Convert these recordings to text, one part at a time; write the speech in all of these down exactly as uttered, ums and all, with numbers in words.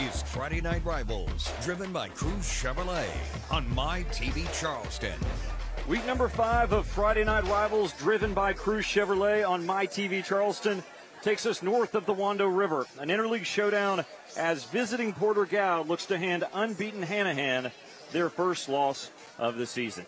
is Friday Night Rivals, driven by Cruise Chevrolet on My T V Charleston. Week number five of Friday Night Rivals, driven by Cruise Chevrolet on My T V Charleston, takes us north of the Wando River. An interleague showdown as visiting Porter Gaud looks to hand unbeaten Hanahan their first loss of the season.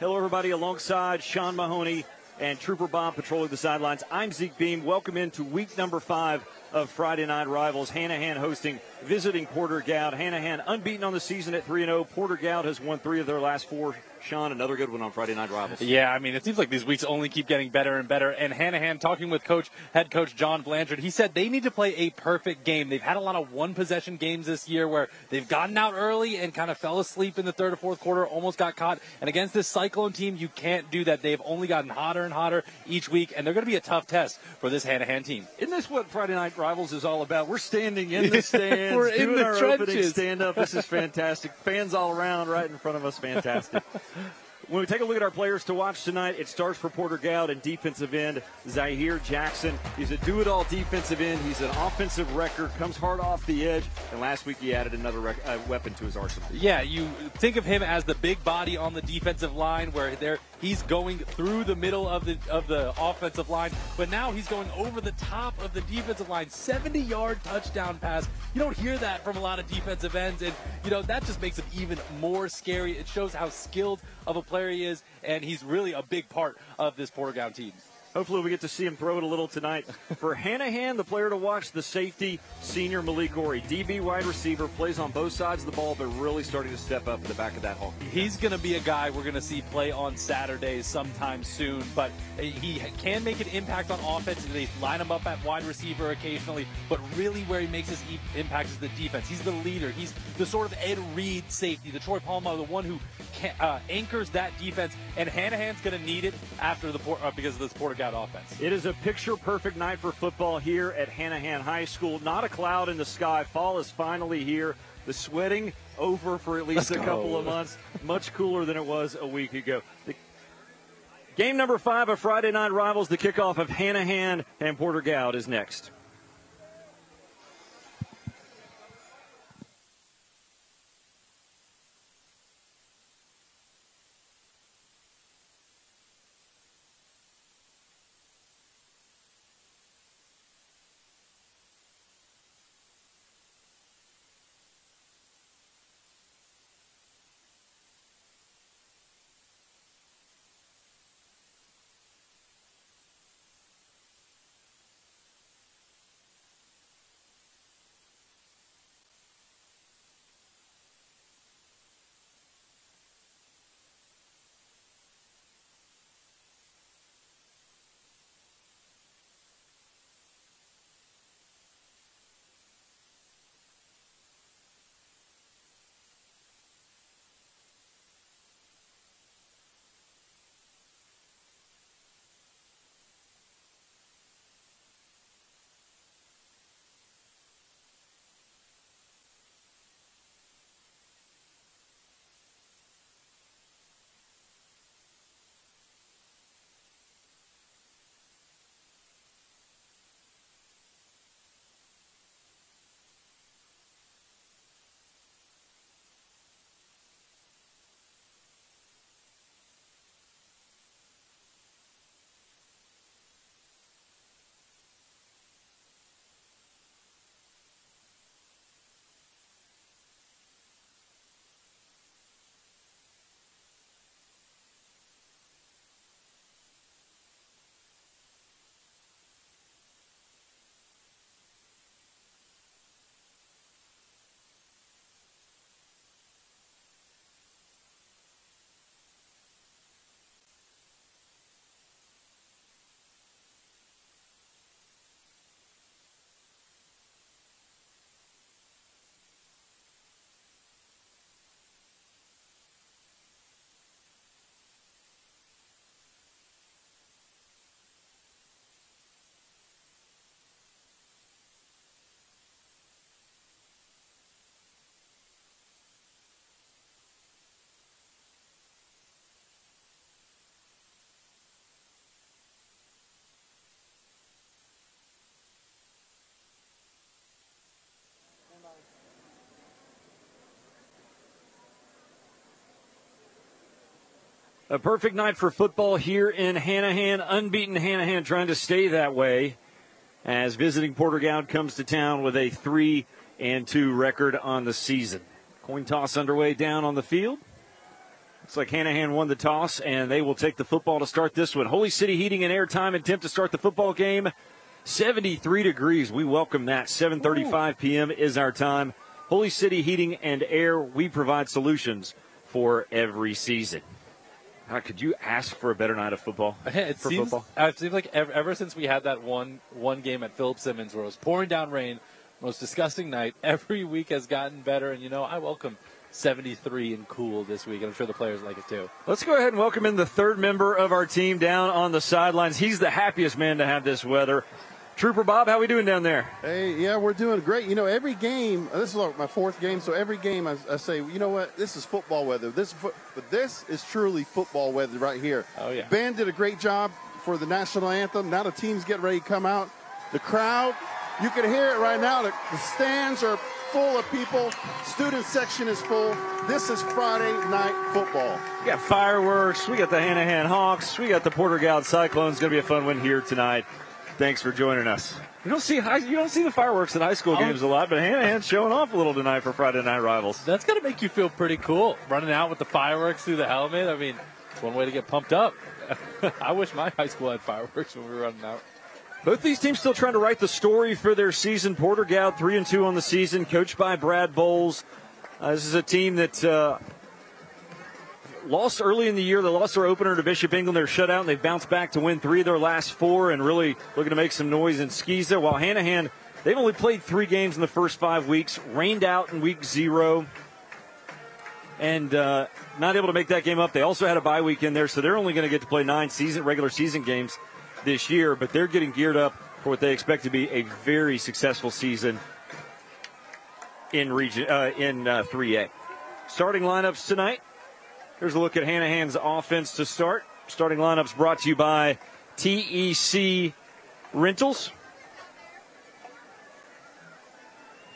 Hello, everybody. Alongside Sean Mahoney and Trooper Bob patrolling the sidelines, I'm Zeke Beam. Welcome into week number five of Friday Night Rivals. Hanahan hosting visiting Porter Gaud. Hanahan unbeaten on the season at three and oh. Porter Gaud has won three of their last four. Sean, another good one on Friday Night Rivals. Yeah, I mean, it seems like these weeks only keep getting better and better. And Hanahan, talking with coach, head coach John Blanchard, he said they need to play a perfect game. They've had a lot of one-possession games this year where they've gotten out early and kind of fell asleep in the third or fourth quarter, almost got caught. And against this Cyclone team, you can't do that. They've only gotten hotter and hotter each week, and they're going to be a tough test for this Hanahan team. Isn't this what Friday Night Rivals is all about? We're standing in the stands, We're doing in the our trenches. Opening stand-up. This is fantastic. Fans all around right in front of us. Fantastic. When we take a look at our players to watch tonight, it starts for Porter Gaud and defensive end Zahir Jackson. He's a do-it-all defensive end. He's an offensive wrecker, comes hard off the edge, and last week he added another rec uh, weapon to his arsenal. Yeah, you think of him as the big body on the defensive line where they're he's going through the middle of the of the offensive line, but now he's going over the top of the defensive line. seventy-yard touchdown pass. You don't hear that from a lot of defensive ends, and you know that just makes him even more scary. It shows how skilled of a player he is, and he's really a big part of this Porter Gaud team. Hopefully we get to see him throw it a little tonight. For Hanahan, the player to watch, the safety, senior Malik Ori. D B wide receiver, plays on both sides of the ball, but really starting to step up in the back of that hole. He's going to be a guy we're going to see play on Saturdays sometime soon, but he can make an impact on offense. They line him up at wide receiver occasionally, but really where he makes his impact is the defense. He's the leader. He's the sort of Ed Reed safety, the Troy Palma, the one who can, uh, anchors that defense, and Hanahan's going to need it after the uh, because of this Porter Gaud offense. It is a picture-perfect night for football here at Hanahan High School. Not a cloud in the sky. Fall is finally here. The sweating over for at least Let's a go. couple of months. Much cooler than it was a week ago. The game number five of Friday Night Rivals, the kickoff of Hanahan and Porter Gaud is next. A perfect night for football here in Hanahan. Unbeaten Hanahan trying to stay that way as visiting Porter Gaud comes to town with a three and two record on the season. Coin toss underway down on the field. Looks like Hanahan won the toss, and they will take the football to start this one. Holy City Heating and Airtime attempt to start the football game. seventy-three degrees. We welcome that. seven thirty-five p m is our time. Holy City Heating and Air, we provide solutions for every season. God, could you ask for a better night of football? It, for seems, football? It seems like ever, ever since we had that one, one game at Philip Simmons where it was pouring down rain, most disgusting night, every week has gotten better, and, you know, I welcome seventy-three and cool this week. I'm sure the players like it too. Let's go ahead and welcome in the third member of our team down on the sidelines. He's the happiest man to have this weather. Trooper Bob, how we doing down there? Hey, yeah, we're doing great. You know, every game, this is like my fourth game, so every game I, I say, you know what, this is football weather. This, but this is truly football weather right here. Oh, yeah. Band did a great job for the national anthem. Now the team's getting ready to come out. The crowd, you can hear it right now. The, the stands are full of people. Student section is full. This is Friday night football. We got fireworks. We got the Hanahan Hawks. We got the Porter Gaud Cyclones. It's going to be a fun win here tonight. Thanks for joining us. You don't see high, you don't see the fireworks at high school games a lot, but Hanahan's showing off a little tonight for Friday Night Rivals. That's going to make you feel pretty cool, running out with the fireworks through the helmet. I mean, it's one way to get pumped up. I wish my high school had fireworks when we were running out. Both these teams still trying to write the story for their season. Porter Gaud, three and two on the season, coached by Brad Bowles. Uh, this is a team that... Uh, Lost early in the year. They lost their opener to Bishop England. They're shut out, and they've bounced back to win three of their last four and really looking to make some noise in Skeezer. While Hanahan, they've only played three games in the first five weeks, rained out in week zero, and uh, not able to make that game up. They also had a bye week in there, so they're only going to get to play nine season regular season games this year, but they're getting geared up for what they expect to be a very successful season in, region, uh, in uh, three A. Starting lineups tonight. Here's a look at Hanahan's offense to start. Starting lineups brought to you by T E C Rentals.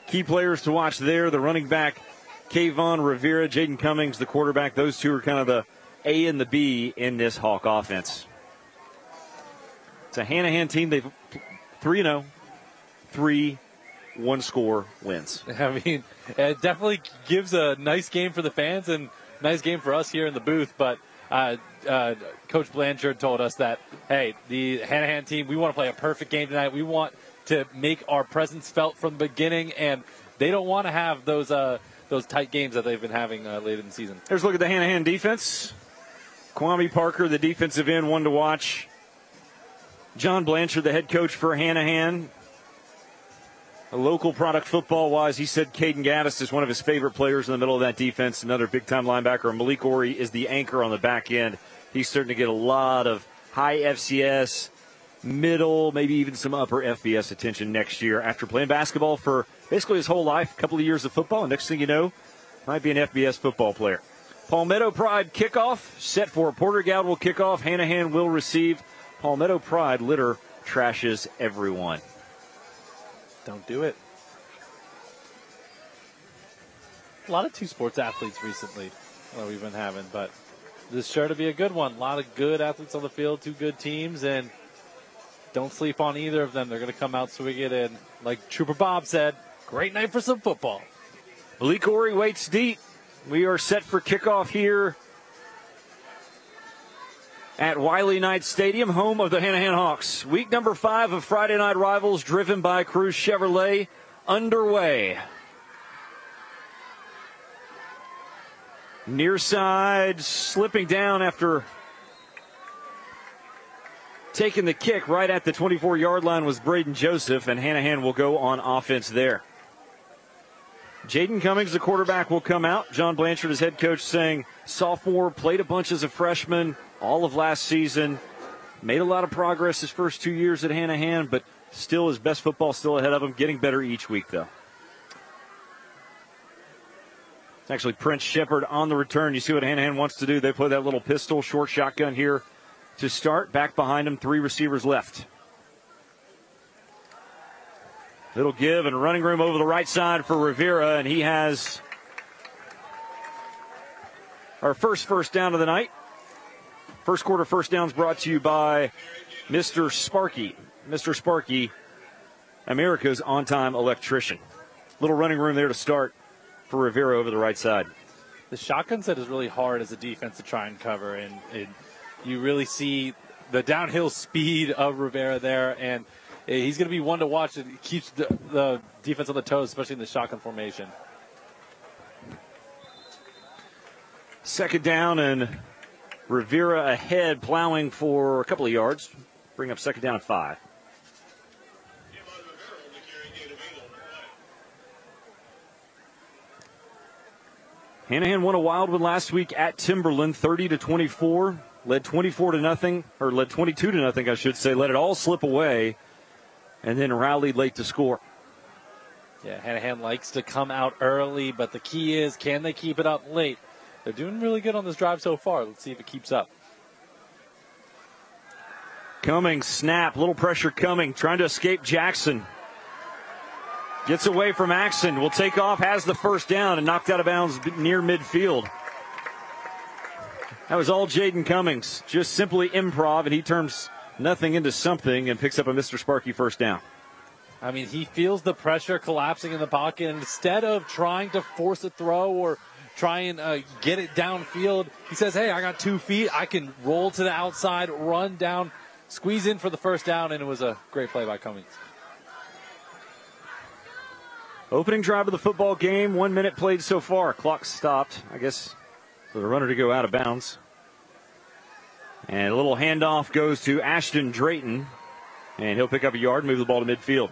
Key players to watch there. The running back, Kayvon Rivera, Jaden Cummings, the quarterback. Those two are kind of the A and the B in this Hawk offense. It's a Hanahan team. They've three and oh, three one-score wins. I mean, it definitely gives a nice game for the fans and nice game for us here in the booth, but uh, uh, Coach Blanchard told us that, hey, the Hanahan team, we want to play a perfect game tonight. We want to make our presence felt from the beginning, and they don't want to have those uh, those tight games that they've been having uh, late in the season. Here's a look at the Hanahan defense. Kwame Parker, the defensive end, one to watch. John Blanchard, the head coach for Hanahan. A local product football-wise, he said Caden Gaddis is one of his favorite players in the middle of that defense, another big-time linebacker. Malik Ori is the anchor on the back end. He's starting to get a lot of high F C S, middle, maybe even some upper F B S attention next year after playing basketball for basically his whole life, a couple of years of football, and next thing you know, might be an F B S football player. Palmetto Pride kickoff set for Porter Gaud will kick off. Hanahan will receive. Palmetto Pride litter trashes everyone. Don't do it. A lot of two sports athletes recently that we've been having, but this is sure to be a good one. A lot of good athletes on the field, two good teams, and don't sleep on either of them. They're going to come out swinging, and like Trooper Bob said, great night for some football. Malik Ori waits deep. We are set for kickoff here at Wiley Knight Stadium, home of the Hanahan Hawks. Week number five of Friday Night Rivals, driven by Cruz Chevrolet, underway. Near side, slipping down after taking the kick right at the twenty-four yard line was Braden Joseph, and Hanahan will go on offense there. Jaden Cummings, the quarterback, will come out. John Blanchard, his head coach, saying sophomore, played a bunch as a freshman all of last season, made a lot of progress his first two years at Hanahan, but still his best football still ahead of him, getting better each week, though. It's actually Prince Shepard on the return. You see what Hanahan wants to do. They play that little pistol, short shotgun here to start. Back behind him, three receivers left. Little give and running room over the right side for Rivera, and he has our first first down of the night. First quarter first downs brought to you by Mister Sparky. Mister Sparky, America's on-time electrician. Little running room there to start for Rivera over the right side. The shotgun set is really hard as a defense to try and cover, and, and you really see the downhill speed of Rivera there, and he's going to be one to watch. It keeps the, the defense on the toes, especially in the shotgun formation. Second down and Rivera ahead, plowing for a couple of yards. Bring up second down at five. Hanahan won a wild one last week at Timberland, thirty to twenty-four. Led twenty-four to nothing, or led twenty-two to nothing, I should say. Let it all slip away, and then rallied late to score. Yeah, Hanahan likes to come out early, but the key is, can they keep it up late? They're doing really good on this drive so far. Let's see if it keeps up. Cummings, snap, little pressure coming, trying to escape Jackson. Gets away from Axon, will take off, has the first down, and knocked out of bounds near midfield. That was all Jaden Cummings, just simply improv, and he turns nothing into something and picks up a Mister Sparky first down. I mean, he feels the pressure collapsing in the pocket, and instead of trying to force a throw or try and uh, get it downfield, he says, hey, I got two feet, I can roll to the outside, run down, squeeze in for the first down, and it was a great play by Cummings. Opening drive of the football game, one minute played so far. Clock stopped, I guess, for the runner to go out of bounds. And a little handoff goes to Ashton Drayton, and he'll pick up a yard, move the ball to midfield.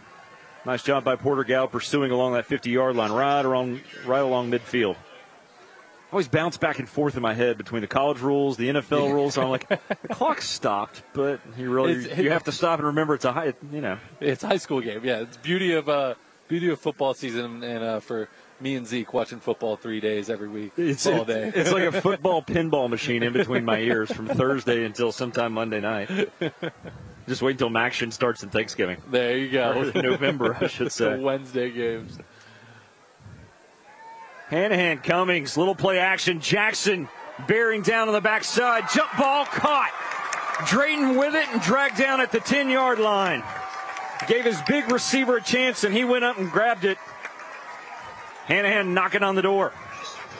Nice job by Porter Gaud pursuing along that fifty-yard line, right around, right along midfield. I always bounce back and forth in my head between the college rules, the N F L rules. So I'm like, the clock stopped, but you really you, you have to stop and remember it's a high, you know, it's a high school game. Yeah, it's beauty of. Uh, Beauty of football season, and uh, for me and Zeke watching football three days every week, it's, all day. It's like a football pinball machine in between my ears from Thursday until sometime Monday night. Just wait until Maction starts in Thanksgiving. There you go. Or November, I should say. The Wednesday games. Hanahan, Cummings, little play action. Jackson bearing down on the backside. Jump ball caught. Drayton with it and dragged down at the ten-yard line. Gave his big receiver a chance, and he went up and grabbed it. Hanahan knocking on the door.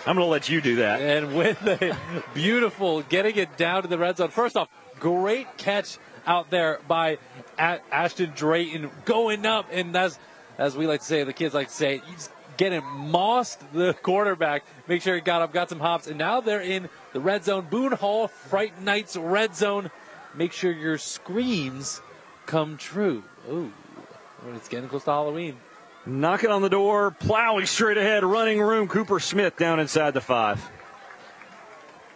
I'm going to let you do that. And with a beautiful getting it down to the red zone. First off, great catch out there by Ashton Drayton going up. And as, as we like to say, the kids like to say, he's getting mossed the quarterback. Make sure he got up, got some hops. And now they're in the red zone. Boone Hall, Fright Nights red zone. Make sure your screams come true. Ooh, it's getting close to Halloween. Knocking on the door, plowing straight ahead, running room, Cooper Smith down inside the five.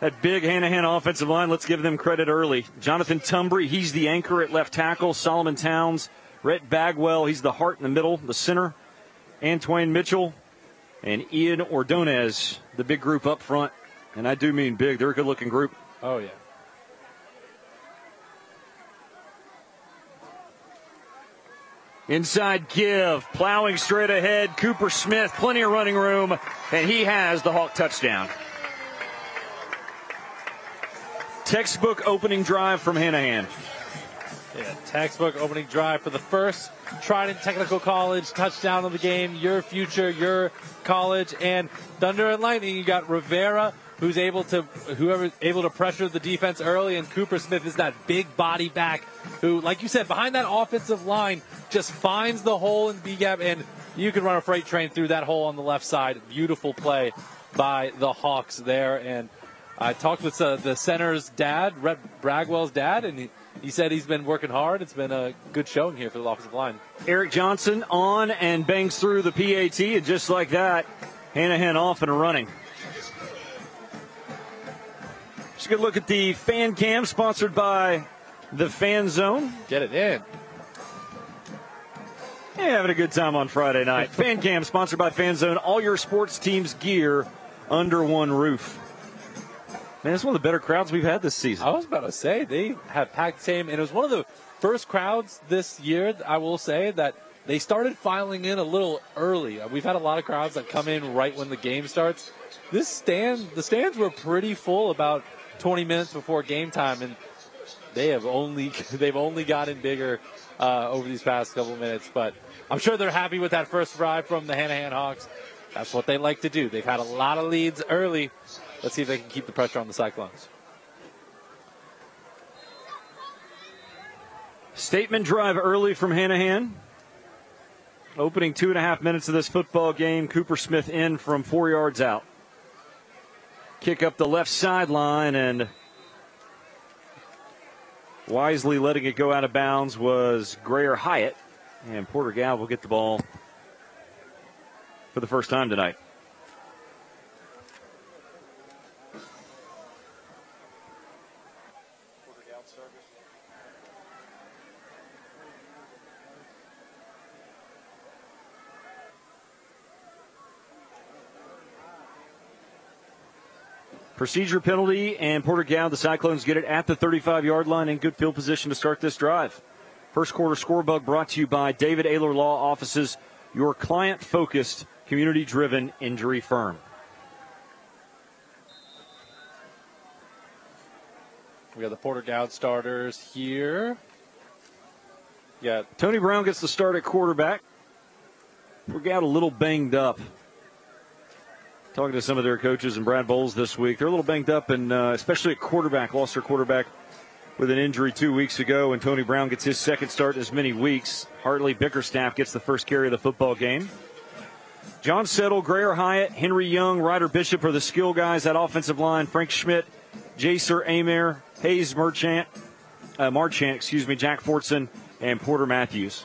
That big Hanahan offensive line, let's give them credit early. Jonathan Tumbrey, he's the anchor at left tackle. Solomon Towns, Rhett Bagwell, he's the heart in the middle, the center. Antoine Mitchell and Ian Ordonez, the big group up front. And I do mean big. They're a good-looking group. Oh, yeah. Inside give, plowing straight ahead, Cooper Smith, plenty of running room, and he has the Hawk touchdown. Textbook opening drive from Hanahan. Yeah, textbook opening drive for the first Trident Technical College touchdown of the game. Your future, your college, and thunder and lightning. You got Rivera, who's able to whoever able to pressure the defense early, and Cooper Smith is that big body back who, like you said, behind that offensive line, just finds the hole in B-gap, and you can run a freight train through that hole on the left side. Beautiful play by the Hawks there. And I talked with uh, the center's dad, Rhett Bagwell's dad, and he, he said he's been working hard. It's been a good showing here for the offensive line. Eric Johnson on and bangs through the P A T, and just like that, Hanahan off and running. Just a good look at the fan cam sponsored by the Fan Zone. Get it in. Hey, having a good time on Friday night. Fan Cam, sponsored by FanZone. All your sports teams' gear under one roof. Man, it's one of the better crowds we've had this season. I was about to say, they have packed the same. And it was one of the first crowds this year, I will say, that they started filing in a little early. We've had a lot of crowds that come in right when the game starts. This stand, the stands were pretty full about twenty minutes before game time, and they have only they've only gotten bigger uh, over these past couple minutes. But I'm sure they're happy with that first drive from the Hanahan Hawks. That's what they like to do. They've had a lot of leads early. Let's see if they can keep the pressure on the Cyclones. Statement drive early from Hanahan. Opening two and a half minutes of this football game, Cooper Smith in from four yards out. Kick up the left sideline, and wisely letting it go out of bounds was Greer Hyatt. And Porter Gaud will get the ball for the first time tonight. Procedure penalty, and Porter Gaud, the Cyclones get it at the thirty-five-yard line in good field position to start this drive. First quarter score bug brought to you by David Ayler Law Offices, your client-focused, community-driven injury firm. We got the Porter Gaud starters here. Yeah, Tony Brown gets the start at quarterback. Porter Gaud a little banged up. Talking to some of their coaches and Brad Bowles this week, they're a little banged up, and uh, especially at quarterback, lost their quarterback with an injury two weeks ago, and Tony Brown gets his second start in as many weeks. Hartley Bickerstaff gets the first carry of the football game. John Settle, Greer Hyatt, Henry Young, Ryder Bishop are the skill guys. That offensive line, Frank Schmidt, Jacer Amer, Hayes Merchant, uh, Marchant, excuse me, Jack Fortson, and Porter Matthews.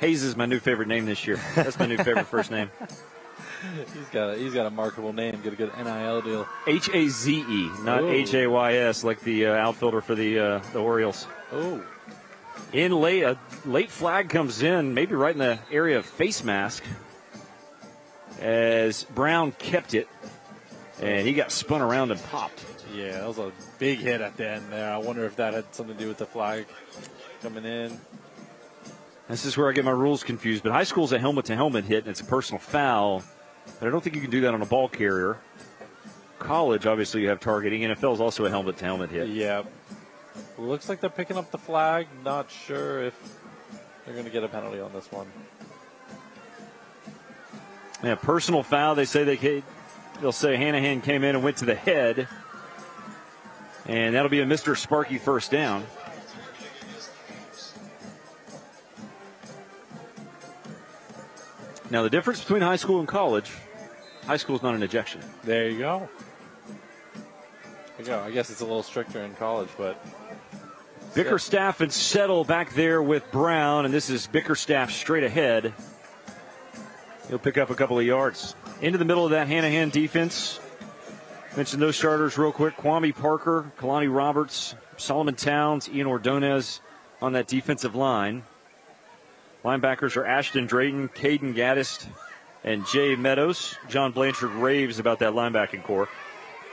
Hayes is my new favorite name this year. That's my new favorite first name. He's got a, he's got a marketable name. Got a good N I L deal. H A Z E, not H A Y S, like the uh, outfielder for the uh, the Orioles. Oh, in late a late flag comes in, maybe right in the area of face mask, as Brown kept it, and he got spun around and popped. Yeah, that was a big hit at the end there. I wonder if that had something to do with the flag coming in. This is where I get my rules confused, but high school's a helmet to helmet hit, and it's a personal foul. But I don't think you can do that on a ball carrier. College, obviously, you have targeting. N F L is also a helmet-to-helmet hit. Yeah. Looks like they're picking up the flag. Not sure if they're going to get a penalty on this one. Yeah, personal foul. They say they they'll say Hanahan came in and went to the head, and that'll be a Mister Sparky first down. Now, the difference between high school and college, high school is not an ejection. There you go. There you go. I guess it's a little stricter in college, but. Bickerstaff and Settle back there with Brown, and this is Bickerstaff straight ahead. He'll pick up a couple of yards. Into the middle of that Hanahan defense. Mention those starters real quick. Kwame Parker, Kalani Roberts, Solomon Towns, Ian Ordonez on that defensive line. Linebackers are Ashton Drayton, Caden Gaddis, and Jay Meadows. John Blanchard raves about that linebacking corps.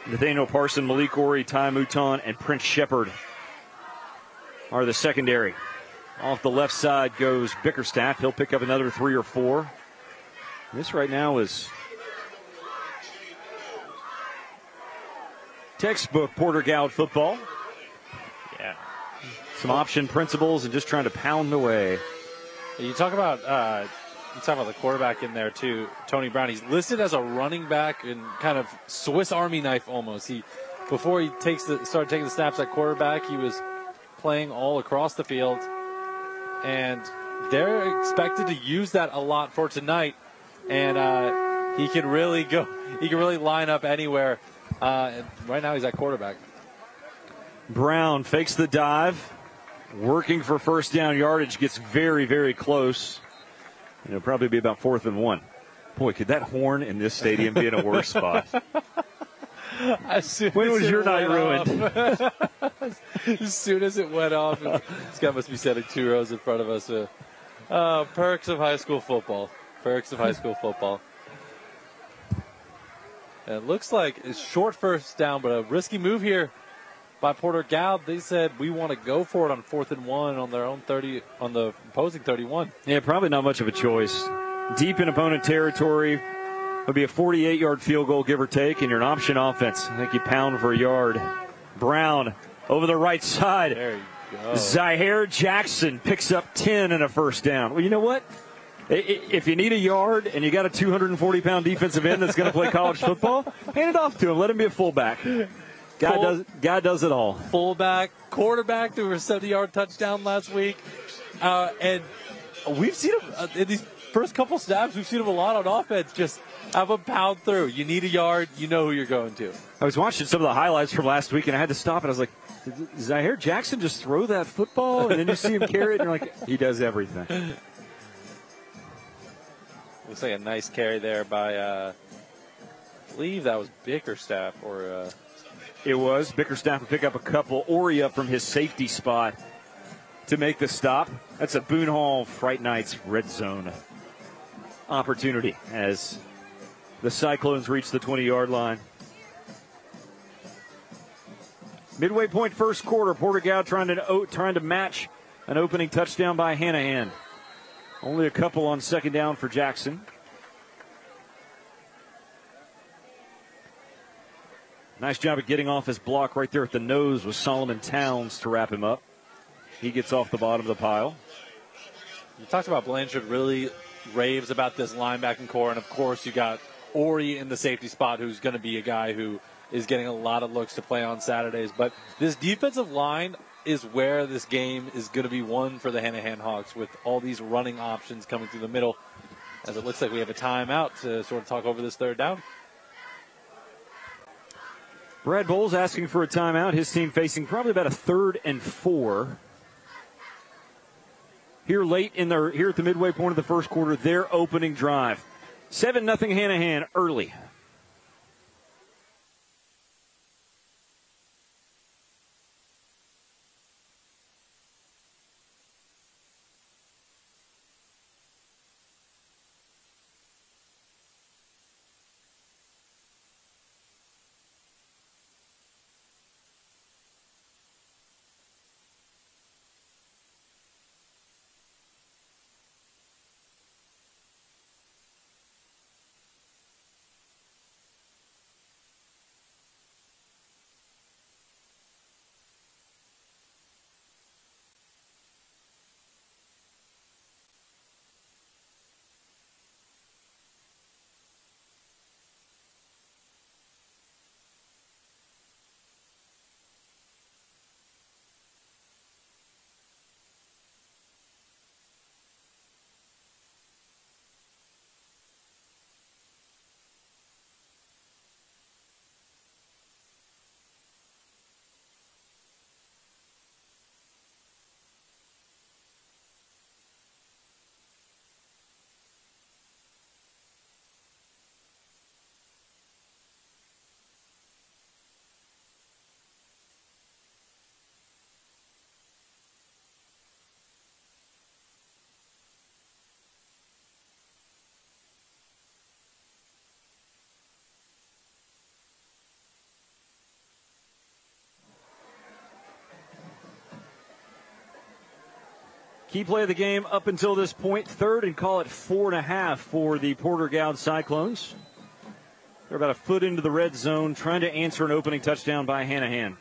Nathaniel Parson, Malik Ori, Ty Mouton, and Prince Shepard are the secondary. Off the left side goes Bickerstaff. He'll pick up another three or four. This right now is textbook Porter Gaud football. Yeah. Some option principles and just trying to pound away. You talk about uh, you talk about the quarterback in there too, Tony Brown. He's listed as a running back and kind of Swiss Army knife almost. He before he takes the started taking the snaps at quarterback, he was playing all across the field, and they're expected to use that a lot for tonight. And uh, he can really go. He can really line up anywhere. Uh, and right now, he's at quarterback. Brown fakes the dive. Working for first down yardage, gets very, very close. And it'll probably be about fourth and one. Boy, could that horn in this stadium be in a worse spot? When was your night ruined? As soon as it went off, this guy must be standing two rows in front of us. Uh, uh, perks of high school football. Perks of high school football. And it looks like it's short first down, but a risky move here. By Porter Gaud, they said we want to go for it on fourth and one on their own thirty, on the opposing thirty-one. Yeah, probably not much of a choice. Deep in opponent territory, it'll be a forty-eight-yard field goal, give or take, and you're an option offense. I think you pound for a yard. Brown over the right side. There you go. Zahir Jackson picks up ten and a first down. Well, you know what? If you need a yard and you got a two hundred forty pound defensive end that's going to play college football, hand it off to him. Let him be a fullback. Guy Full, does guy does it all. Fullback, quarterback threw a seventy yard touchdown last week. Uh, and we've seen him uh, in these first couple snaps, we've seen him a lot on offense. Just have him pound through. You need a yard, you know who you're going to. I was watching some of the highlights from last week, and I had to stop, and I was like, did Zahir Jackson just throw that football? And then you see him carry it, and you're like, he does everything. Looks like a nice carry there by, uh, I believe that was Bickerstaff. or uh... It was. Bickerstaff would pick up a couple. Ori up from his safety spot to make the stop. That's a Boone Hall Fright Nights red zone opportunity as the Cyclones reach the twenty yard line. Midway point first quarter. Porter Gaud trying to, trying to match an opening touchdown by Hanahan. Only a couple on second down for Jackson. Nice job at getting off his block right there at the nose with Solomon Towns to wrap him up. He gets off the bottom of the pile. You talked about Blanchard really raves about this linebacking core, and of course you got Ori in the safety spot, who's going to be a guy who is getting a lot of looks to play on Saturdays. But this defensive line is where this game is going to be won for the Hanahan Hawks, with all these running options coming through the middle, as it looks like we have a timeout to sort of talk over this third down. Brad Bowles asking for a timeout. His team facing probably about a third and four. Here late in the, here at the midway point of the first quarter, their opening drive. seven nothing Hanahan early. Key play of the game up until this point, third and call it four and a half for the Porter Gaud Cyclones. They're about a foot into the red zone, trying to answer an opening touchdown by Hanahan.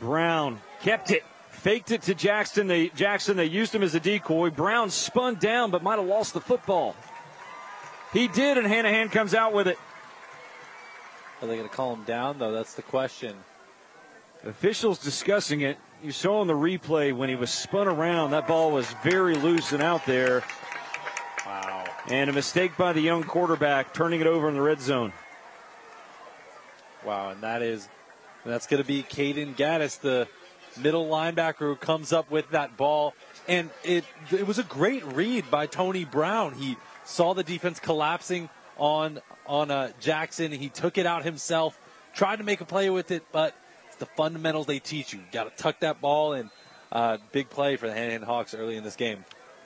Brown kept it, faked it to Jackson. They, Jackson, they used him as a decoy. Brown spun down but might have lost the football. He did, and Hanahan comes out with it. Are they going to call him down, though? That's the question. Officials discussing it. You saw in the replay when he was spun around, that ball was very loose and out there. Wow. And a mistake by the young quarterback, turning it over in the red zone. Wow, and that is, and that's going to be Caden Gaddis, the middle linebacker, who comes up with that ball. And it, it was a great read by Tony Brown. He saw the defense collapsing on, on uh, Jackson. He took it out himself, tried to make a play with it, but the fundamentals they teach you. Got to tuck that ball in. Uh, big play for the Hanahan Hawks early in this game.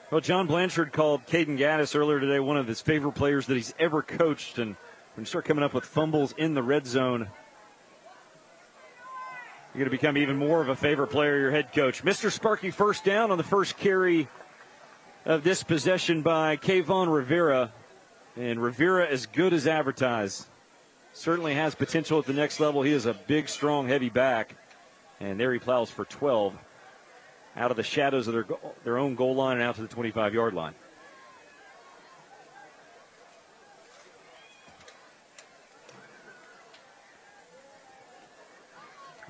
Well, John Blanchard called Caden Gaddis earlier today one of his favorite players that he's ever coached. And when you start coming up with fumbles in the red zone, you're going to become even more of a favorite player, your head coach. Mister Sparky first down on the first carry of this possession by Kayvon Rivera. And Rivera as good as advertised. certainly has potential at the next level. He is a big, strong, heavy back. And there he plows for twelve out of the shadows of their, their own goal line and out to the twenty-five-yard line.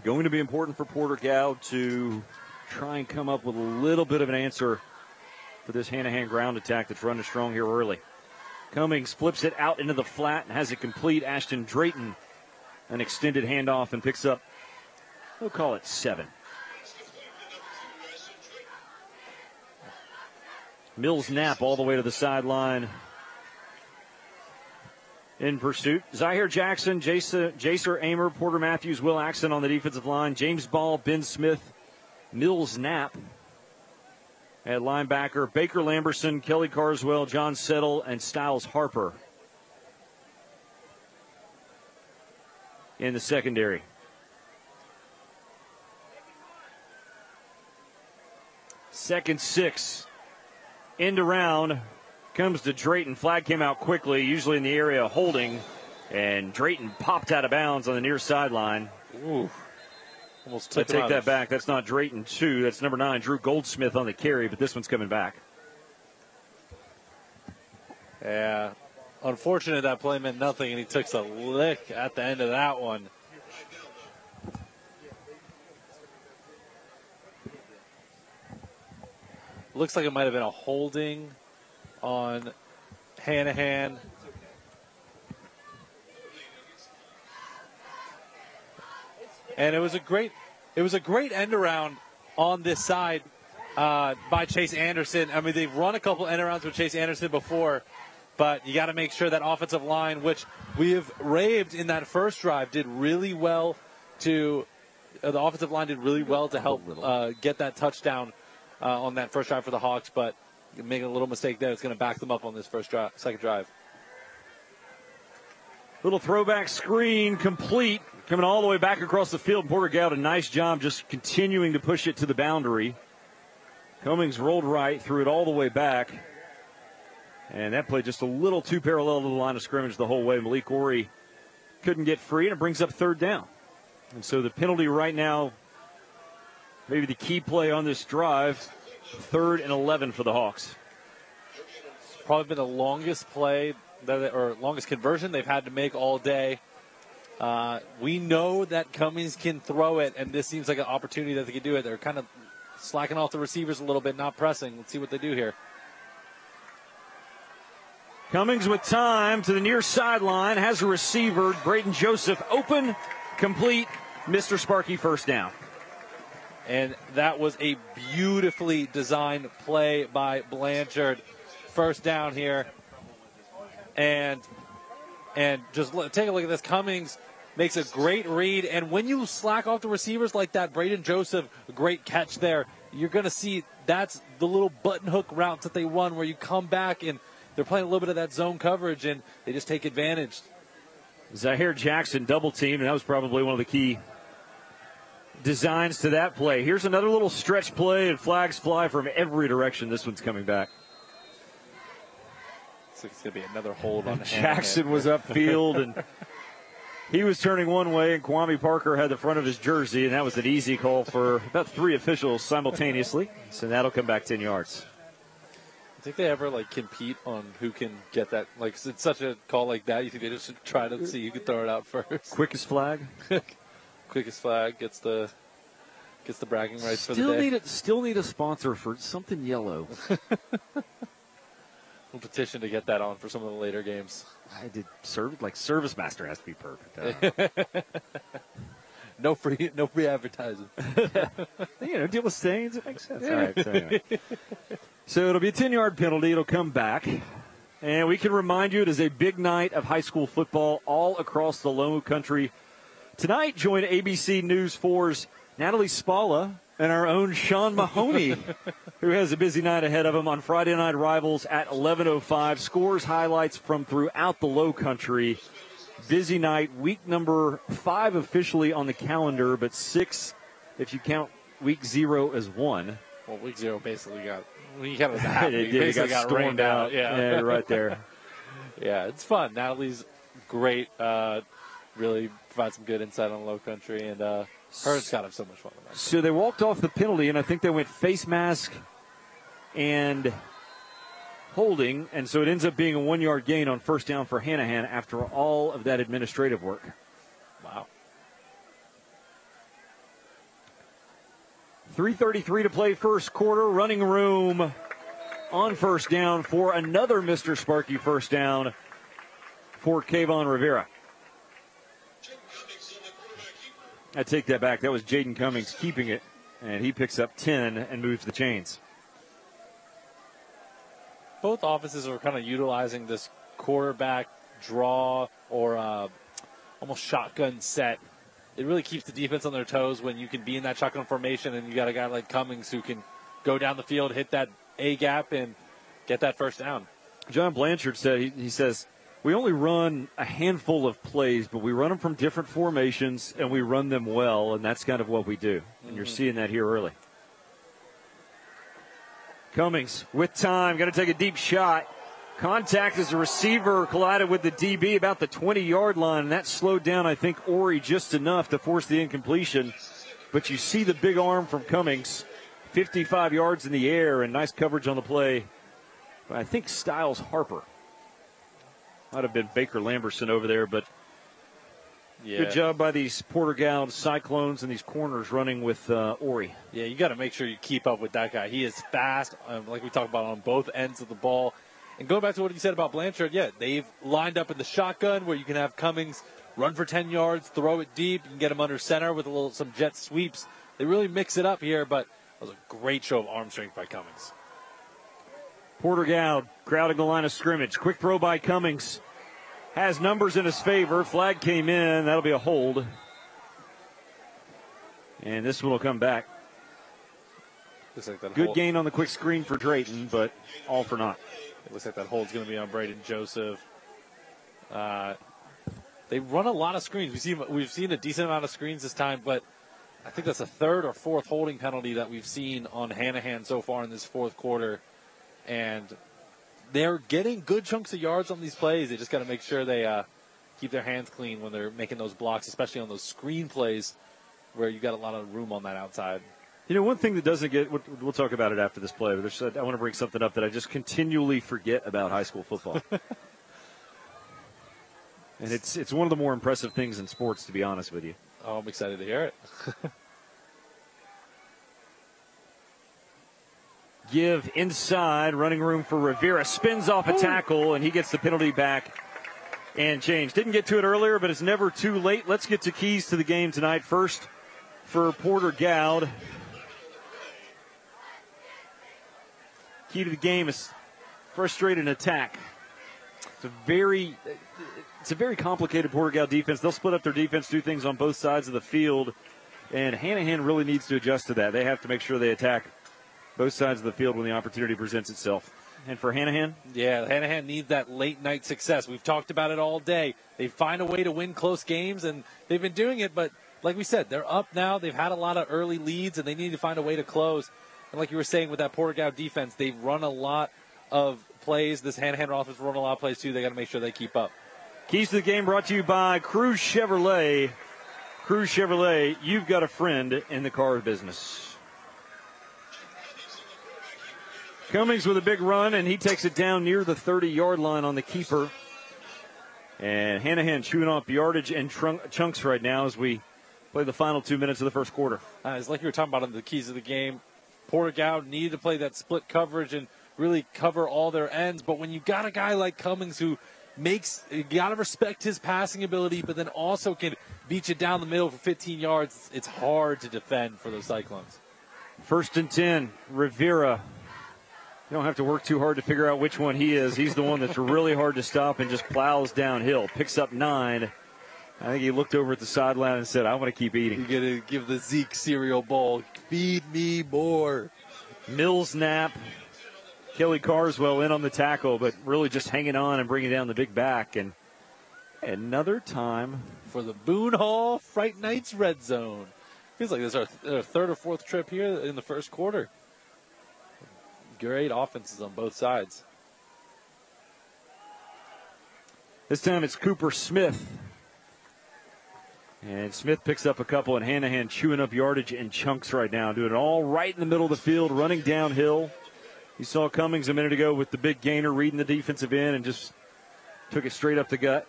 Going to be important for Porter Gaud to try and come up with a little bit of an answer for this Hanahan ground attack that's running strong here early. Cummings flips it out into the flat and has it complete. Ashton Drayton, an extended handoff, and picks up, we'll call it seven. Mills Knapp all the way to the sideline in pursuit. Zahir Jackson, Jacer, Jacer Amer, Porter Matthews, Will Axon on the defensive line. James Ball, Ben Smith, Mills Knapp at linebacker. Baker Lamberson, Kelly Carswell, John Settle, and Styles Harper in the secondary. Second six. End around comes to Drayton. Flag came out quickly, usually in the area holding, and Drayton popped out of bounds on the near sideline. Ooh. Almost took take that back. That's not Drayton two. That's number nine, Drew Goldsmith on the carry, but this one's coming back. Yeah. Unfortunate that play meant nothing, and he took a lick at the end of that one. Looks like it might have been a holding on Hanahan. And it was a great, it was a great end around on this side uh, by Chase Anderson. I mean, they've run a couple end arounds with Chase Anderson before, but you got to make sure that offensive line, which we have raved in that first drive, did really well to uh, the offensive line did really well to help uh, get that touchdown uh, on that first drive for the Hawks. But you're making a little mistake there, it's going to back them up on this first drive, second drive. Little throwback screen complete. Coming all the way back across the field, Porter Gaud, a nice job just continuing to push it to the boundary. Cummings rolled right, threw it all the way back. And that play just a little too parallel to the line of scrimmage the whole way. Malik Ori couldn't get free, and it brings up third down. And so the penalty right now, maybe the key play on this drive, third and eleven for the Hawks. Probably been the longest play, that, or longest conversion they've had to make all day. Uh, we know that Cummings can throw it, and this seems like an opportunity that they could do it. They're kind of slacking off the receivers a little bit, not pressing. Let's see what they do here. Cummings with time to the near sideline, has a receiver. Braden Joseph open, complete, Mister Sparky first down. And that was a beautifully designed play by Blanchard. First down here. And... And just look, take a look at this. Cummings makes a great read. And when you slack off the receivers like that, Braden Joseph, a great catch there. You're going to see that's the little button hook routes that they run where you come back and they're playing a little bit of that zone coverage and they just take advantage. Zahir Jackson double teamed, and that was probably one of the key designs to that play. Here's another little stretch play, and flags fly from every direction. This one's coming back. It's going to be another hold on Jackson. Was upfield, and he was turning one way, and Kwame Parker had the front of his jersey, and that was an easy call for about three officials simultaneously. So that'll come back ten yards. I think they ever, like, compete on who can get that. Like, it's such a call like that, you think they just should try to see who can throw it out first. Quickest flag. Quickest flag gets the gets the bragging rights still for the day. Need a, still need a sponsor for something yellow. We'll petition to get that on for some of the later games. I did serve like Service Master has to be perfect. no free, no free advertising. You know, deal with stains. It makes sense. All right. So, anyway. So it'll be a ten-yard penalty. It'll come back, and we can remind you it is a big night of high school football all across the Low Country. Tonight, join A B C News four's Natalie Spalla and our own Sean Mahoney, who has a busy night ahead of him on Friday Night Rivals at eleven oh five. Scores, highlights from throughout the Low Country. Busy night, week number five officially on the calendar, but six if you count week zero as one. Well, week zero basically got, we got, it it basically got, got stormed out. out. Yeah. Yeah, right there. Yeah, it's fun. Natalie's great. Uh, really provide some good insight on low country, and uh, Hurd's got to have so much fun with that. So they walked off the penalty, and I think they went face mask and holding, and so it ends up being a one-yard gain on first down for Hanahan after all of that administrative work. Wow. three thirty-three to play first quarter, running room on first down for another Mister Sparky first down for Kayvon Rivera. I take that back. That was Jaden Cummings keeping it, and he picks up ten and moves the chains. Both offices are kind of utilizing this quarterback draw or uh, almost shotgun set. It really keeps the defense on their toes when you can be in that shotgun formation and you got a guy like Cummings who can go down the field, hit that A gap, and get that first down. John Blanchard said, he, he says, we only run a handful of plays, but we run them from different formations and we run them well, and that's kind of what we do. And mm-hmm. You're seeing that here early. Cummings with time, got to take a deep shot. Contact as the receiver collided with the D B about the twenty-yard line, and that slowed down, I think, Ori just enough to force the incompletion. But you see the big arm from Cummings, fifty-five yards in the air, and nice coverage on the play. But I think Styles Harper. Might have been Baker Lamberson over there, but yeah. Good job by these Porter Gaud Cyclones and these corners running with uh, Ori. Yeah, you got to make sure you keep up with that guy. He is fast, um, like we talked about, on both ends of the ball. And going back to what you said about Blanchard, yeah, they've lined up in the shotgun where you can have Cummings run for ten yards, throw it deep, you can get him under center with a little some jet sweeps. They really mix it up here, but that was a great show of arm strength by Cummings. Porter Gaud crowding the line of scrimmage. Quick throw by Cummings. Has numbers in his favor. Flag came in. That'll be a hold. And this one will come back. Like that Good hold. gain on the quick screen for Drayton, but all for naught. It looks like that hold's going to be on Braden Joseph. Uh, they run a lot of screens. We've seen, we've seen a decent amount of screens this time, but I think that's the third or fourth holding penalty that we've seen on Hanahan so far in this fourth quarter. And they're getting good chunks of yards on these plays. They just got to make sure they uh, keep their hands clean when they're making those blocks, especially on those screen plays where you got a lot of room on that outside. You know, one thing that doesn't get, we'll talk about it after this play, but there's, I want to bring something up that I just continually forget about high school football. And it's it's one of the more impressive things in sports, to be honest with you. Oh, I'm excited to hear it. Give inside, running room for Rivera, spins off a tackle, and he gets the penalty back and changed. Didn't get to it earlier, but it's never too late. Let's get to keys to the game tonight. First for Porter Gaud. Key to the game is frustrated attack. It's a very, it's a very complicated Porter Gaud defense. They'll split up their defense, do things on both sides of the field, and Hanahan really needs to adjust to that. They have to make sure they attack both sides of the field when the opportunity presents itself. And for Hanahan? Yeah, Hanahan needs that late-night success. We've talked about it all day. They find a way to win close games, and they've been doing it, but like we said, they're up now. They've had a lot of early leads, and they need to find a way to close. And like you were saying with that Porter Gaud defense, they've run a lot of plays. This Hanahan offense run a lot of plays, too. They got to make sure they keep up. Keys to the game brought to you by Cruise Chevrolet. Cruise Chevrolet, you've got a friend in the car business. Cummings with a big run, and he takes it down near the thirty-yard line on the keeper. And Hanahan chewing off yardage and trunk chunks right now as we play the final two minutes of the first quarter. Uh, it's like you were talking about on the keys of the game. Porter Gaud needed to play that split coverage and really cover all their ends. But when you've got a guy like Cummings who makes, you got to respect his passing ability, but then also can beat you down the middle for fifteen yards, it's hard to defend for those Cyclones. First and ten, Rivera. You don't have to work too hard to figure out which one he is. He's the one that's really hard to stop and just plows downhill. Picks up nine. I think he looked over at the sideline and said, I want to keep eating. You're going to give the Zeke cereal bowl. Feed me more. Mills Knapp. Kelly Carswell in on the tackle, but really just hanging on and bringing down the big back. And another time for the Boone Hall Fright Nights Red Zone. Feels like this is our, our third or fourth trip here in the first quarter. Great offenses on both sides. This time it's Cooper Smith And Smith picks up a couple, and Hanahan chewing up yardage in chunks right now, doing it all right in the middle of the field, running downhill. You saw Cummings a minute ago with the big gainer reading the defensive end and just took it straight up the gut.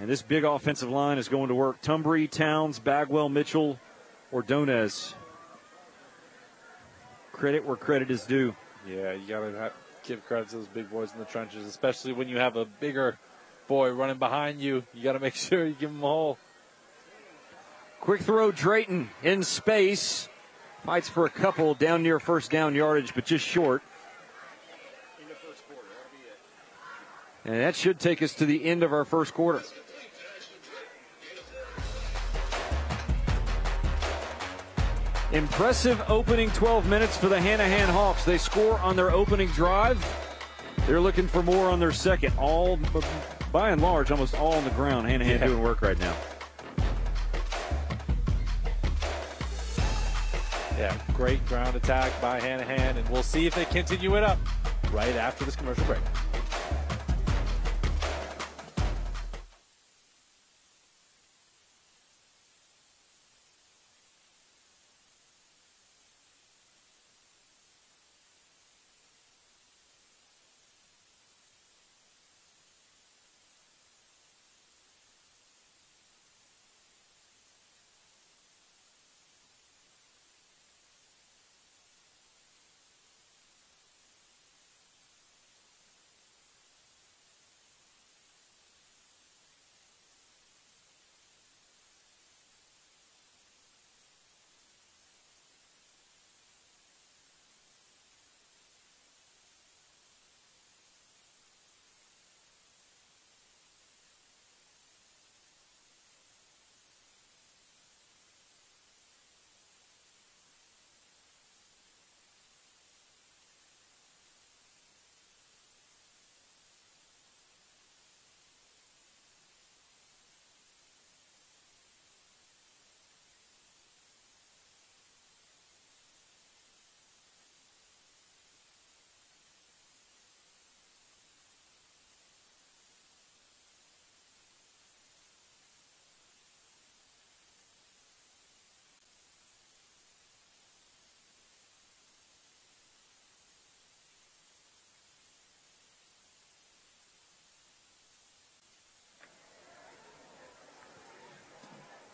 And this big offensive line is going to work. Tumbree, Towns, Bagwell, Mitchell, Ordonez. Credit where credit is due. Yeah, you got to give credit to those big boys in the trenches, especially when you have a bigger boy running behind you. You got to make sure you give him a hole. Quick throw, Drayton in space. Fights for a couple down near first down yardage, but just short. In the first quarter, that'll be it. And that should take us to the end of our first quarter. Impressive opening twelve minutes for the Hanahan Hawks. They score on their opening drive. They're looking for more on their second. All, by and large, almost all on the ground. Hanahan yeah. doing work right now. Yeah, great ground attack by Hanahan, and we'll see if they continue it up right after this commercial break.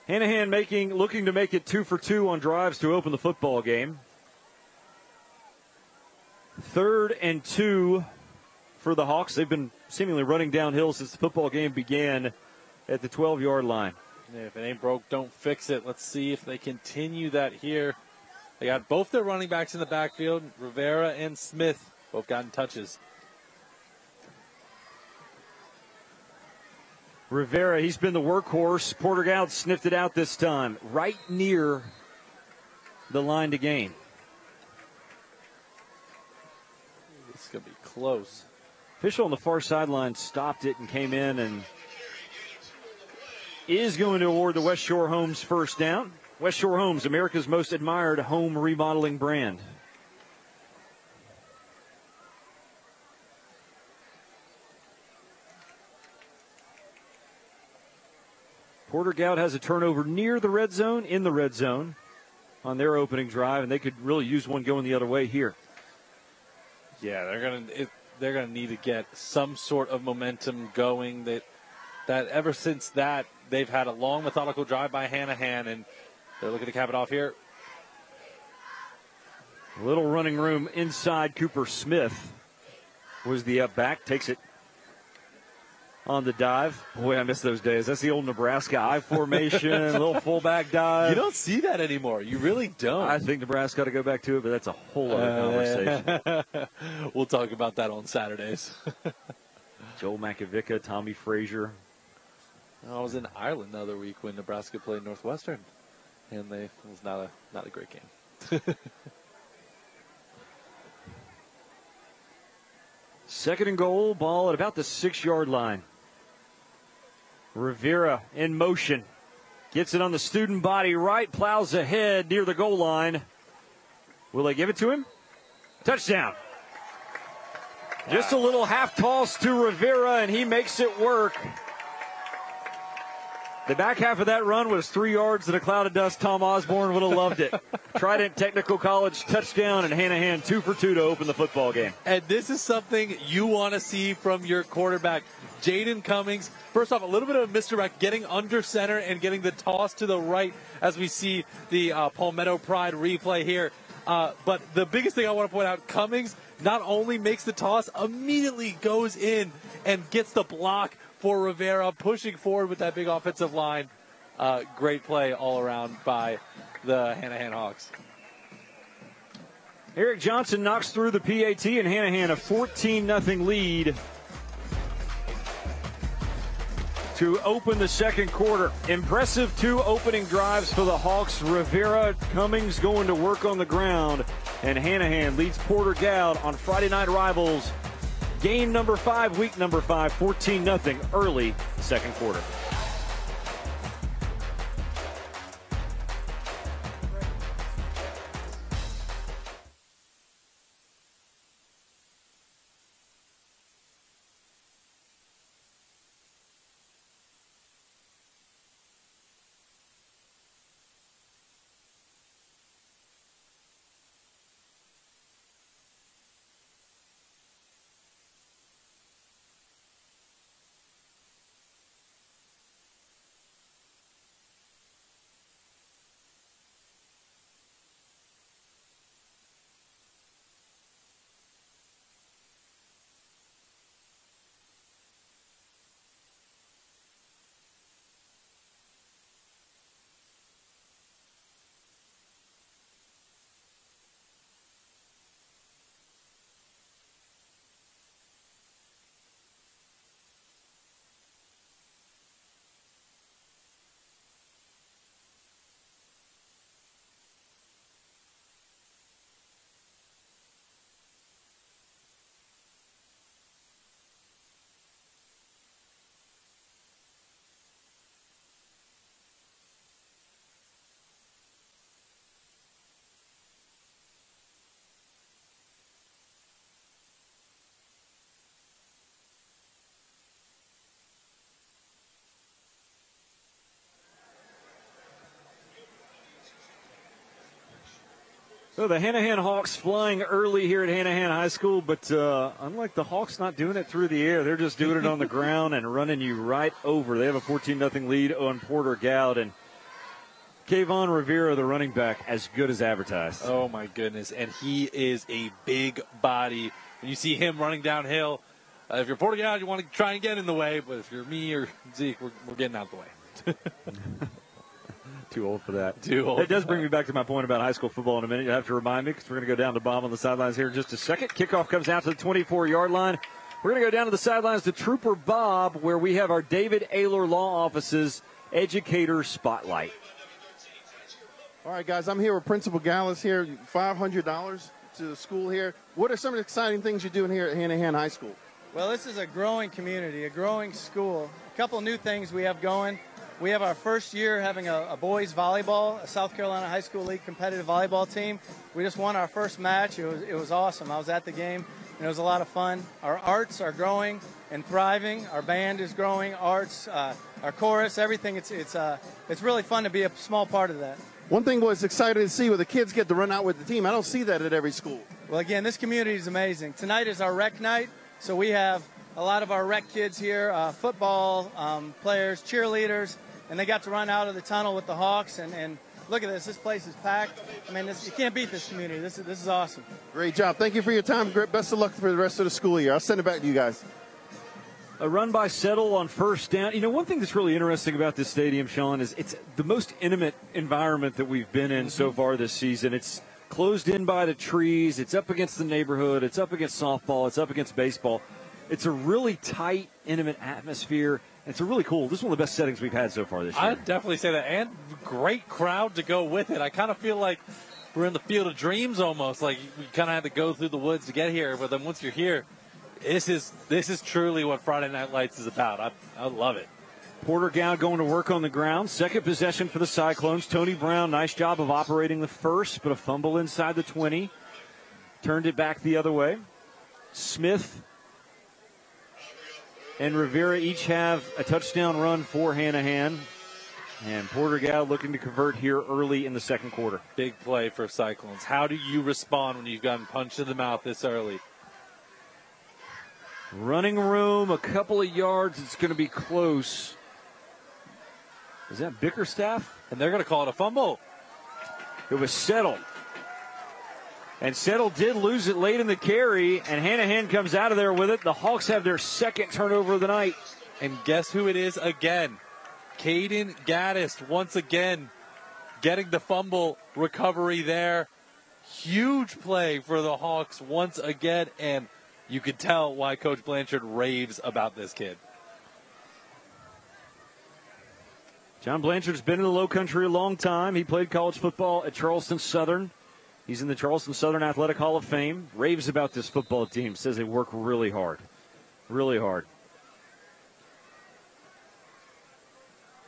Hanahan making, looking to make it two for two on drives to open the football game. Third and two for the Hawks. They've been seemingly running downhill since the football game began at the twelve-yard line. If it ain't broke, don't fix it. Let's see if they continue that here. They got both their running backs in the backfield. Rivera and Smith both gotten touches. Rivera, he's been the workhorse. Porter Gaud sniffed it out this time, right near the line to gain. This is going to be close. Official on the far sideline stopped it and came in and is going to award the West Shore Homes first down. West Shore Homes, America's most admired home remodeling brand. Porter Gaud has a turnover near the red zone, in the red zone, on their opening drive, and they could really use one going the other way here. Yeah, they're gonna it, they're gonna need to get some sort of momentum going. That that ever since that they've had a long methodical drive by Hanahan, and they're looking to cap it off here. A little running room inside. Cooper Smith was the up back, takes it on the dive. Boy, I miss those days. That's the old Nebraska I formation, little fullback dive. You don't see that anymore. You really don't. I think Nebraska got to go back to it, but that's a whole other uh, conversation. We'll talk about that on Saturdays. Joel Makovica, Tommy Frazier. I was in Ireland the other week when Nebraska played Northwestern, and they, it was not a not a great game. Second and goal, ball at about the six-yard line. Rivera in motion. Gets it on the student body right, plows ahead near the goal line. Will they give it to him? Touchdown. Wow. Just a little half toss to Rivera, and he makes it work. The back half of that run was three yards in a cloud of dust. Tom Osborne would have loved it. Trident Technical College touchdown, and Hanahan two for two to open the football game. And this is something you want to see from your quarterback, Jaden Cummings. First off, a little bit of a misdirect, getting under center and getting the toss to the right as we see the uh, Palmetto Pride replay here. Uh, but the biggest thing I want to point out, Cummings not only makes the toss, immediately goes in and gets the block for Rivera, pushing forward with that big offensive line. Uh, great play all around by the Hanahan Hawks. Eric Johnson knocks through the P A T, and Hanahan a fourteen nothing lead to open the second quarter. Impressive two opening drives for the Hawks. Rivera, Cummings going to work on the ground, and Hanahan leads Porter Gaud on Friday Night Rivals. Game number five, week number five, fourteen nothing early second quarter. So the Hanahan Hawks flying early here at Hanahan High School, but uh, unlike the Hawks, not doing it through the air. They're just doing it on the ground and running you right over. They have a fourteen nothing lead on Porter Gaud, and Kayvon Rivera, the running back, as good as advertised. Oh, my goodness, and he is a big body. You see him running downhill. Uh, if you're Porter Gaud, you want to try and get in the way, but if you're me or Zeke, we're, we're getting out the way. Too old for that. Too old. It does bring me back to my point about high school football in a minute. You'll have to remind me because we're going to go down to Bob on the sidelines here in just a second. Kickoff comes out to the twenty-four yard line. We're going to go down to the sidelines to Trooper Bob, where we have our David Aylor Law Office's Educator Spotlight. All right, guys, I'm here with Principal Gaddis here, five hundred dollars to the school here. What are some of the exciting things you're doing here at Hanahan High School? Well, this is a growing community, a growing school. A couple new things we have going. We have our first year having a, a boys volleyball, a South Carolina High School League competitive volleyball team. We just won our first match. It was, it was awesome. I was at the game, and it was a lot of fun. Our arts are growing and thriving. Our band is growing, arts, uh, our chorus, everything. It's, it's, uh, it's really fun to be a small part of that. One thing was excited to see where the kids get to run out with the team. I don't see that at every school. Well, again, this community is amazing. Tonight is our rec night, so we have a lot of our rec kids here, uh, football um, players, cheerleaders, and they got to run out of the tunnel with the Hawks, and, and look at this. This place is packed. I mean, this, you can't beat this community. This is, this is awesome. Great job. Thank you for your time. Best of luck for the rest of the school year. I'll send it back to you guys. A run by Settle on first down. You know, one thing that's really interesting about this stadium, Sean, is it's the most intimate environment that we've been in mm-hmm. so far this season. It's closed in by the trees. It's up against the neighborhood. It's up against softball. It's up against baseball. It's a really tight, intimate atmosphere. It's a really cool. This is one of the best settings we've had so far this year. I'd definitely say that, and great crowd to go with it. I kind of feel like we're in the field of dreams almost. Like we kind of had to go through the woods to get here, but then once you're here, this is this is truly what Friday Night Lights is about. I I love it. Porter Gaud going to work on the ground. Second possession for the Cyclones. Tony Brown, nice job of operating the first, but a fumble inside the twenty. Turned it back the other way. Smith and Rivera each have a touchdown run for Hanahan. And Porter Gaud looking to convert here early in the second quarter. Big play for Cyclones. How do you respond when you've gotten punched in the mouth this early? Running room, a couple of yards. It's going to be close. Is that Bickerstaff? And they're going to call it a fumble. It was Settle. And Settle did lose it late in the carry, and Hanahan comes out of there with it. The Hawks have their second turnover of the night. And guess who it is again? Caden Gaddis once again getting the fumble recovery there. Huge play for the Hawks once again, and you could tell why Coach Blanchard raves about this kid. John Blanchard's been in the Lowcountry a long time. He played college football at Charleston Southern. He's in the Charleston Southern Athletic Hall of Fame. Raves about this football team. Says they work really hard. Really hard.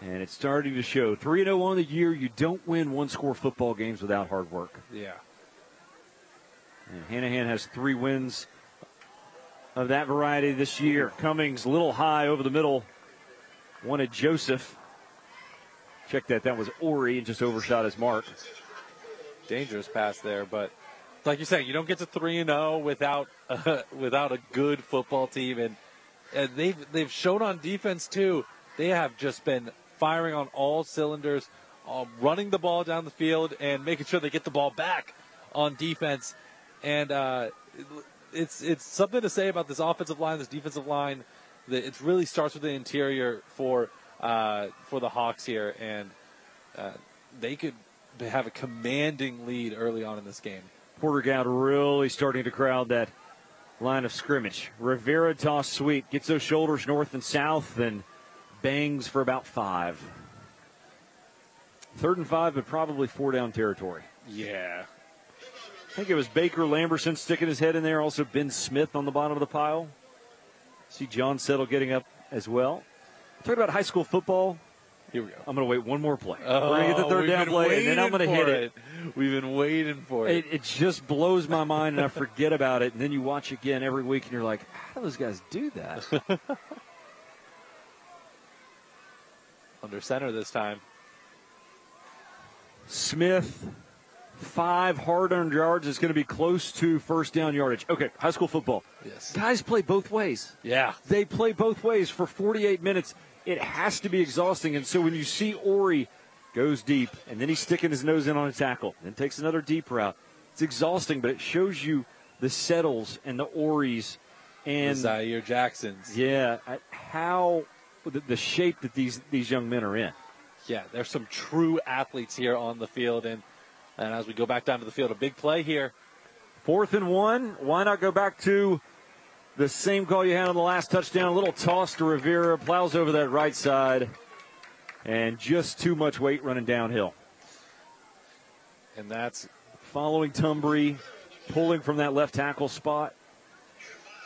And it's starting to show. three and oh on the year. You don't win one-score football games without hard work. Yeah. And Hanahan has three wins of that variety this year. Cummings, a little high over the middle. Wanted Joseph. Check that. That was Ori and just overshot his mark. Dangerous pass there, but like you're saying, you don't get to three and oh without uh, without a good football team. And, and they've, they've shown on defense, too. They have just been firing on all cylinders, um, running the ball down the field and making sure they get the ball back on defense. And uh, it's it's something to say about this offensive line, this defensive line. That it really starts with the interior for uh, for the Hawks here, and uh, they could have a commanding lead early on in this game. Porter Gaud really starting to crowd that line of scrimmage. Rivera toss sweep, gets those shoulders north and south, and bangs for about five. Third and five, but probably four down territory. Yeah. I think it was Baker Lamberson sticking his head in there. Also Ben Smith on the bottom of the pile. See John Settle getting up as well. Talking about high school football. Here we go. I'm going to wait one more play. Oh, we're going to get the third down play, and then I'm going to hit it. it. We've been waiting for it. It, it just blows my mind, and I forget about it. And then you watch again every week, and you're like, how do those guys do that? Under center this time. Smith, five hard-earned yards. It's going to be close to first down yardage. Okay, high school football. Yes. Guys play both ways. Yeah. They play both ways for forty-eight minutes. It has to be exhausting. And so when you see Ori goes deep, and then he's sticking his nose in on a tackle, then takes another deep route, it's exhausting, but it shows you the Settles and the Oris and the Zahir Jacksons. Yeah, how... The, the shape that these these young men are in. Yeah, there's some true athletes here on the field, and and as we go back down to the field, a big play here. Fourth and one. Why not go back to the same call you had on the last touchdown? A little toss to Rivera, plows over that right side, and just too much weight running downhill. And that's following Tumbree, pulling from that left tackle spot.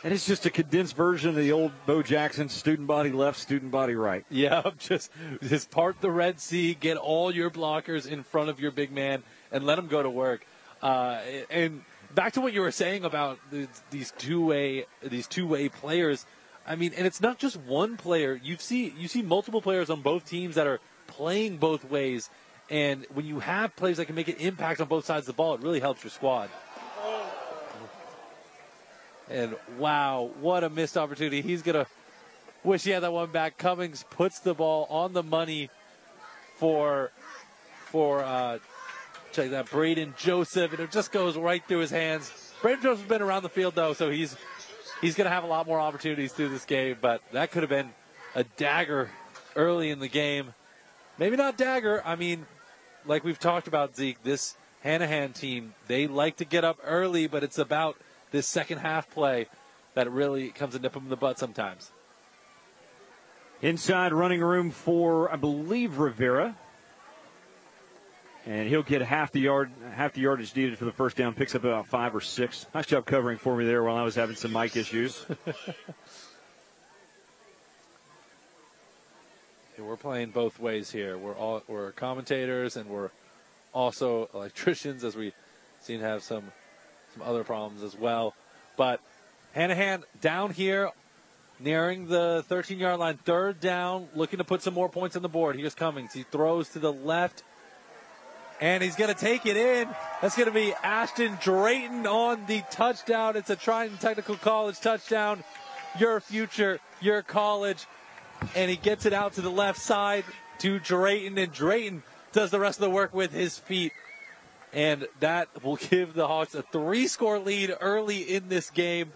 And it's just a condensed version of the old Bo Jackson, student body left, student body right. Yeah, just, just part the Red Sea, get all your blockers in front of your big man, and let them go to work. Uh, and back to what you were saying about these two-way these two-way players. I mean, and it's not just one player. You see, you see multiple players on both teams that are playing both ways. And when you have players that can make an impact on both sides of the ball, it really helps your squad. And, wow, what a missed opportunity. He's going to wish he had that one back. Cummings puts the ball on the money for, for uh, check that, Braden Joseph. And it just goes right through his hands. Braden Joseph has been around the field, though, so he's he's going to have a lot more opportunities through this game. But that could have been a dagger early in the game. Maybe not dagger. I mean, like we've talked about, Zeke, this Hanahan team, they like to get up early, but it's about – this second half play that really comes and nip them in the butt sometimes. Inside running room for, I believe, Rivera. And he'll get half the yard, half the yardage needed for the first down. Picks up about five or six. Nice job covering for me there while I was having some mic issues. We're playing both ways here. We're all we're commentators, and we're also electricians, as we seem to have some. Other problems as well. But Hanahan down here nearing the thirteen-yard line. Third down, looking to put some more points on the board. Here's Cummings. He throws to the left, and he's going to take it in. That's going to be Ashton Drayton on the touchdown. It's a Trident Technical College touchdown. Your future, your college. And he gets it out to the left side to Drayton, and Drayton does the rest of the work with his feet. And that will give the Hawks a three-score lead early in this game.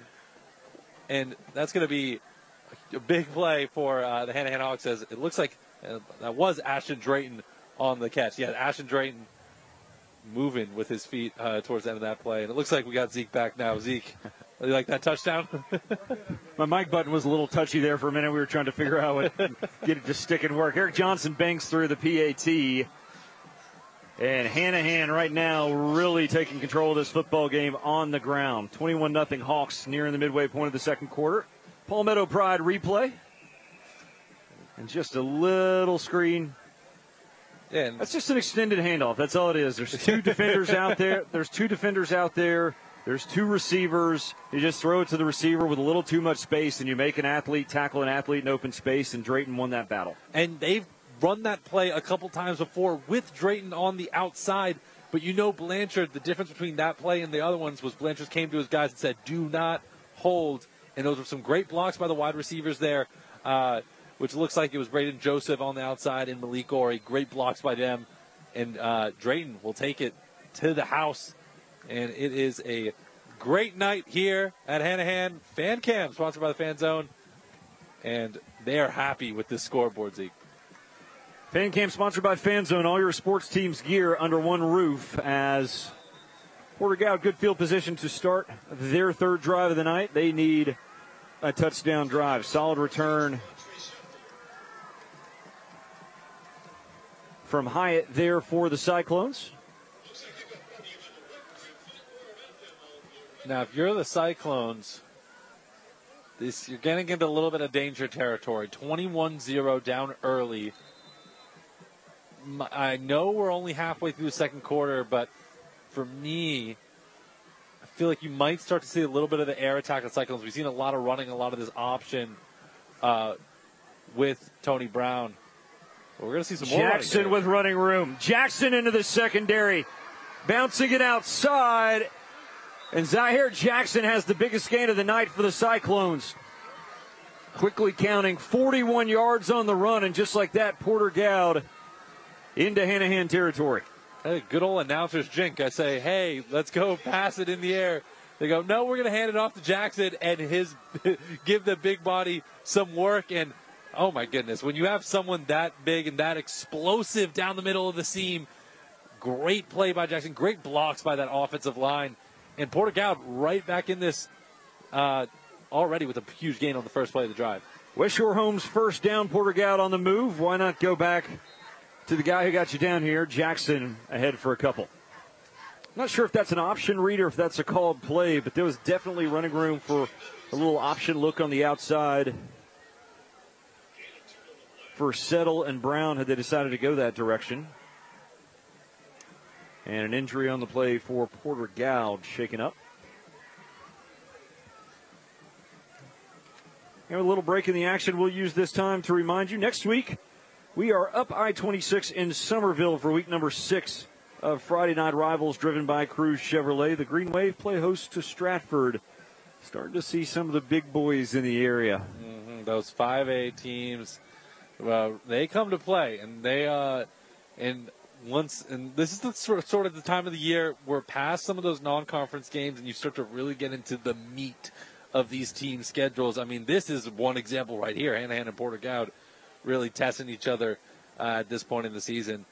And that's going to be a big play for uh, the Hanahan Hawks, as it looks like uh, that was Ashton Drayton on the catch. Yeah, Ashton Drayton moving with his feet uh, towards the end of that play. And it looks like we got Zeke back now. Zeke, you like that touchdown? My mic button was a little touchy there for a minute. We were trying to figure out how to get it to stick and work. Eric Johnson banks through the P A T. And Hanahan right now really taking control of this football game on the ground. twenty-one nothing Hawks nearing the midway point of the second quarter. Palmetto Pride replay. And just a little screen. Yeah, that's just an extended handoff. That's all it is. There's two defenders out there. There's two defenders out there. There's two receivers. You just throw it to the receiver with a little too much space, and you make an athlete tackle an athlete in open space, and Drayton won that battle. And they've run that play a couple times before with Drayton on the outside, but you know Blanchard, the difference between that play and the other ones was Blanchard came to his guys and said, do not hold. And those were some great blocks by the wide receivers there, uh, which looks like it was Braden Joseph on the outside and Malik Ori. Great blocks by them. And uh, Drayton will take it to the house. And it is a great night here at Hanahan. Fan Cam, sponsored by the Fan Zone. And they are happy with this scoreboard, Zeke. Fan Cam, sponsored by Fan Zone. All your sports team's gear under one roof as Porter Gaud, good field position to start their third drive of the night. They need a touchdown drive. Solid return from Hyatt there for the Cyclones. Now, if you're the Cyclones, this you're getting into a little bit of danger territory. twenty-one zero down early. I know we're only halfway through the second quarter, but for me, I feel like you might start to see a little bit of the air attack on Cyclones. We've seen a lot of running, a lot of this option uh, with Tony Brown. We're going to see some more. Jackson running with running room. Jackson into the secondary. Bouncing it outside. And Zahir Jackson has the biggest gain of the night for the Cyclones. Quickly counting forty-one yards on the run. And just like that, Porter Gaud into Hanahan territory. Hey, good old announcer's jink. I say, hey, let's go pass it in the air. They go, no, we're going to hand it off to Jackson and his give the big body some work. And oh, my goodness. When you have someone that big and that explosive down the middle of the seam, great play by Jackson, great blocks by that offensive line. And Porter Gaud right back in this uh, already with a huge gain on the first play of the drive. West Shore Homes first down, Porter Gaud on the move. Why not go back to the guy who got you down here? Jackson ahead for a couple. Not sure if that's an option read or if that's a called play, but there was definitely running room for a little option look on the outside for Settle and Brown had they decided to go that direction. And an injury on the play for Porter Gaud shaken up. And a little break in the action we'll use this time to remind you. Next week, we are up I twenty-six in Summerville for week number six of Friday Night Rivals driven by Cruise Chevrolet. The Green Wave play host to Stratford. Starting to see some of the big boys in the area. Mm-hmm. Those five A teams, well, they come to play, and they uh, and once, and this is the sort, sort of the time of the year we're past some of those non-conference games, and you start to really get into the meat of these team schedules. I mean, this is one example right here. Hanahan and Porter Gaud really testing each other uh, at this point in the season.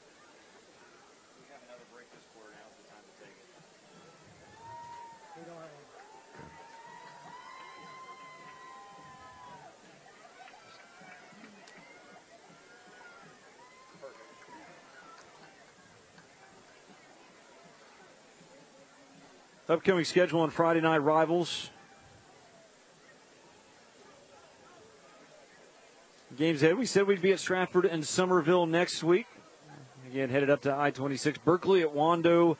Upcoming schedule on Friday Night Rivals. Games ahead. We said we'd be at Stratford and Summerville next week. Again, headed up to I twenty-six. Berkeley at Wando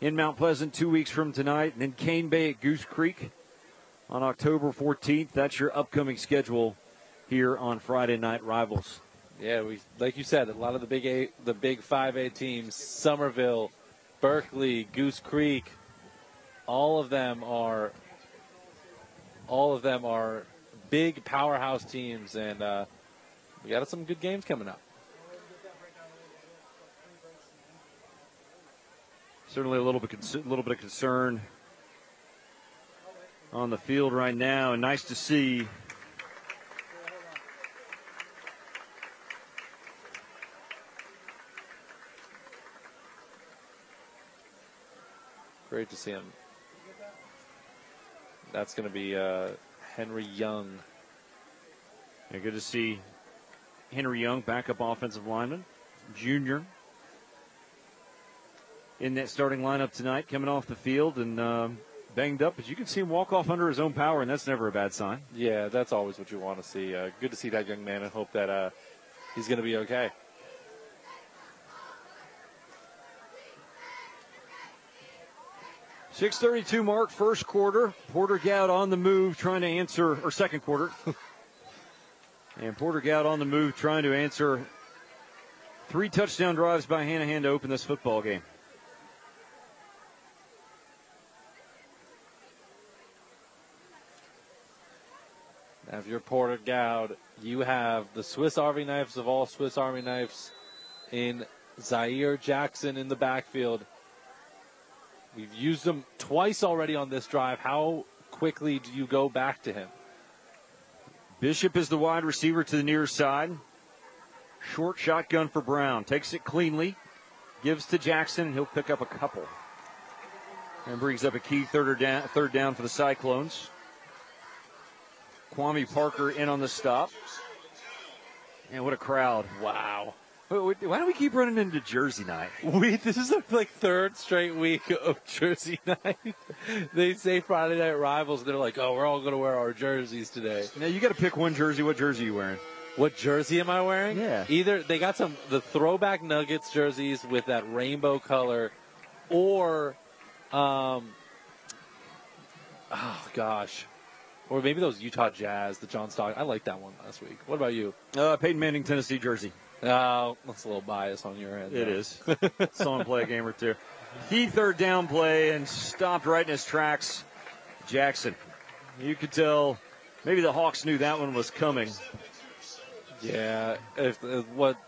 in Mount Pleasant two weeks from tonight. And then Cane Bay at Goose Creek on October fourteenth. That's your upcoming schedule here on Friday Night Rivals. Yeah, we like you said, a lot of the big eight, the big five A teams, Summerville, Berkeley, Goose Creek, all of them are all of them are big powerhouse teams, and uh, we got some good games coming up. Certainly a little bit a little bit of concern on the field right now, and nice to see Great to see him. That's going to be uh, Henry Young. Yeah, good to see Henry Young, backup offensive lineman, junior, in that starting lineup tonight, coming off the field and um, banged up. But you can see him walk off under his own power, and that's never a bad sign. Yeah, that's always what you want to see. Uh, good to see that young man, and hope that uh, he's going to be okay. six thirty-two mark, first quarter. Porter Gaud on the move trying to answer, or second quarter. And Porter Gaud on the move trying to answer three touchdown drives by Hanahan to open this football game. Now if you're Porter Gaud, you have the Swiss Army knives of all Swiss Army knives in Zahir Jackson in the backfield. We've used him twice already on this drive. How quickly do you go back to him? Bishop is the wide receiver to the near side. Short shotgun for Brown. Takes it cleanly. Gives to Jackson. He'll pick up a couple. And brings up a key third down, third down for the Cyclones. Kwame Parker in on the stop. And what a crowd. Wow. Why do we keep running into Jersey night? We this is like third straight week of Jersey night. They say Friday Night Rivals, and they're like, "Oh, we're all going to wear our jerseys today." Now you got to pick one jersey. What jersey are you wearing? What jersey am I wearing? Yeah. Either they got some the throwback Nuggets jerseys with that rainbow color, or, um, oh gosh, or maybe those Utah Jazz, the John Stock. I liked that one last week. What about you? Uh, Peyton Manning Tennessee jersey. Oh, that's a little bias on your end. It is. Saw him play a game or two. Key third down play and stopped right in his tracks. Jackson. You could tell maybe the Hawks knew that one was coming. Yeah. If, if what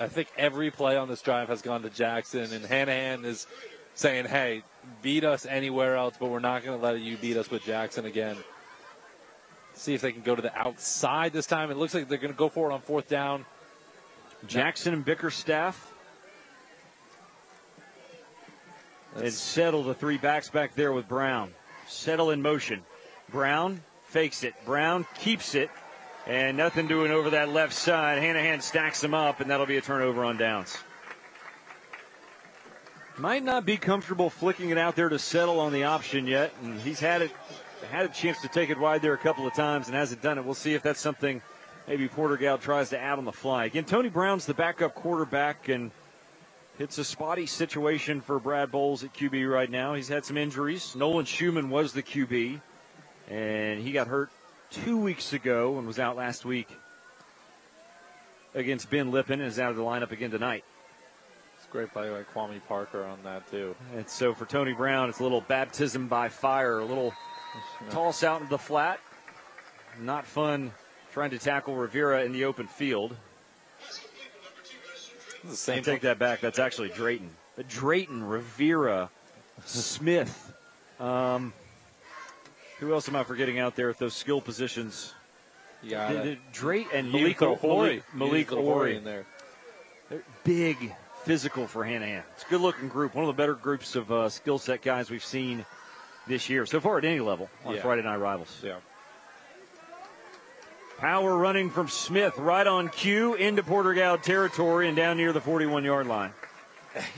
I think every play on this drive has gone to Jackson, and Hanahan is saying, hey, beat us anywhere else, but we're not going to let you beat us with Jackson again. See if they can go to the outside this time. It looks like they're going to go for it on fourth down. Jackson and Bickerstaff. And Settle, the three backs back there with Brown. Settle in motion. Brown fakes it. Brown keeps it. And nothing doing over that left side. Hanahan stacks him up, and that'll be a turnover on downs. Might not be comfortable flicking it out there to Settle on the option yet. And he's had it, had a chance to take it wide there a couple of times and hasn't done it. We'll see if that's something maybe Porter Gaud tries to add on the fly. Again, Tony Brown's the backup quarterback, and it's a spotty situation for Brad Bowles at Q B right now. He's had some injuries. Nolan Schumann was the Q B, and he got hurt two weeks ago and was out last week against Ben Lippin and is out of the lineup again tonight. It's a great play by Kwame Parker on that, too. And so for Tony Brown, it's a little baptism by fire, a little toss out into the flat. Not fun. Trying to tackle Rivera in the open field. The same I take that back. That's actually Drayton. But Drayton, Rivera, Smith. Um, who else am I forgetting out there at those skill positions? Yeah, Drayton and Malik Ori. Malik Ori in there. They're big, physical for Hanahan. It's a good-looking group. One of the better groups of uh, skill set guys we've seen this year so far at any level on yeah. Friday Night Rivals. Yeah. Power running from Smith right on cue into Porter Gaud territory and down near the forty-one-yard line.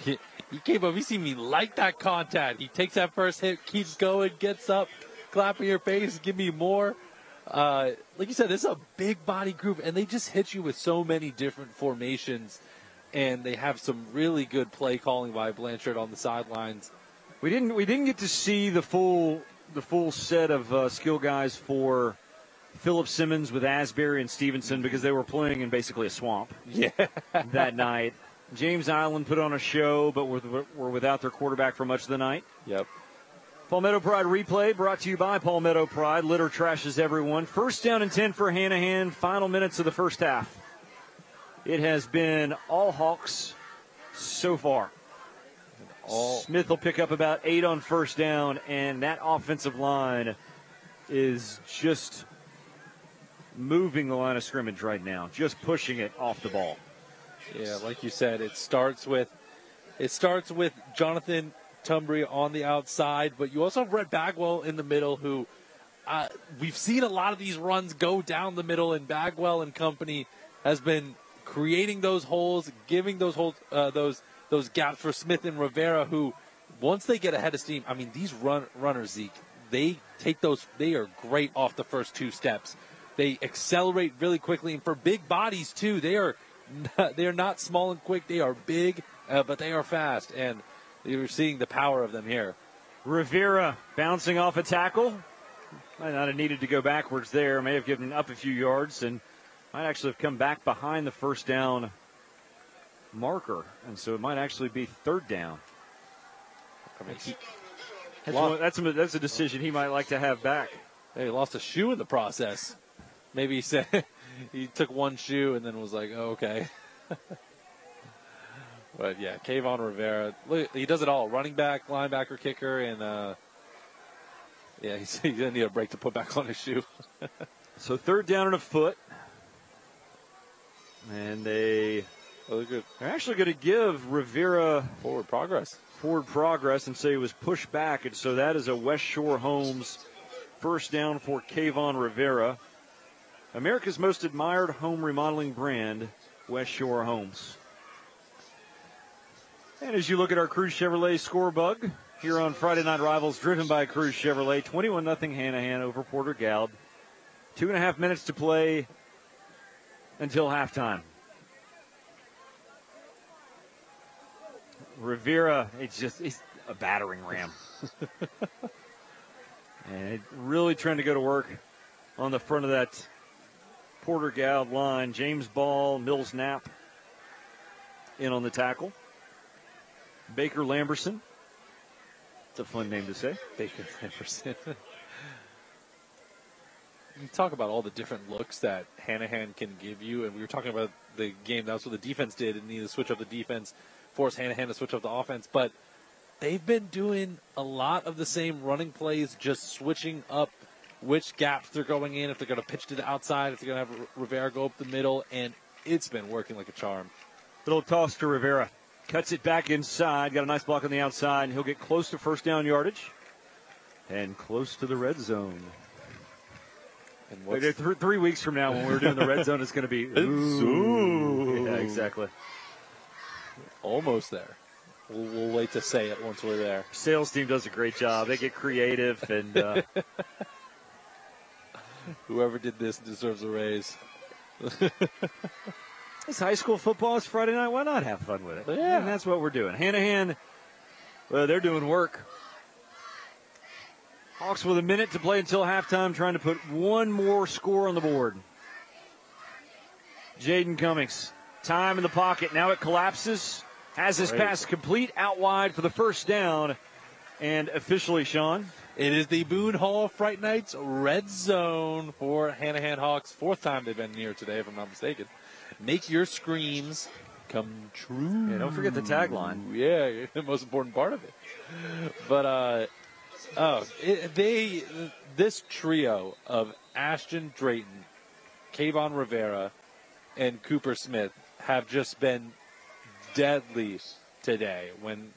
He came up. You see me like that contact. He takes that first hit, keeps going, gets up, clapping your face, give me more. Uh, like you said, this is a big body group, and they just hit you with so many different formations, and they have some really good play calling by Blanchard on the sidelines. We didn't, we didn't get to see the full the full set of uh, skill guys for Philip Simmons with Asbury and Stevenson because they were playing in basically a swamp yeah. that night. James Island put on a show, but were, were without their quarterback for much of the night. Yep. Palmetto Pride replay brought to you by Palmetto Pride. Litter trashes everyone. First down and ten for Hanahan. Final minutes of the first half. It has been all Hawks so far. All. Smith will pick up about eight on first down, and that offensive line is just moving the line of scrimmage right now, just pushing it off the ball. Yeah, like you said, it starts with it starts with Jonathan Tumbrey on the outside, but you also have Rhett Bagwell in the middle, who uh, we've seen a lot of these runs go down the middle, and Bagwell and company has been creating those holes, giving those holes, uh, those those gaps for Smith and Rivera, who once they get ahead of steam, I mean, these run runners, Zeke, they take those, they are great off the first two steps. They accelerate really quickly, and for big bodies too, they are they are not small and quick. They are big, uh, but they are fast, and you're seeing the power of them here. Rivera bouncing off a tackle. Might not have needed to go backwards there. May have given up a few yards and might actually have come back behind the first down marker, and so it might actually be third down. I mean, he, that's, one, that's, a, that's a decision he might like to have back. Hey, he lost a shoe in the process. Maybe he said he took one shoe and then was like, oh, okay. But, yeah, Kayvon Rivera, look, he does it all. Running back, linebacker, kicker, and, uh, yeah, he's, he didn't need a break to put back on his shoe. So third down and a foot. And they, oh, they're actually going to give Rivera forward progress. Forward progress and say it was pushed back. And so that is a West Shore Homes first down for Kayvon Rivera. America's most admired home remodeling brand, West Shore Homes. And as you look at our Cruise Chevrolet score bug here on Friday Night Rivals, driven by Cruise Chevrolet, twenty-one nothing Hanahan over Porter Gaud. Two and a half minutes to play until halftime. Rivera, it's just it's a battering ram. And really trying to go to work on the front of that Porter Gaud line. James Ball, Mills Knapp in on the tackle. Baker Lamberson. It's a fun name to say. Baker Lamberson. You talk about all the different looks that Hanahan can give you, and we were talking about the game. That's what the defense did, and needed to switch up the defense, force Hanahan to switch up the offense. But they've been doing a lot of the same running plays, just switching up which gaps they're going in, if they're going to pitch to the outside, if they're going to have Rivera go up the middle, and it's been working like a charm. Little toss to Rivera. Cuts it back inside. Got a nice block on the outside, and he'll get close to first down yardage and close to the red zone. And what's like th three weeks from now when we're doing the red zone, it's going to be, ooh. Yeah, exactly. Almost there. We'll, we'll wait to say it once we're there. Sales team does a great job. They get creative, and uh, whoever did this deserves a raise. It's high school football. It's Friday night. Why not have fun with it? Yeah. And that's what we're doing. Hanahan, well, they're doing work. Hawks with a minute to play until halftime, trying to put one more score on the board. Jaden Cummings, time in the pocket. Now it collapses. Has his pass complete out wide for the first down. And officially, Sean, it is the Boone Hall Fright Nights red zone for Hanahan Hawks. Fourth time they've been here today, if I'm not mistaken. Make your screams come true. Yeah, don't forget the tagline. Yeah, the most important part of it. But, uh, oh, it, they, this trio of Ashton Drayton, Kayvon Rivera, and Cooper Smith have just been deadly today. When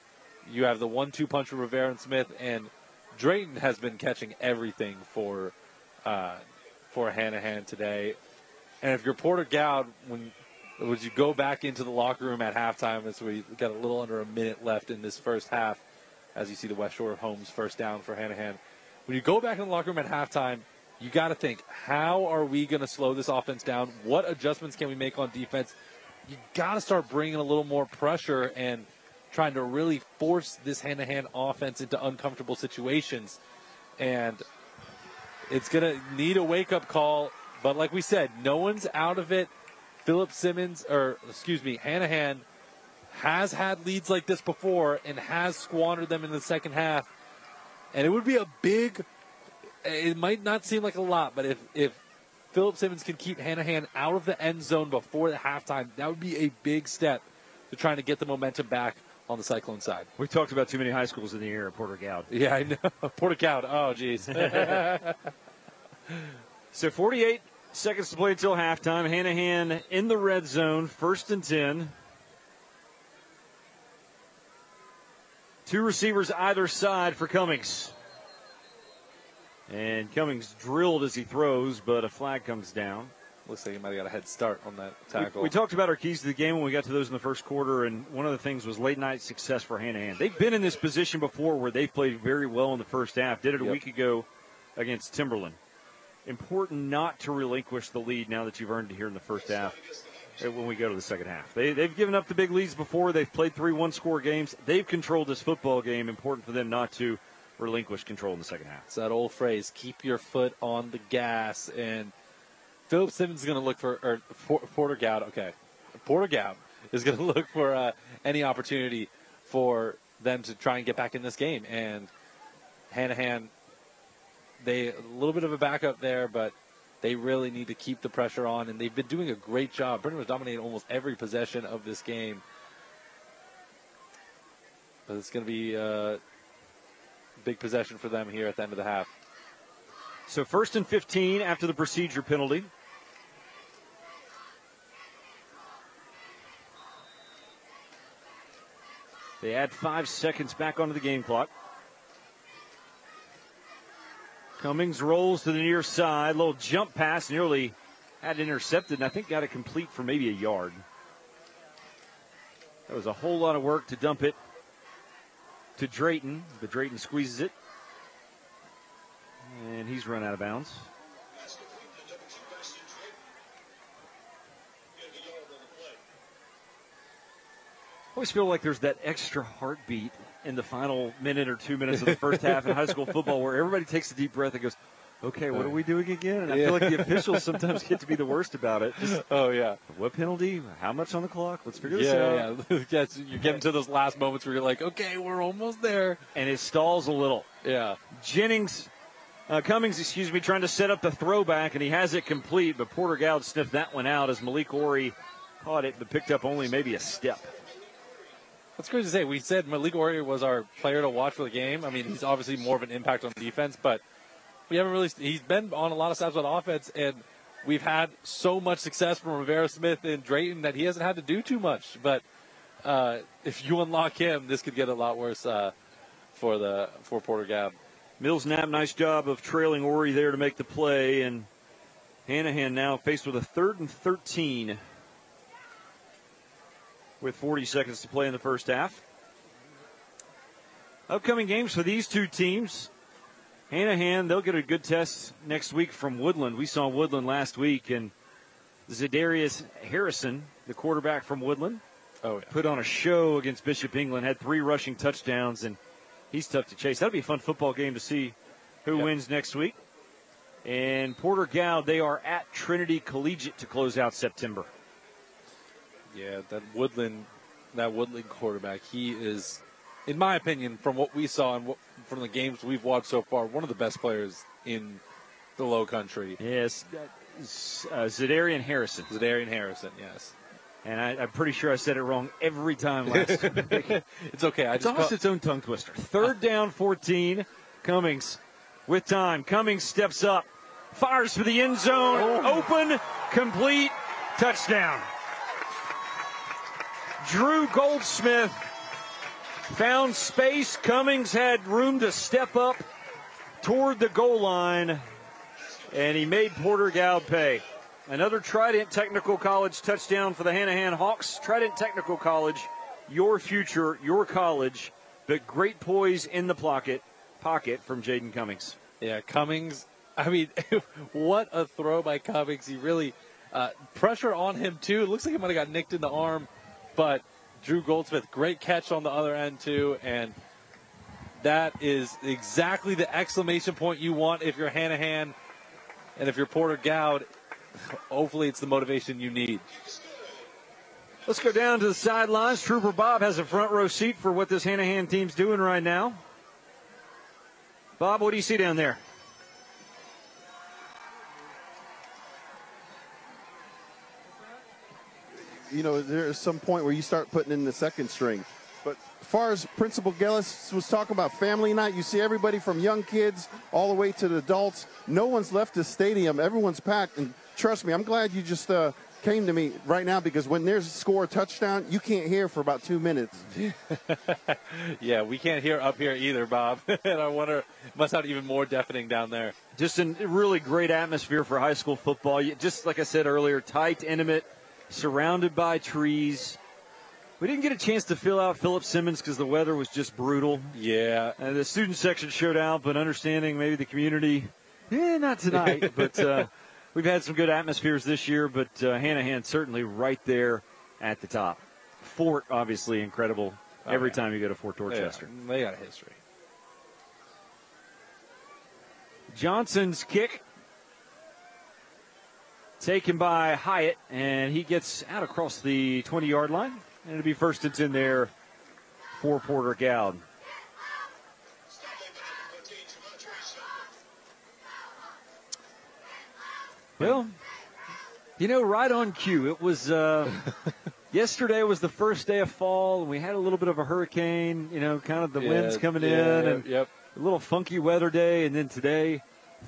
you have the one two punch of Rivera and Smith, and Drayton has been catching everything for, uh, for Hanahan today. And if you're Porter Gaud, when would you go back into the locker room at halftime? As we got a little under a minute left in this first half, as you see the West Shore Homes first down for Hanahan. When you go back in the locker room at halftime, you got to think: how are we going to slow this offense down? What adjustments can we make on defense? You got to start bringing a little more pressure and trying to really force this Hanahan offense into uncomfortable situations. and it's going to need a wake-up call. But like we said, no one's out of it. Philip Simmons, or excuse me, Hanahan has had leads like this before and has squandered them in the second half. And it would be a big, it might not seem like a lot, but if, if Philip Simmons can keep Hanahan out of the end zone before the halftime, that would be a big step to trying to get the momentum back on the Cyclone side. We've talked about too many high schools in the air at Porter Gaud. Yeah, I know. Porter Gaud. Oh, geez. So forty-eight seconds to play until halftime. Hanahan in the red zone, first and ten. Two receivers either side for Cummings. And Cummings drilled as he throws, but a flag comes down. Looks like he might have got a head start on that tackle. We, we talked about our keys to the game when we got to those in the first quarter, and one of the things was late-night success for Hanahan. They've been in this position before where they've played very well in the first half. Did it a yep. week ago against Timberland. Important not to relinquish the lead now that you've earned it here in the first half when we go to the second half. They, they've given up the big leads before. They've played three one-score games. They've controlled this football game. Important for them not to relinquish control in the second half. It's that old phrase, keep your foot on the gas. And Philip Simmons is going to look for, or for, Porter Gaud, okay. Porter Gaud is going to look for uh, any opportunity for them to try and get back in this game. And Hanahan, they, a little bit of a backup there, but they really need to keep the pressure on. And they've been doing a great job. Pretty much dominating almost every possession of this game. But it's going to be uh, big possession for them here at the end of the half. So first and fifteen after the procedure penalty. They add five seconds back onto the game clock. Cummings rolls to the near side. Little jump pass, nearly had it intercepted, and I think got it complete for maybe a yard. That was a whole lot of work to dump it to Drayton, but Drayton squeezes it. And he's run out of bounds. I always feel like there's that extra heartbeat in the final minute or two minutes of the first half in high school football where everybody takes a deep breath and goes, okay, what are we doing again? And I yeah. feel like the officials sometimes get to be the worst about it. Just, oh, yeah. What penalty? How much on the clock? Let's figure this yeah, out. Yeah, yeah. You're getting to those last moments where you're like, okay, we're almost there. And it stalls a little. Yeah. Jennings. Uh, Cummings, excuse me, trying to set up the throwback, and he has it complete, but Porter Gaud sniffed that one out as Malik Ori caught it but picked up only maybe a step. That's great to say. We said Malik Ori was our player to watch for the game. I mean, he's obviously more of an impact on defense, but we haven't really – he's been on a lot of snaps on offense, and we've had so much success from Rivera Smith and Drayton that he hasn't had to do too much. But uh, if you unlock him, this could get a lot worse uh, for the for Porter Gaud. Mills Knapp, nice job of trailing Ori there to make the play. And Hanahan now faced with a third and thirteen with forty seconds to play in the first half. Upcoming games for these two teams. Hanahan, they'll get a good test next week from Woodland. We saw Woodland last week, and Zadarius Harrison, the quarterback from Woodland, oh, yeah. put on a show against Bishop England, had three rushing touchdowns, and he's tough to chase. That'll be a fun football game to see who yep. wins next week. And Porter Gaud, they are at Trinity Collegiate to close out September. Yeah, that Woodland, that Woodland quarterback, he is, in my opinion, from what we saw and what, from the games we've watched so far, one of the best players in the Low Country. Yes, uh, Zadarian Harrison. Zadarian Harrison, yes. And I, I'm pretty sure I said it wrong every time last week. It's okay. I it's just almost its own tongue twister. Third down, fourteen. Cummings with time. Cummings steps up. Fires for the end zone. Oh. Open, complete, touchdown. Drew Goldsmith found space. Cummings had room to step up toward the goal line. And he made Porter Gaud pay. Another Trident Technical College touchdown for the Hanahan Hawks. Trident Technical College, your future, your college, but great poise in the pocket, pocket from Jaden Cummings. Yeah, Cummings, I mean, what a throw by Cummings. He really, uh, pressure on him too. It looks like he might have got nicked in the arm, but Drew Goldsmith, great catch on the other end too, and That is exactly the exclamation point you want if you're Hanahan, and if you're Porter Gaud, hopefully it's the motivation you need. Let's go down to the sidelines. Trooper Bob has a front row seat for what this Hanahan team's doing right now. Bob, what do you see down there? You know, there's some point where you start putting in the second string. But as far as Principal Gaddis was talking about family night, you see everybody from young kids all the way to the adults. No one's left the stadium. Everyone's packed. And trust me, I'm glad you just... Uh, came to me right now, because when there's a score a touchdown, you can't hear for about two minutes. Yeah, we can't hear up here either, Bob. And I wonder, must sound even more deafening down there. Just a really great atmosphere for high school football. You, just like I said earlier, tight, intimate, surrounded by trees. We didn't get a chance to fill out Philip Simmons because the weather was just brutal. Yeah. And the student section showed out, but understanding maybe the community, eh, not tonight, but... Uh, We've had some good atmospheres this year, but uh, Hanahan certainly right there at the top. Fort, obviously, incredible oh, every yeah. time you go to Fort Dorchester. Yeah, they got a history. Johnson's kick taken by Hyatt, and he gets out across the twenty-yard line. And it'll be first and ten there for Porter Gaud. Well, you know, right on cue. It was uh, yesterday was the first day of fall, and we had a little bit of a hurricane. You know, kind of the yeah, winds coming yeah, in, and yep. a little funky weather day. And then today,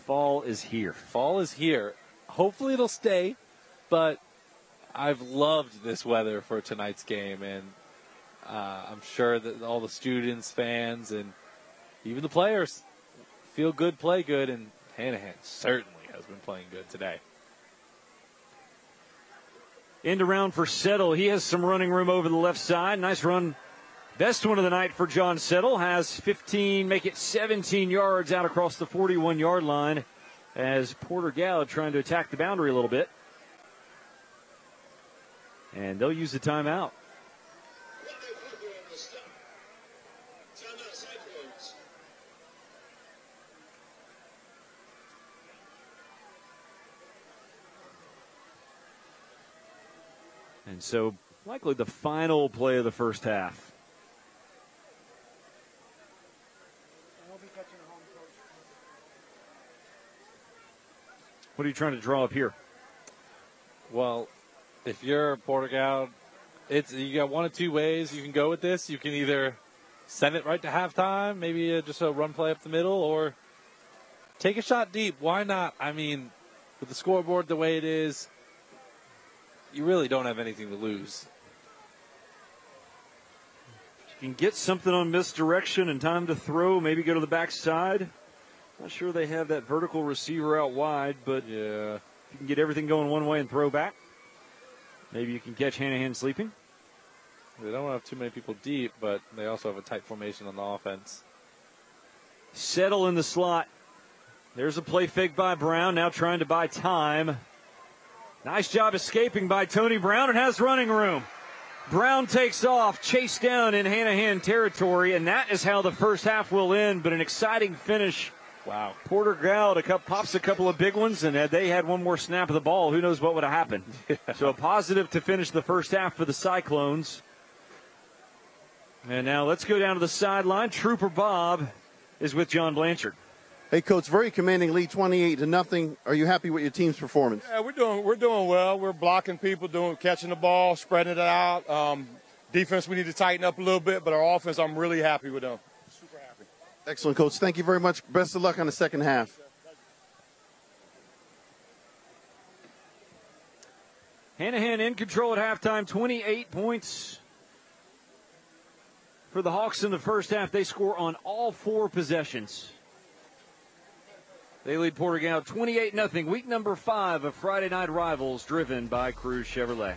fall is here. Fall is here. Hopefully, it'll stay. But I've loved this weather for tonight's game, and uh, I'm sure that all the students, fans, and even the players feel good, play good, and Hanahan certainly has been playing good today. End around for Settle. He has some running room over the left side. Nice run. Best one of the night for John Settle. Has fifteen, make it seventeen yards out across the forty-one-yard line as Porter Gaud trying to attack the boundary a little bit. And they'll use the timeout. And so, likely the final play of the first half. What are you trying to draw up here? Well, if you're Porter Gaud, it's you got one of two ways you can go with this. You can either send it right to halftime, maybe uh, just a run play up the middle, or take a shot deep. Why not? I mean, with the scoreboard the way it is, you really don't have anything to lose. You can get something on misdirection and time to throw, maybe go to the backside. Not sure they have that vertical receiver out wide, but yeah. if you can get everything going one way and throw back, maybe you can catch Hanahan sleeping. They don't have too many people deep, but they also have a tight formation on the offense. Settle in the slot. There's a play fake by Brown, now trying to buy time. Nice job escaping by Tony Brown, and has running room. Brown takes off, chased down in Hanahan territory, and that is how the first half will end, but an exciting finish. Wow. Porter Gaud a cup, pops a couple of big ones, and had they had one more snap of the ball, who knows what would have happened. Yeah. So a positive to finish the first half for the Cyclones. And now let's go down to the sideline. Trooper Bob is with John Blanchard. Hey, Coach, very commanding lead, twenty-eight to nothing. Are you happy with your team's performance? Yeah, we're doing we're doing well. We're blocking people, doing catching the ball, spreading it out. Um, defense, we need to tighten up a little bit, but our offense, I'm really happy with them. Super happy. Excellent, Coach. Thank you very much. Best of luck on the second half. Hanahan in control at halftime, twenty-eight points. For the Hawks in the first half, they score on all four possessions. They lead Porter Gaud twenty-eight nothing. Week number five of Friday Night Rivals, driven by Cruise Chevrolet.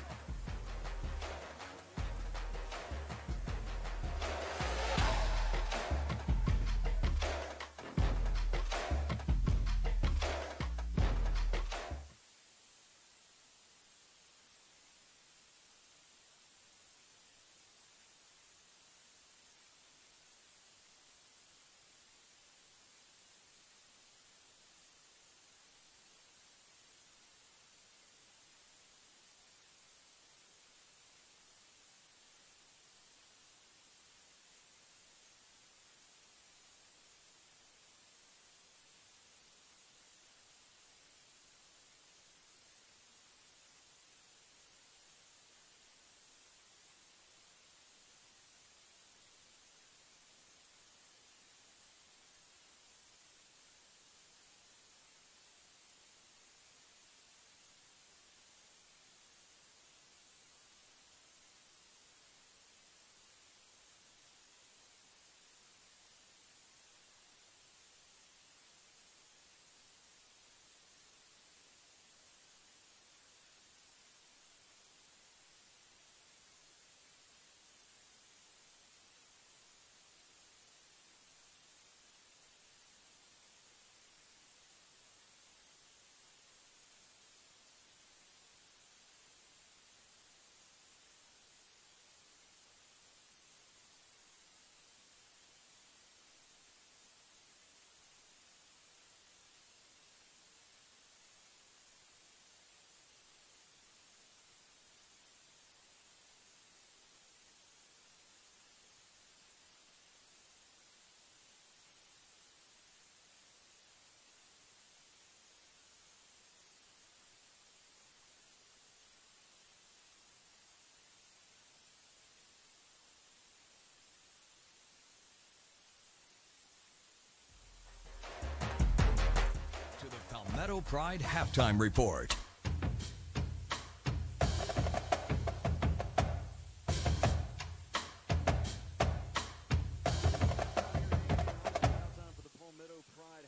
Eagle Pride halftime report.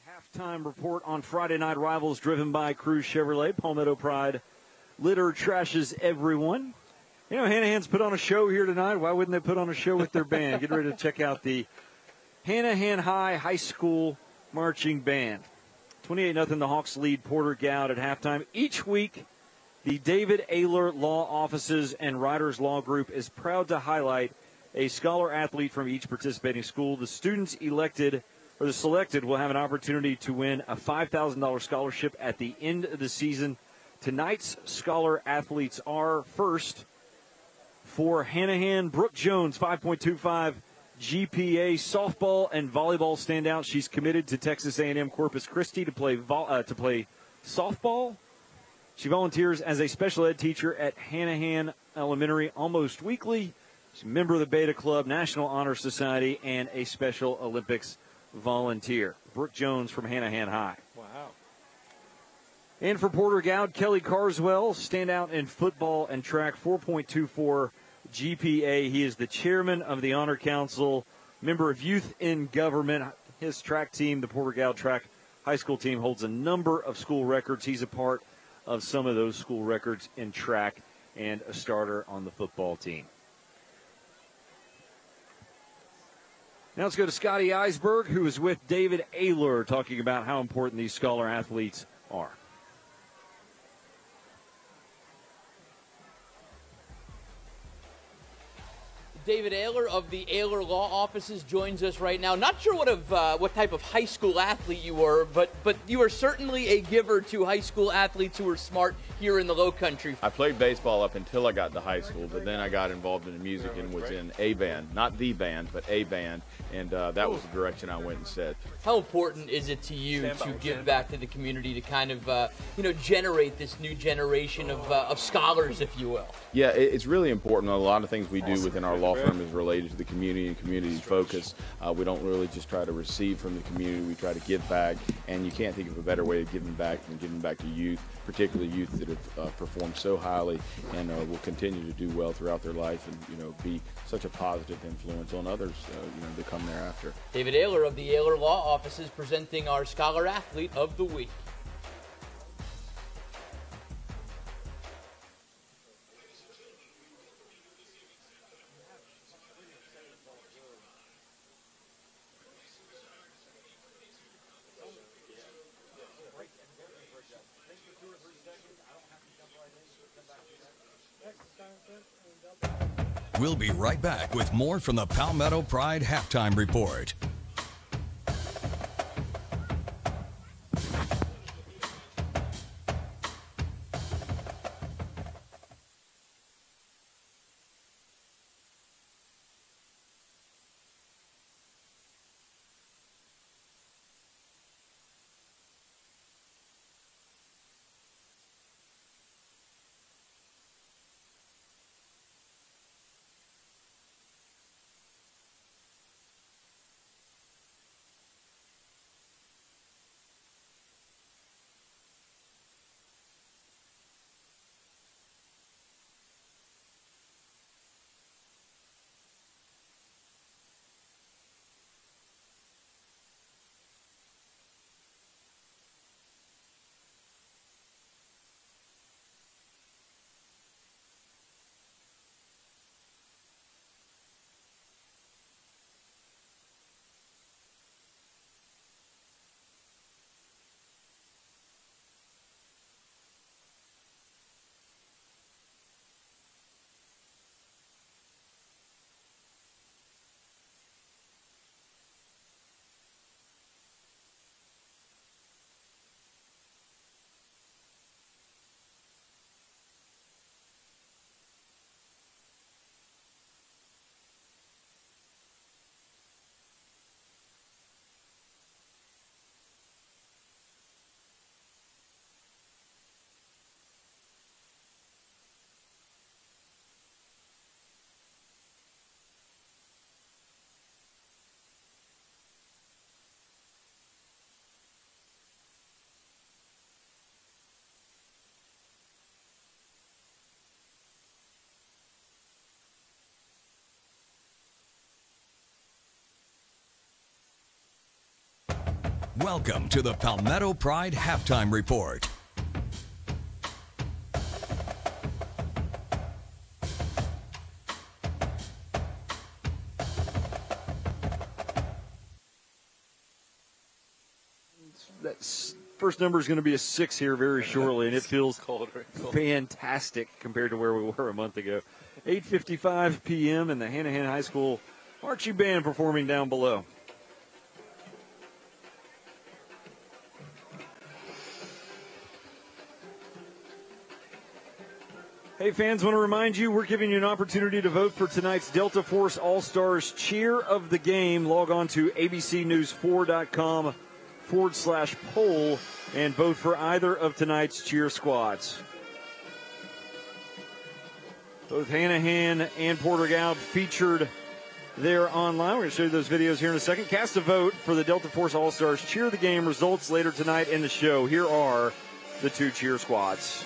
Halftime report on Friday Night Rivals, driven by Cruise Chevrolet. Palmetto Pride litter trashes everyone. You know, Hanahan's put on a show here tonight. Why wouldn't they put on a show with their band? Get ready to check out the Hanahan High High School Marching Band. twenty-eight nothing, the Hawks lead Porter Gaud at halftime. Each week, the David Ayler Law Offices and Riders Law Group is proud to highlight a scholar-athlete from each participating school. The students elected or the selected will have an opportunity to win a five thousand dollars scholarship at the end of the season. Tonight's scholar-athletes are, first, for Hanahan, Brooke Jones, five point two five G P A. Softball and volleyball standout. She's committed to Texas A and M Corpus Christi to play vo- uh, to play softball. She volunteers as a special ed teacher at Hanahan Elementary almost weekly. She's a member of the Beta Club, National Honor Society, and a Special Olympics volunteer. Brooke Jones from Hanahan High. Wow. And for Porter Gaud, Kelly Carswell, standout in football and track, four point two four G P A. He is the chairman of the Honor Council, member of Youth in Government. His track team, the Porter Gaud track high school team, holds a number of school records. He's a part of some of those school records in track and a starter on the football team. Now let's go to Scotty Eisberg, who is with David Ayler, talking about how important these scholar athletes are. David Ayler of the Ayler Law Offices joins us right now. Not sure what of uh, what type of high school athlete you were, but but you are certainly a giver to high school athletes who are smart here in the Lowcountry. I played baseball up until I got to high school, but then I got involved in the music and was in a band, not the band, but a band, and uh, that was the direction I went instead. How important is it to you to give back to the community to kind of uh, you know generate this new generation of uh, of scholars, if you will? Yeah, it's really important. A lot of things we do within our law firm is related to the community and community focus. Uh, we don't really just try to receive from the community, we try to give back, and you can't think of a better way of giving back than giving back to youth, particularly youth that have uh, performed so highly and uh, will continue to do well throughout their life and, you know, be such a positive influence on others, uh, you know, to come thereafter. David Ayler of the Ayler Law Offices presenting our Scholar Athlete of the Week. We'll be right back with more from the Palmetto Pride Halftime Report. Welcome to the Palmetto Pride Halftime Report. That's first number is going to be a six here very shortly, and it feels cold, cold. fantastic compared to where we were a month ago. eight fifty-five p m and the Hanahan High School marching band performing down below. Hey, fans, want to remind you, we're giving you an opportunity to vote for tonight's Delta Force All-Stars Cheer of the Game. Log on to abcnews4.com forward slash poll and vote for either of tonight's cheer squads. Both Hanahan and Porter Gaud featured there online. We're going to show you those videos here in a second. Cast a vote for the Delta Force All-Stars Cheer of the Game. Results later tonight in the show. Here are the two cheer squads.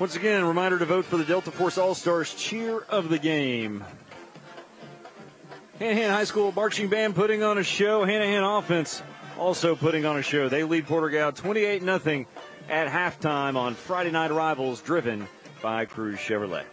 Once again, a reminder to vote for the Delta Force All-Stars Cheer of the Game. Hanahan High School marching band putting on a show. Hanahan offense also putting on a show. They lead Porter Gaud twenty-eight nothing at halftime on Friday Night Rivals, driven by Cruz Chevrolet.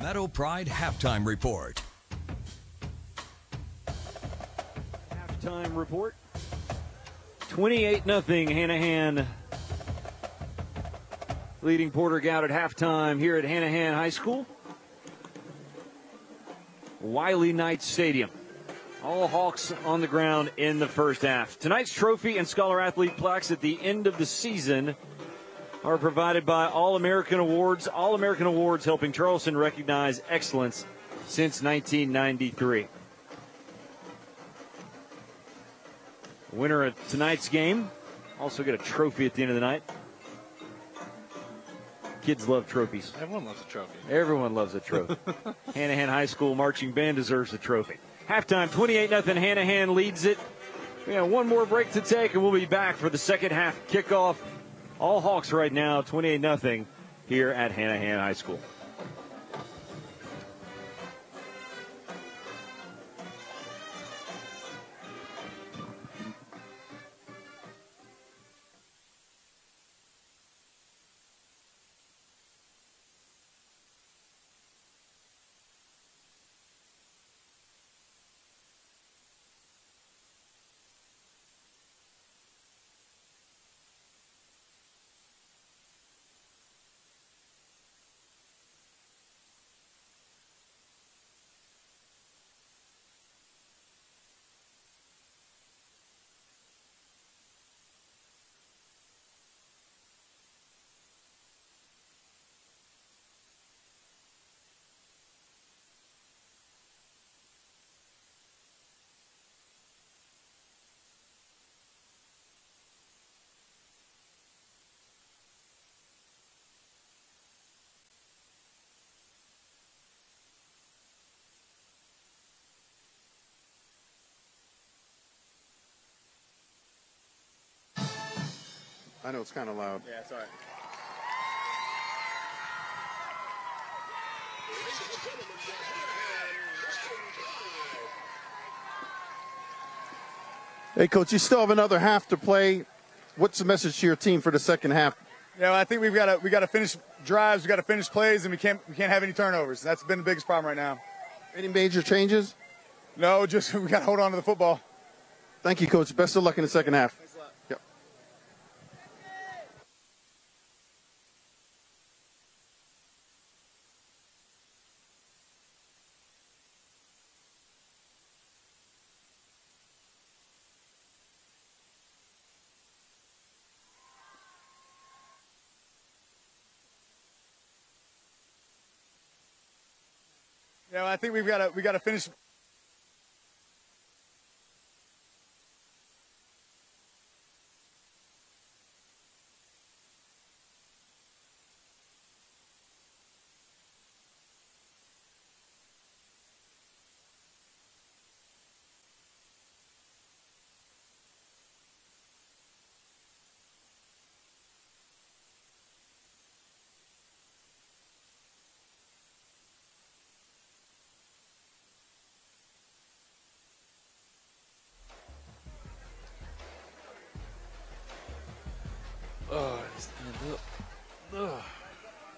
Palmetto Pride Halftime Report. Halftime report. twenty-eight nothing Hanahan leading Porter Gaud at halftime here at Hanahan High School. Wiley Knight Stadium. All Hawks on the ground in the first half. Tonight's trophy and Scholar Athlete plaques at the end of the season are provided by All-American Awards. All-American Awards helping Charleston recognize excellence since nineteen ninety-three. Winner of tonight's game also get a trophy at the end of the night. Kids love trophies. Everyone loves a trophy. Everyone loves a trophy. Hanahan High School marching band deserves a trophy. Halftime, twenty-eight nothing. Hanahan leads it. We have one more break to take, and we'll be back for the second half kickoff. All Hawks right now, twenty-eight nothing here at Hanahan High School. I know it's kind of loud. Yeah, it's all right. Hey, Coach, you still have another half to play. What's the message to your team for the second half? Yeah, well, I think we've got to we got to finish drives, we got to finish plays, and we can't we can't have any turnovers. That's been the biggest problem right now. Any major changes? No, just we got to hold on to the football. Thank you, Coach. Best of luck in the second half. Yeah, well, I think we've got to we got to finish.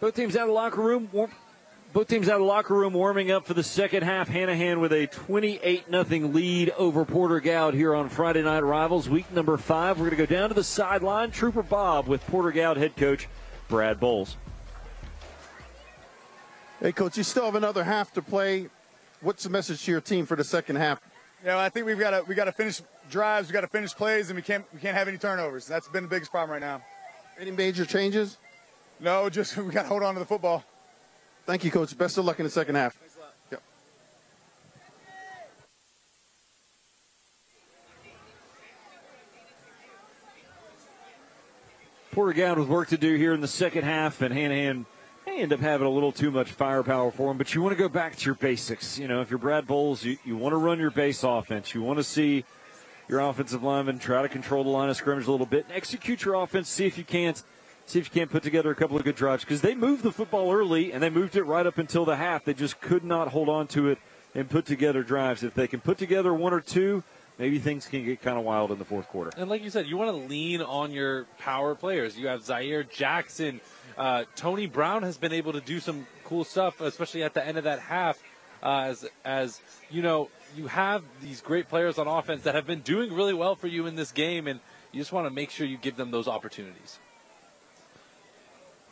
Both teams out of the locker room. Warm, both teams out of the locker room warming up for the second half. Hanahan with a twenty-eight nothing lead over Porter Gaud here on Friday Night Rivals, week number five. We're going to go down to the sideline. Trooper Bob with Porter Gaud head coach Brad Bowles. Hey, Coach, you still have another half to play. What's the message to your team for the second half? Yeah, well, I think we've got to we got to finish drives, we got to finish plays, and we can't we can't have any turnovers. That's been the biggest problem right now. Any major changes? No, just we got to hold on to the football. Thank you, Coach. Best of luck in the second half. Thanks a lot. Yep. Porter Gaud with work to do here in the second half, and Hanahan may end up having a little too much firepower for him, but you want to go back to your basics. You know, if you're Brad Bowles, you, you want to run your base offense. You want to see your offensive linemen try to control the line of scrimmage a little bit and execute your offense, see if you can't. See if you can't put together a couple of good drives, because they moved the football early, and they moved it right up until the half. They just could not hold on to it and put together drives. If they can put together one or two, maybe things can get kind of wild in the fourth quarter. And like you said, you want to lean on your power players. You have Zahir Jackson. Uh, Tony Brown has been able to do some cool stuff, especially at the end of that half. Uh, as, as you know, you have these great players on offense that have been doing really well for you in this game, and you just want to make sure you give them those opportunities.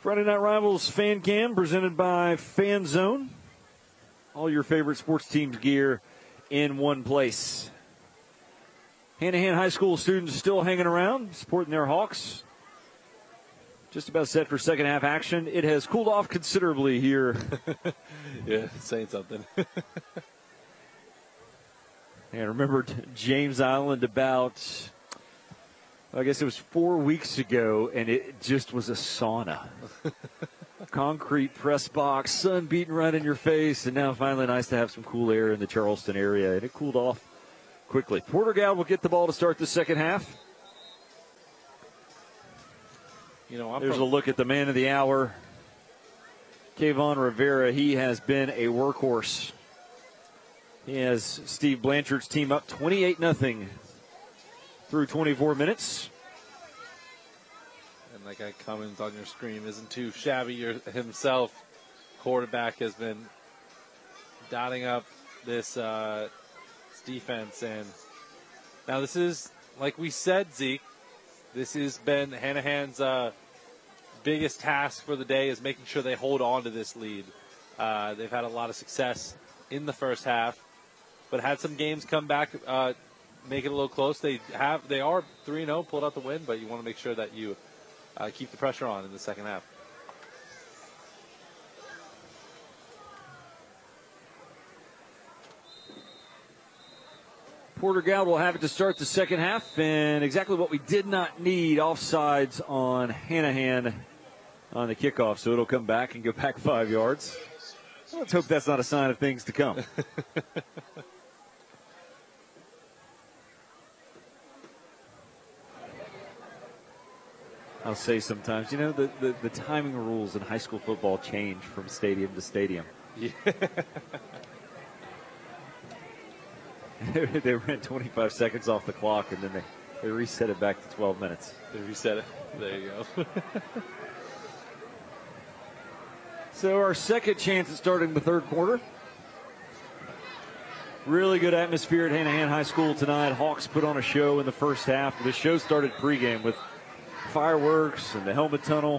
Friday Night Rivals Fan Cam presented by Fan Zone. All your favorite sports teams gear in one place. Hanahan High School students still hanging around, supporting their Hawks. Just about set for second half action. It has cooled off considerably here. Yeah, saying something. And remember James Island about, I guess it was four weeks ago, and it just was a sauna. Concrete press box, sun beating right in your face, and now finally nice to have some cool air in the Charleston area, and it cooled off quickly. Porter Gaud will get the ball to start the second half. You know, I'm There's a look at the man of the hour. Kayvon Rivera, he has been a workhorse. He has Steve Blanchard's team up twenty-eight nothing through twenty-four minutes. And like I commented on your screen, isn't too shabby himself. Quarterback has been dotting up this uh, defense. And now this is, like we said, Zeke, this has been Hanahan's uh, biggest task for the day, is making sure they hold on to this lead. Uh, they've had a lot of success in the first half, but had some games come back, uh, make it a little close. They have, they are three and oh, pulled out the win, but you want to make sure that you uh, keep the pressure on in the second half. Porter Gaud will have it to start the second half, and exactly what we did not need, offsides on Hanahan on the kickoff, so it'll come back and go back five yards. Let's hope that's not a sign of things to come. I'll say sometimes, you know, the, the, the timing rules in high school football change from stadium to stadium. Yeah. They ran twenty-five seconds off the clock, and then they, they reset it back to twelve minutes. They reset it. There you go. So our second chance at starting the third quarter. Really good atmosphere at Hanahan High School tonight. Hawks put on a show in the first half. The show started pregame with fireworks and the helmet tunnel.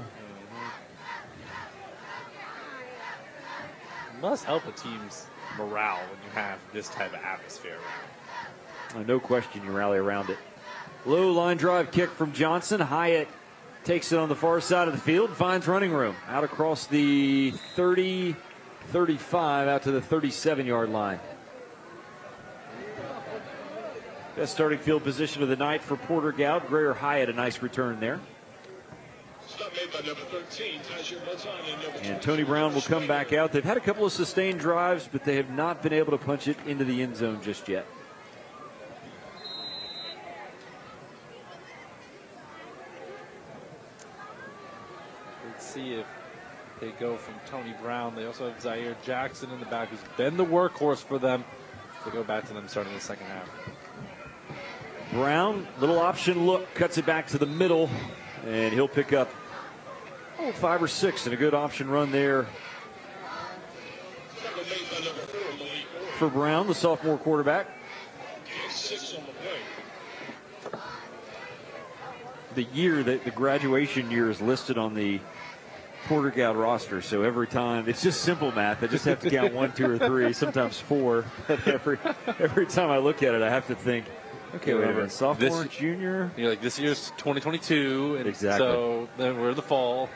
Mm-hmm. Must help a team's morale when you have this type of atmosphere around. No question, you rally around it. Low line drive kick from Johnson. Hyatt takes it on the far side of the field, finds running room. Out across the thirty, thirty-five, out to the thirty-seven-yard line. Best starting field position of the night for Porter Gaud. Greer Hyatt, a nice return there. And Tony Brown will come back out. They've had a couple of sustained drives, but they have not been able to punch it into the end zone just yet. See if they go from Tony Brown. They also have Zahir Jackson in the back, who's been the workhorse for them. They go back to them starting the second half. Brown, little option look, cuts it back to the middle, and he'll pick up oh, five or six, and a good option run there for Brown, the sophomore quarterback. The year that the graduation year is listed on the Porter Gaud roster, so every time it's just simple math. I just have to count one, two, or three, sometimes four. But every every time I look at it, I have to think, okay, wait a minute, sophomore, this, junior. You're like, this year's twenty twenty-two, and exactly. So then we're the fall.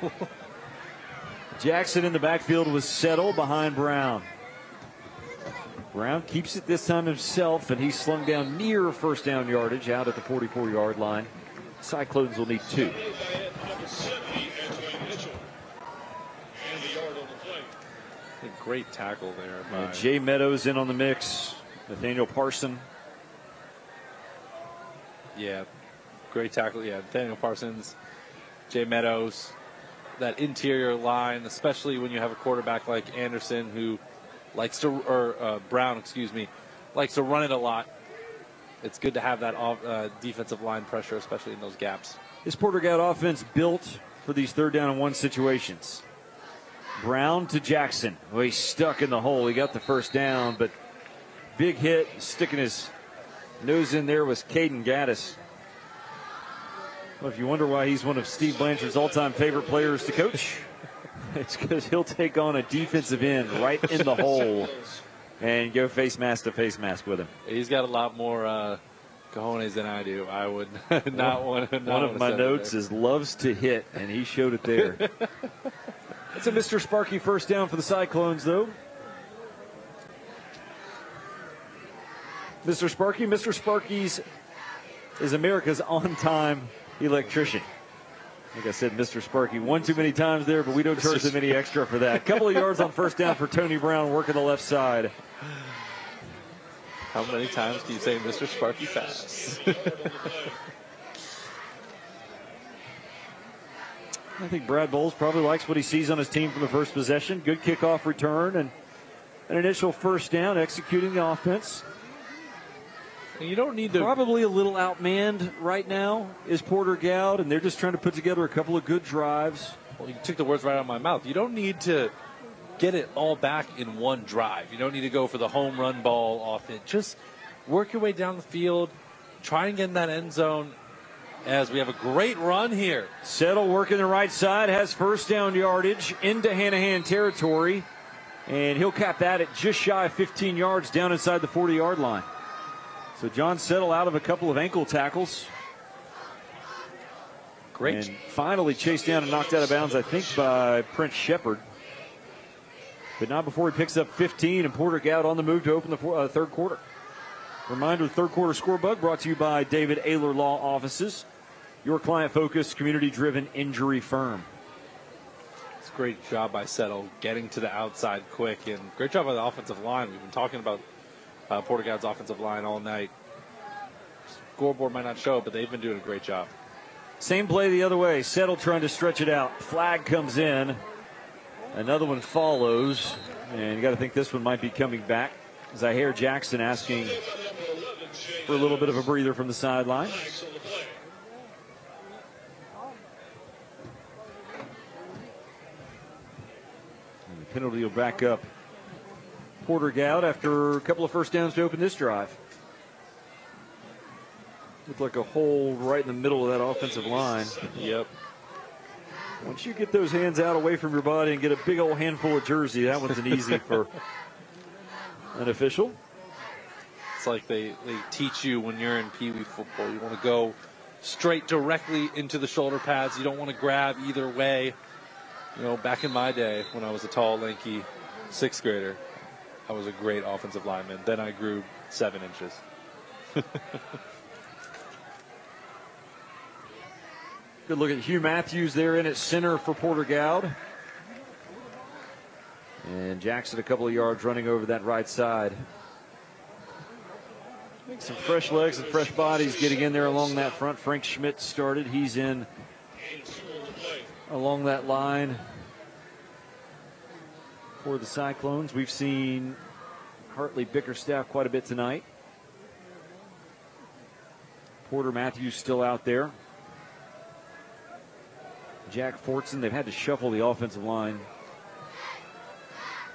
Jackson in the backfield was Settle behind Brown. Brown keeps it this time himself, and he's slung down near first down yardage out at the forty-four-yard line. Cyclones will need two. A great tackle there. By Jay Meadows in on the mix. Nathaniel Parson. Yeah, great tackle. Yeah, Nathaniel Parsons, Jay Meadows. That interior line, especially when you have a quarterback like Anderson who likes to, or uh, Brown, excuse me, likes to run it a lot. It's good to have that off, uh, defensive line pressure, especially in those gaps. This Porter Gaud offense built for these third down and one situations. Brown to Jackson. Well, he's stuck in the hole. He got the first down, but big hit. Sticking his nose in there was Caden Gaddis. Well, if you wonder why he's one of Steve Blanchard's all-time favorite players to coach, it's because he'll take on a defensive end right in the hole and go face mask to face mask with him. He's got a lot more uh, cojones than I do. I would not want to. One of my notes is loves to hit, and he showed it there. It's a Mister Sparky first down for the Cyclones, though. Mister Sparky, Mister Sparky's is America's on-time electrician. Like I said, Mister Sparky one too many times there, but we don't charge him any extra for that. Couple of yards on first down for Tony Brown, working the left side. How many times do you say Mister Sparky fast? I think Brad Bowles probably likes what he sees on his team from the first possession. Good kickoff return and an initial first down, executing the offense. You don't need to. Probably a little outmanned right now is Porter Gaud, and they're just trying to put together a couple of good drives. Well, you took the words right out of my mouth. You don't need to get it all back in one drive. You don't need to go for the home run ball off it. Just work your way down the field, try and get in that end zone, as we have a great run here. Settle working the right side, has first down yardage into Hanahan territory, and he'll cap that at just shy of fifteen yards down inside the forty-yard line. So John Settle out of a couple of ankle tackles. Great. And finally chased down and knocked out of bounds, I think, by Prince Shepard. But not before he picks up fifteen, and Porter Gaud on the move to open the four, uh, third quarter. Reminder, the third quarter score bug brought to you by David Ayler Law Offices, your client-focused, community-driven injury firm. It's a great job by Settle getting to the outside quick, and great job by the offensive line. We've been talking about Uh, Porter Gaud's offensive line all night. Scoreboard might not show, but they've been doing a great job. Same play the other way. Settle trying to stretch it out. Flag comes in. Another one follows. And you got to think this one might be coming back. Zahir Jackson asking for a little bit of a breather from the sideline. And the penalty will back up Porter Gaud after a couple of first downs to open this drive. Looked like a hole right in the middle of that offensive line. Yep. Once you get those hands out away from your body and get a big old handful of jersey, that one's an easy for an official. It's like they, they teach you when you're in Pee Wee football. You want to go straight directly into the shoulder pads. You don't want to grab either way. You know, back in my day when I was a tall, lanky sixth grader, I was a great offensive lineman. Then I grew seven inches. Good look at Hugh Matthews there in at center for Porter Gaud. And Jackson a couple of yards running over that right side. I think some fresh legs and fresh bodies getting in there along that front. Frank Schmidt started. He's in along that line for the Cyclones. We've seen Hartley Bickerstaff quite a bit tonight. Porter Matthews still out there. Jack Fortson, they've had to shuffle the offensive line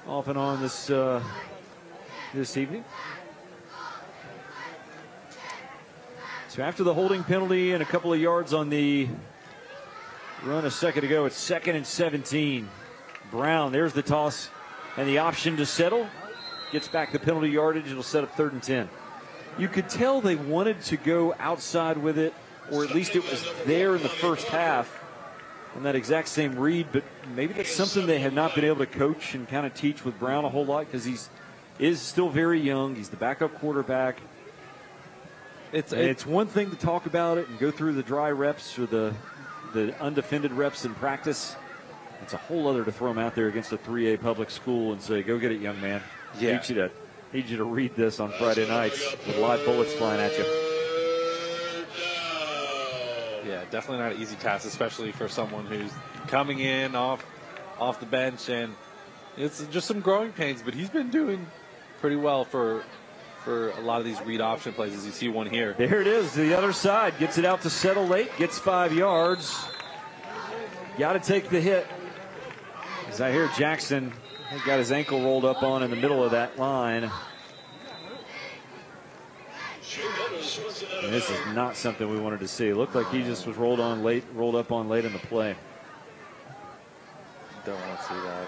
off and on this, uh, this evening. So after the holding penalty and a couple of yards on the run a second ago, it's second and seventeen. Brown, there's the toss. And the option to Settle, gets back the penalty yardage. It'll set up third and ten. You could tell they wanted to go outside with it, or at least it was there in the first half on that exact same read, but maybe that's something they have not been able to coach and kind of teach with Brown a whole lot, because he's is still very young. He's the backup quarterback. It's, it's one thing to talk about it and go through the dry reps or the, the undefended reps in practice. It's a whole other to throw him out there against a three A public school and say, go get it, young man. Yeah. Need you to, need you to read this on Friday nights with live bullets flying at you. Yeah, definitely not an easy task, especially for someone who's coming in off off the bench. And it's just some growing pains, but he's been doing pretty well for, for a lot of these read option plays, as you see one here. There it is, to the other side. Gets it out to Settle late, gets five yards. Got to take the hit. As I hear Jackson got his ankle rolled up on in the middle of that line. And this is not something we wanted to see. It looked like he just was rolled on late, rolled up on late in the play. Don't want to see that.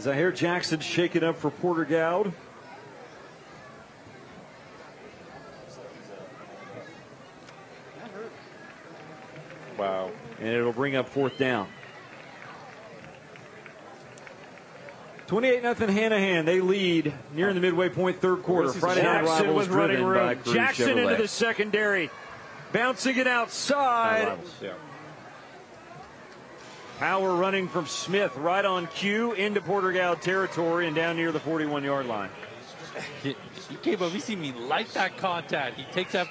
Zahir Jackson shaking up for Porter Gaud. Wow. And it'll bring up fourth down. twenty-eight nothing Hanahan. They lead near in the midway point, third quarter. Friday night rivals driven by Cruz Chevrolet. Jackson into the secondary. Bouncing it outside. Yeah. Power running from Smith right on cue into Porter Gaud territory and down near the forty-one yard line. He came up. He see me like that contact. He takes that.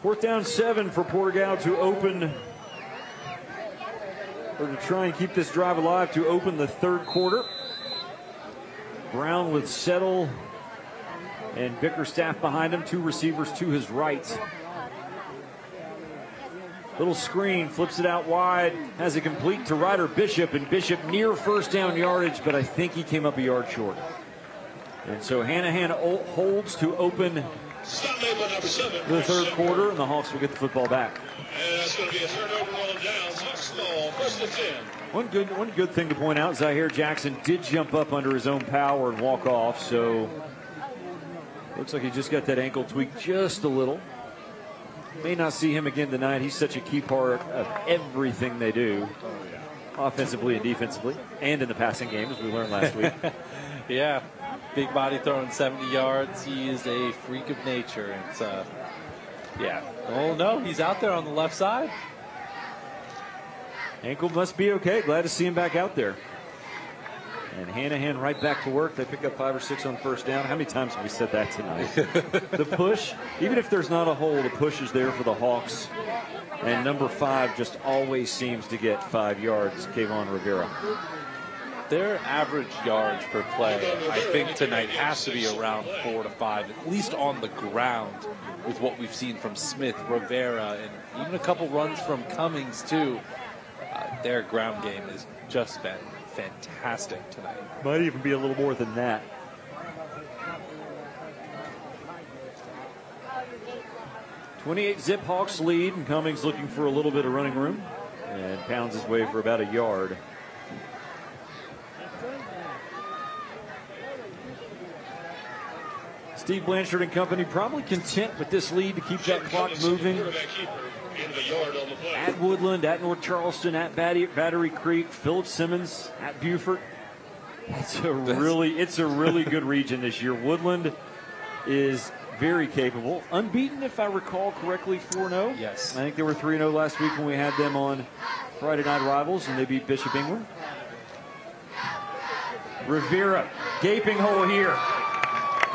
Fourth down seven for Porter Gaud to open, or to try and keep this drive alive to open the third quarter. Brown with Settle and Bickerstaff behind him, two receivers to his right. Little screen, flips it out wide, has a complete to Ryder Bishop, and Bishop near first down yardage, but I think he came up a yard short. And so Hanahan holds to open the third quarter, and the Hawks will get the football back. And that's going to be a turnover on down. Six ball, first and ten. One good, one good thing to point out, Zahir Jackson did jump up under his own power and walk off, so looks like he just got that ankle tweaked just a little. May not see him again tonight. He's such a key part of everything they do, offensively and defensively, and in the passing game, as we learned last week. Yeah. Big body throwing seventy yards. He is a freak of nature. It's, uh, yeah. Oh, no, he's out there on the left side. Ankle must be okay. Glad to see him back out there. And Hanahan right back to work. They pick up five or six on first down. How many times have we said that tonight? The push, even if there's not a hole, the push is there for the Hawks. And number five just always seems to get five yards, Kayvon Rivera. Their average yards per play, I think tonight, has to be around four to five, at least on the ground, with what we've seen from Smith, Rivera, and even a couple runs from Cummings, too. Uh, their ground game has just been fantastic tonight. Might even be a little more than that. twenty-eight zip Hawks lead, and Cummings looking for a little bit of running room, and pounds his way for about a yard. Steve Blanchard and company probably content with this lead to keep that clock moving. At Woodland, at North Charleston, at Battery Creek, Philip Simmons, at Beaufort. That's a really, it's a really good region this year. Woodland is very capable. Unbeaten, if I recall correctly, four and oh. Yes. I think they were three and oh last week when we had them on Friday Night Rivals, and they beat Bishop England. Rivera, gaping hole here.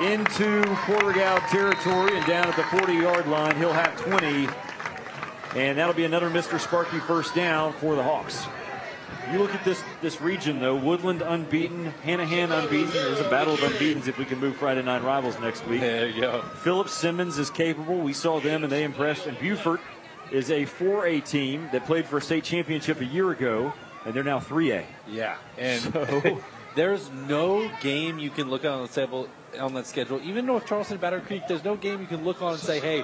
Into Porter Gaud territory and down at the forty yard line. He'll have twenty, and that'll be another Mister Sparky first down for the Hawks. You look at this this region, though. Woodland unbeaten, Hanahan unbeaten. There's a battle of unbeatens if we can move Friday Night Rivals next week. There you go. Philip Simmons is capable. We saw them, and they impressed. And Beaufort is a four A team that played for a state championship a year ago. and they're now three A. Yeah, and so there's no game you can look at on the table, on that schedule, even North Charleston, Battle Creek, there's no game you can look on and say, hey,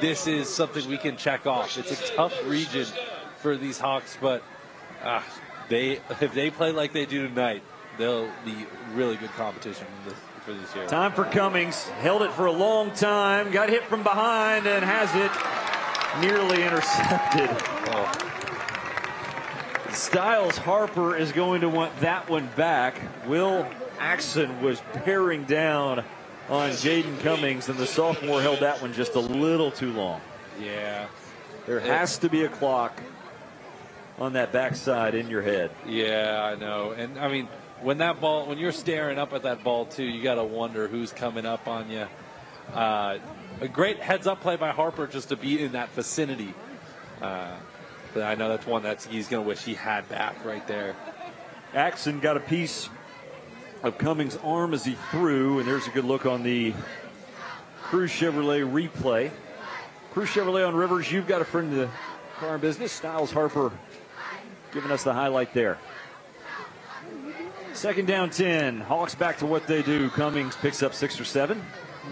this is something we can check off. It's a tough region for these Hawks, but uh, they if they play like they do tonight, they'll be really good competition this, for this year. Time for Cummings. Held it for a long time, got hit from behind, and has it nearly intercepted. Oh. Styles Harper is going to want that one back. Will Axon was bearing down on Jaden Cummings, and the sophomore held that one just a little too long. Yeah. There has to be a clock on that backside in your head. Yeah, I know. And, I mean, when that ball, when you're staring up at that ball, too, you got to wonder who's coming up on you. Uh, a great heads-up play by Harper just to be in that vicinity. Uh, but I know that's one that he's going to wish he had back right there. Axon got a piece of Cummings' arm as he threw, and there's a good look on the Cruz Chevrolet replay. Cruz Chevrolet on Rivers, you've got a friend in the car business. Styles Harper giving us the highlight there. Second down ten. Hawks back to what they do. Cummings picks up six or seven,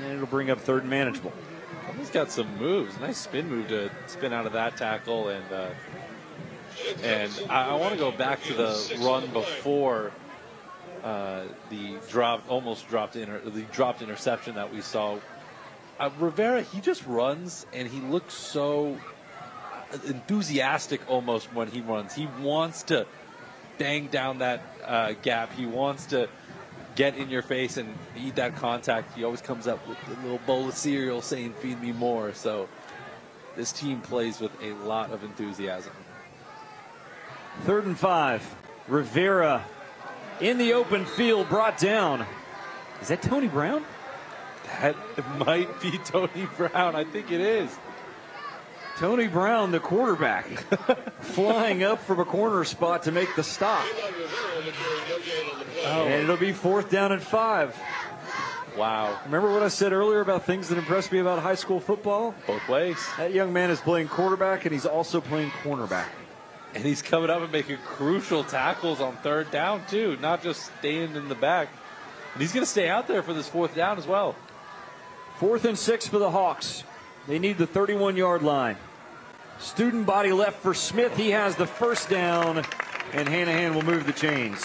and it'll bring up third and manageable. Cummings got some moves. Nice spin move to spin out of that tackle. And, uh, and I, I want to go back to the run before Uh, the drop, almost dropped inter, the dropped interception that we saw. Uh, Rivera, he just runs, and he looks so enthusiastic almost when he runs. He wants to bang down that uh, gap. He wants to get in your face and eat that contact. He always comes up with a little bowl of cereal saying, "Feed me more." So this team plays with a lot of enthusiasm. Third and five, Rivera. In the open field, brought down. Is that Tony Brown? That might be Tony Brown. I think it is. Tony Brown, the quarterback, flying up from a corner spot to make the stop. Oh. And it'll be fourth down and five. Wow. Remember what I said earlier about things that impressed me about high school football? Both ways. That young man is playing quarterback, and he's also playing cornerback. And he's coming up and making crucial tackles on third down, too, not just staying in the back. And he's going to stay out there for this fourth down as well. Fourth and six for the Hawks. They need the thirty-one-yard line. Student body left for Smith. He has the first down, and Hanahan will move the chains.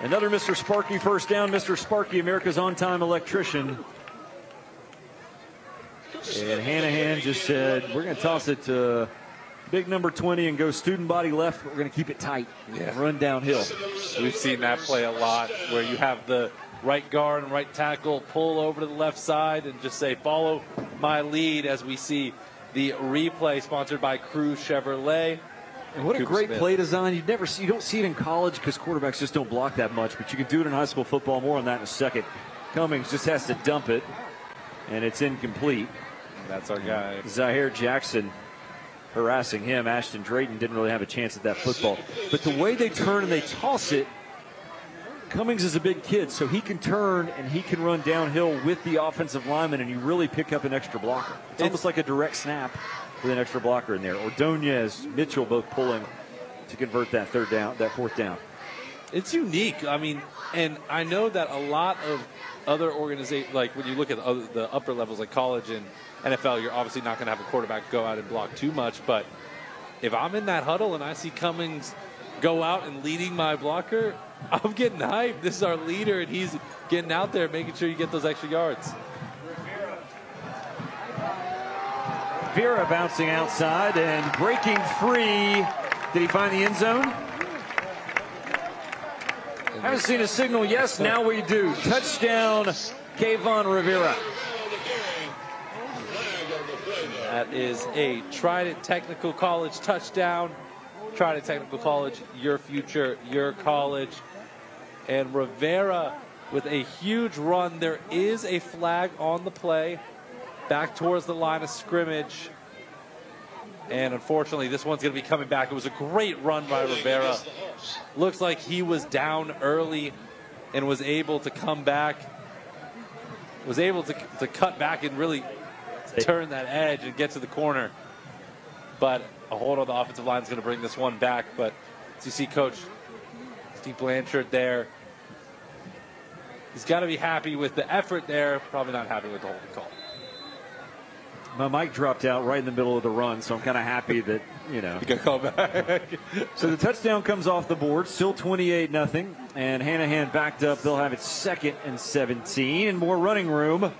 Another Mister Sparky first down. Mister Sparky, America's on-time electrician. And Hanahan just said, we're going to toss it to big number twenty and go student body left, but we're going to keep it tight. Yeah. Run downhill. We've seen that play a lot where you have the right guard and right tackle pull over to the left side and just say, follow my lead, as we see the replay sponsored by Cruz Chevrolet. And what Cooper a great Smith. Play design. You never see, you don't see it in college because quarterbacks just don't block that much, but you can do it in high school football. More on that in a second. Cummings just has to dump it, and it's incomplete. That's our guy. Zahir Jackson harassing him. Ashton Drayton didn't really have a chance at that football. But the way they turn and they toss it, Cummings is a big kid, so he can turn and he can run downhill with the offensive lineman, and you really pick up an extra blocker. It's, it's almost like a direct snap with an extra blocker in there. Ordonez, Mitchell both pulling to convert that third down, that fourth down. It's unique. I mean, and I know that a lot of other organizations, like when you look at the, other, the upper levels like college and N F L, you're obviously not going to have a quarterback go out and block too much, but if I'm in that huddle and I see Cummings go out and leading my blocker, I'm getting hyped. This is our leader, and he's getting out there making sure you get those extra yards. Vera bouncing outside and breaking free. Did he find the end zone? Haven't seen a signal. Yes, now we do. Touchdown, Kayvon Rivera. That is a Trident Technical College touchdown. Trident Technical College, your future, your college. And Rivera with a huge run. There is a flag on the play back towards the line of scrimmage. And unfortunately, this one's going to be coming back. It was a great run by Rivera. Looks like he was down early and was able to come back. Was able to, to cut back and really turn that edge and get to the corner, but a hold on the offensive line is going to bring this one back. But So you see Coach Steve Blanchard there. He's got to be happy with the effort there. Probably not happy with the holding call. My mic dropped out right in the middle of the run, so I'm kind of happy that, you know. You got to call back. So the touchdown comes off the board, still twenty-eight nothing. And Hanahan backed up. They'll have it second and seventeen. And more running room.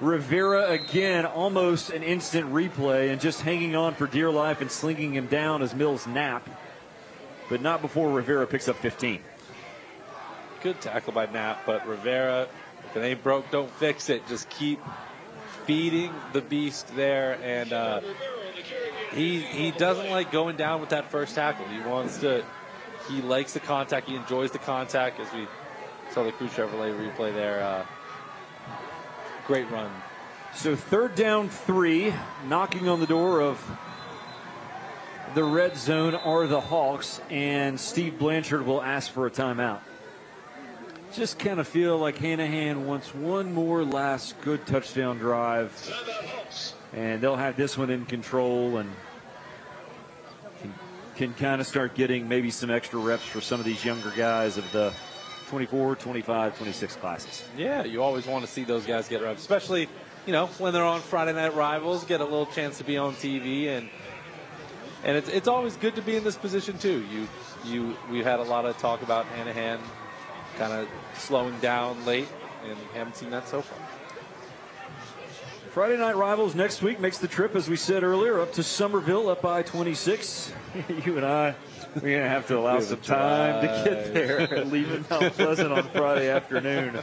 Rivera again, almost an instant replay, and just hanging on for dear life and slinging him down as Mills Knapp. But not before Rivera picks up fifteen. Good tackle by Knapp, but Rivera, if it ain't broke, don't fix it. Just keep feeding the beast there, and uh, he he doesn't like going down with that first tackle. He wants to, he likes the contact. He enjoys the contact, as we saw the Crew Chevrolet replay there. Uh, great run. So third down three, knocking on the door of the red zone are the Hawks, and Steve Blanchard will ask for a timeout. Just kind of feel like Hanahan wants one more last good touchdown drive, and they'll have this one in control and can, can kind of start getting maybe some extra reps for some of these younger guys of the twenty-four, twenty-five, twenty-six classes. Yeah, you always want to see those guys get reps, especially, you know, when they're on Friday Night Rivals, get a little chance to be on T V, and and it's, it's always good to be in this position too. You you we've had a lot of talk about Hanahan kind of slowing down late, and haven't seen that so far. Friday Night Rivals next week makes the trip, as we said earlier, up to Summerville, up by twenty-six. You and I, we're going to have to allow some time to get there. Leaving Mount Pleasant on Friday afternoon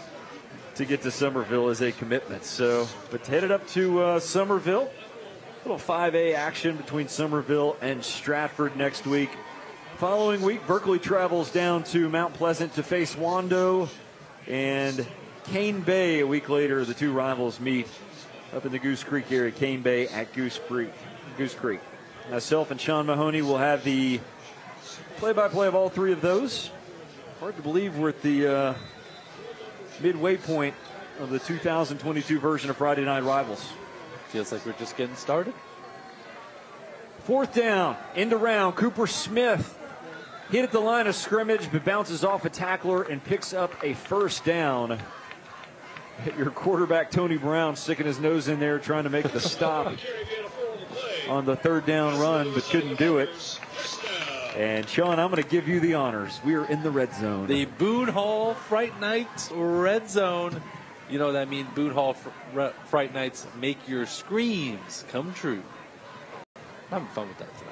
to get to Summerville is a commitment. So, but headed up to uh, Summerville. A little five A action between Summerville and Stratford next week. Following week, Berkeley travels down to Mount Pleasant to face Wando, and Cane Bay a week later. The two rivals meet up in the Goose Creek area, Cane Bay at Goose Creek. Goose Creek. Myself and Sean Mahoney will have the play-by-play of all three of those. Hard to believe we're at the uh, midway point of the two thousand twenty-two version of Friday Night Rivals. Feels like we're just getting started. Fourth down, into round, Cooper Smith. Hit at the line of scrimmage, but bounces off a tackler and picks up a first down. Your quarterback, Tony Brown, sticking his nose in there trying to make the stop on the third down run, but couldn't do it. And, Sean, I'm going to give you the honors. We are in the red zone. The Boone Hall Fright Nights red zone. You know what I mean, Boone Hall fr Fright Nights, make your screams come true. I'm having fun with that tonight.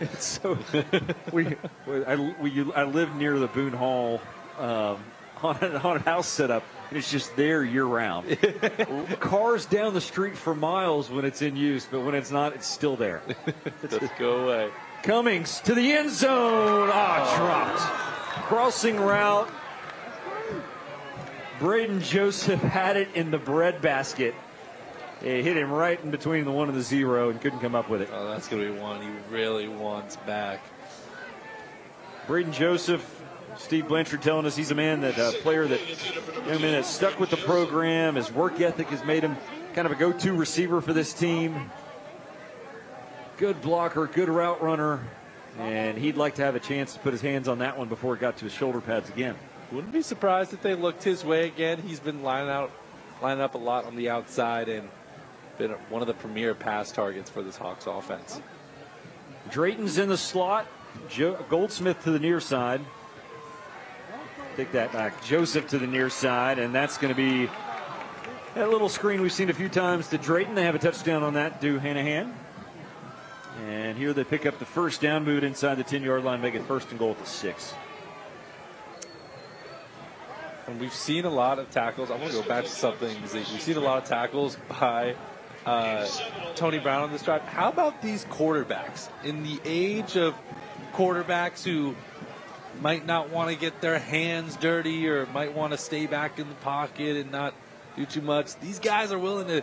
It's so we, we, I, we, I live near the Boone Hall um, haunted, haunted house setup, and it's just there year-round. Cars down the street for miles when it's in use, but when it's not, it's still there. Just go away. Cummings to the end zone. Ah, oh, dropped. Crossing route. Braden Joseph had it in the breadbasket. It hit him right in between the one and the zero and couldn't come up with it. Oh, that's going to be one he really wants back. Braden Joseph, Steve Blanchard telling us he's a man, that uh, player that, young man, has stuck with the program. His work ethic has made him kind of a go-to receiver for this team. Good blocker, good route runner, and he'd like to have a chance to put his hands on that one before it got to his shoulder pads again. Wouldn't be surprised if they looked his way again. He's been lining out, lining up a lot on the outside, and been one of the premier pass targets for this Hawks offense. Drayton's in the slot. Jo Goldsmith to the near side. Take that back. Joseph to the near side, and that's going to be that little screen we've seen a few times to Drayton. They have a touchdown on that to Hanahan. And here they pick up the first down, move it inside the ten-yard line, make it first and goal at the six. And we've seen a lot of tackles. I'm going to go back to something. We've seen a lot of tackles by uh, Tony Brown on this drive. How about these quarterbacks? In the age of quarterbacks who might not want to get their hands dirty or might want to stay back in the pocket and not do too much, these guys are willing to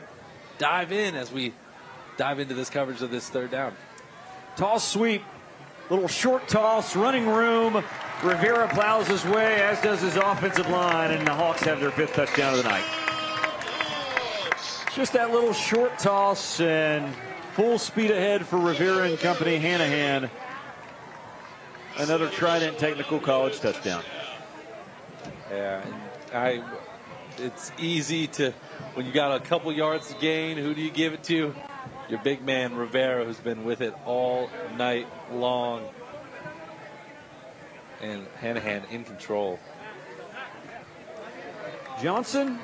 dive in as we dive into this coverage of this third down. Toss sweep. Little short toss, running room. Rivera plows his way, as does his offensive line, and the Hawks have their fifth touchdown of the night. Just that little short toss, and full speed ahead for Rivera and company. Hanahan another Trident Technical College touchdown. Yeah, I, it's easy to, when you got a couple yards to gain, who do you give it to? Your big man, Rivera, who's been with it all night long. And Hanahan in control. Johnson,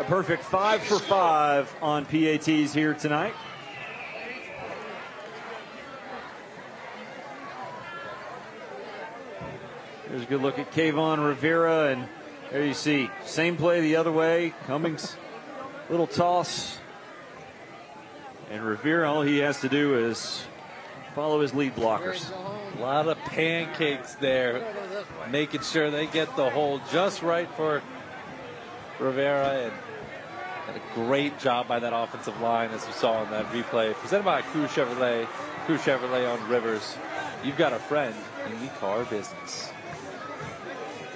a perfect five for five on P A Ts here tonight. Here's a good look at Kayvon Rivera, and there you see, same play the other way. Cummings, little toss. And Rivera, all he has to do is follow his lead blockers. A lot of pancakes there, making sure they get the hole just right for Rivera, and, and a great job by that offensive line, as we saw in that replay. Presented by Crew Chevrolet, Crew Chevrolet on Rivers. You've got a friend in the car business.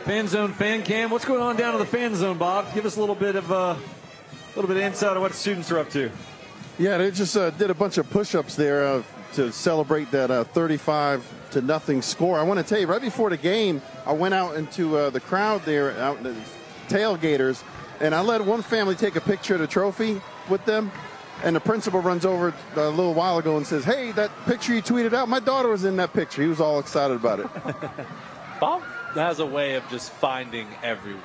Fan Zone Fan Cam, what's going on down to the Fan Zone, Bob? Give us a little bit of uh, a little bit of insight on what students are up to. Yeah, they just uh, did a bunch of push-ups there uh, to celebrate that uh, thirty-five to nothing score. I want to tell you, right before the game, I went out into uh, the crowd there, out in the tailgaters, and I let one family take a picture of the trophy with them, and the principal runs over a little while ago and says, hey, that picture you tweeted out, my daughter was in that picture. He was all excited about it. Bob has a way of just finding everyone.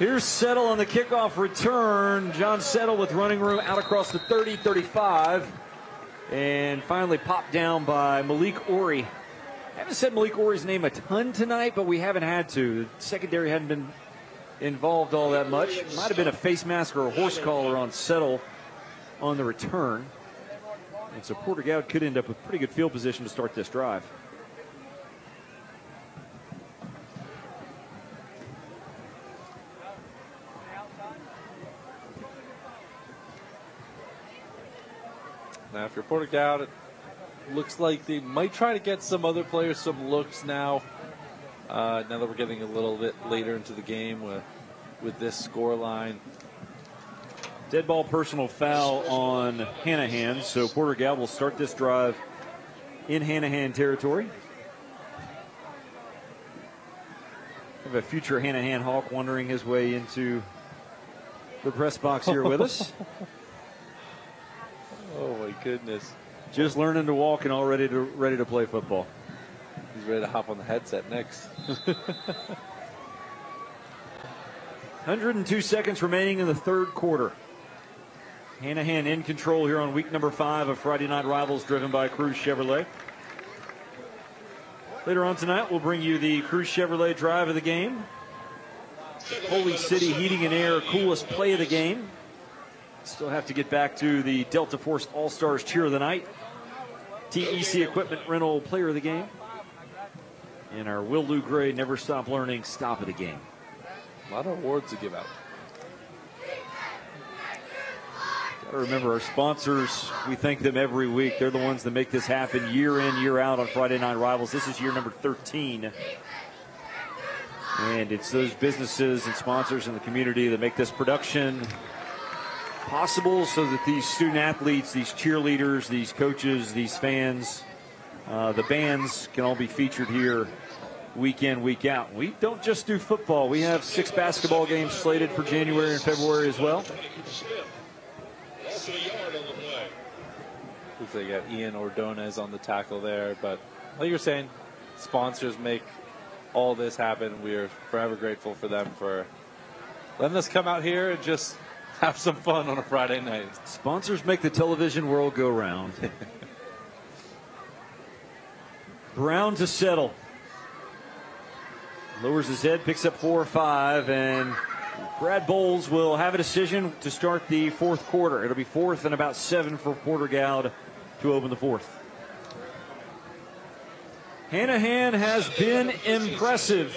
Here's Settle on the kickoff return. John Settle with running room out across the thirty, thirty-five, and finally popped down by Malik Ori. I haven't said Malik Ori's name a ton tonight, but we haven't had to. The secondary hadn't been involved all that much. Might have been a face mask or a horse collar on Settle on the return. And so Porter Gaud could end up with pretty good field position to start this drive. Now, if you're Porter Gaud, it looks like they might try to get some other players some looks now. Uh, now that we're getting a little bit later into the game with, with this score line. Dead ball personal foul on Hanahan, so Porter Gaud will start this drive in Hanahan territory. We have a future Hanahan Hawk wandering his way into the press box here with us. Oh, my goodness. Just learning to walk and all ready to, ready to play football. He's ready to hop on the headset next. one hundred two seconds remaining in the third quarter. Hanahan in control here on week number five of Friday Night Rivals, driven by Crew Chevrolet. Later on tonight, we'll bring you the Crew Chevrolet drive of the game. Holy City Heating and Air, coolest play of the game. Still have to get back to the Delta Force All-Stars cheer of the night. T E C Equipment Rental player of the game. And our Will Lou Gray Never Stop Learning stop of the game. A lot of awards to give out. Got to remember our sponsors. We thank them every week. They're the ones that make this happen year in, year out on Friday Night Rivals. This is year number thirteen. And it's those businesses and sponsors in the community that make this production possible, so that these student athletes, these cheerleaders, these coaches, these fans, uh, the bands can all be featured here week in, week out. We don't just do football. We have six basketball games slated for January and February as well. Looks like they got Ian Ordonez on the tackle there, but like you're saying, sponsors make all this happen. We are forever grateful for them for letting us come out here and just have some fun on a Friday night. Sponsors make the television world go round. Brown to Settle. Lowers his head, picks up four or five, and Brad Bowles will have a decision to start the fourth quarter. It'll be fourth and about seven for Porter Gaud to open the fourth. Hanahan has been impressive.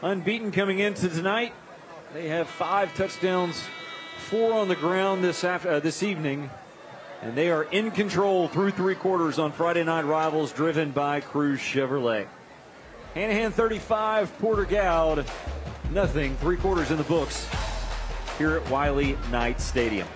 Unbeaten coming into tonight. They have five touchdowns, four on the ground this after, uh, this evening, and they are in control through three quarters on Friday Night Rivals, driven by Crew Chevrolet. Hanahan thirty-five, Porter Gaud nothing. Three quarters in the books here at Wiley Knight Stadium.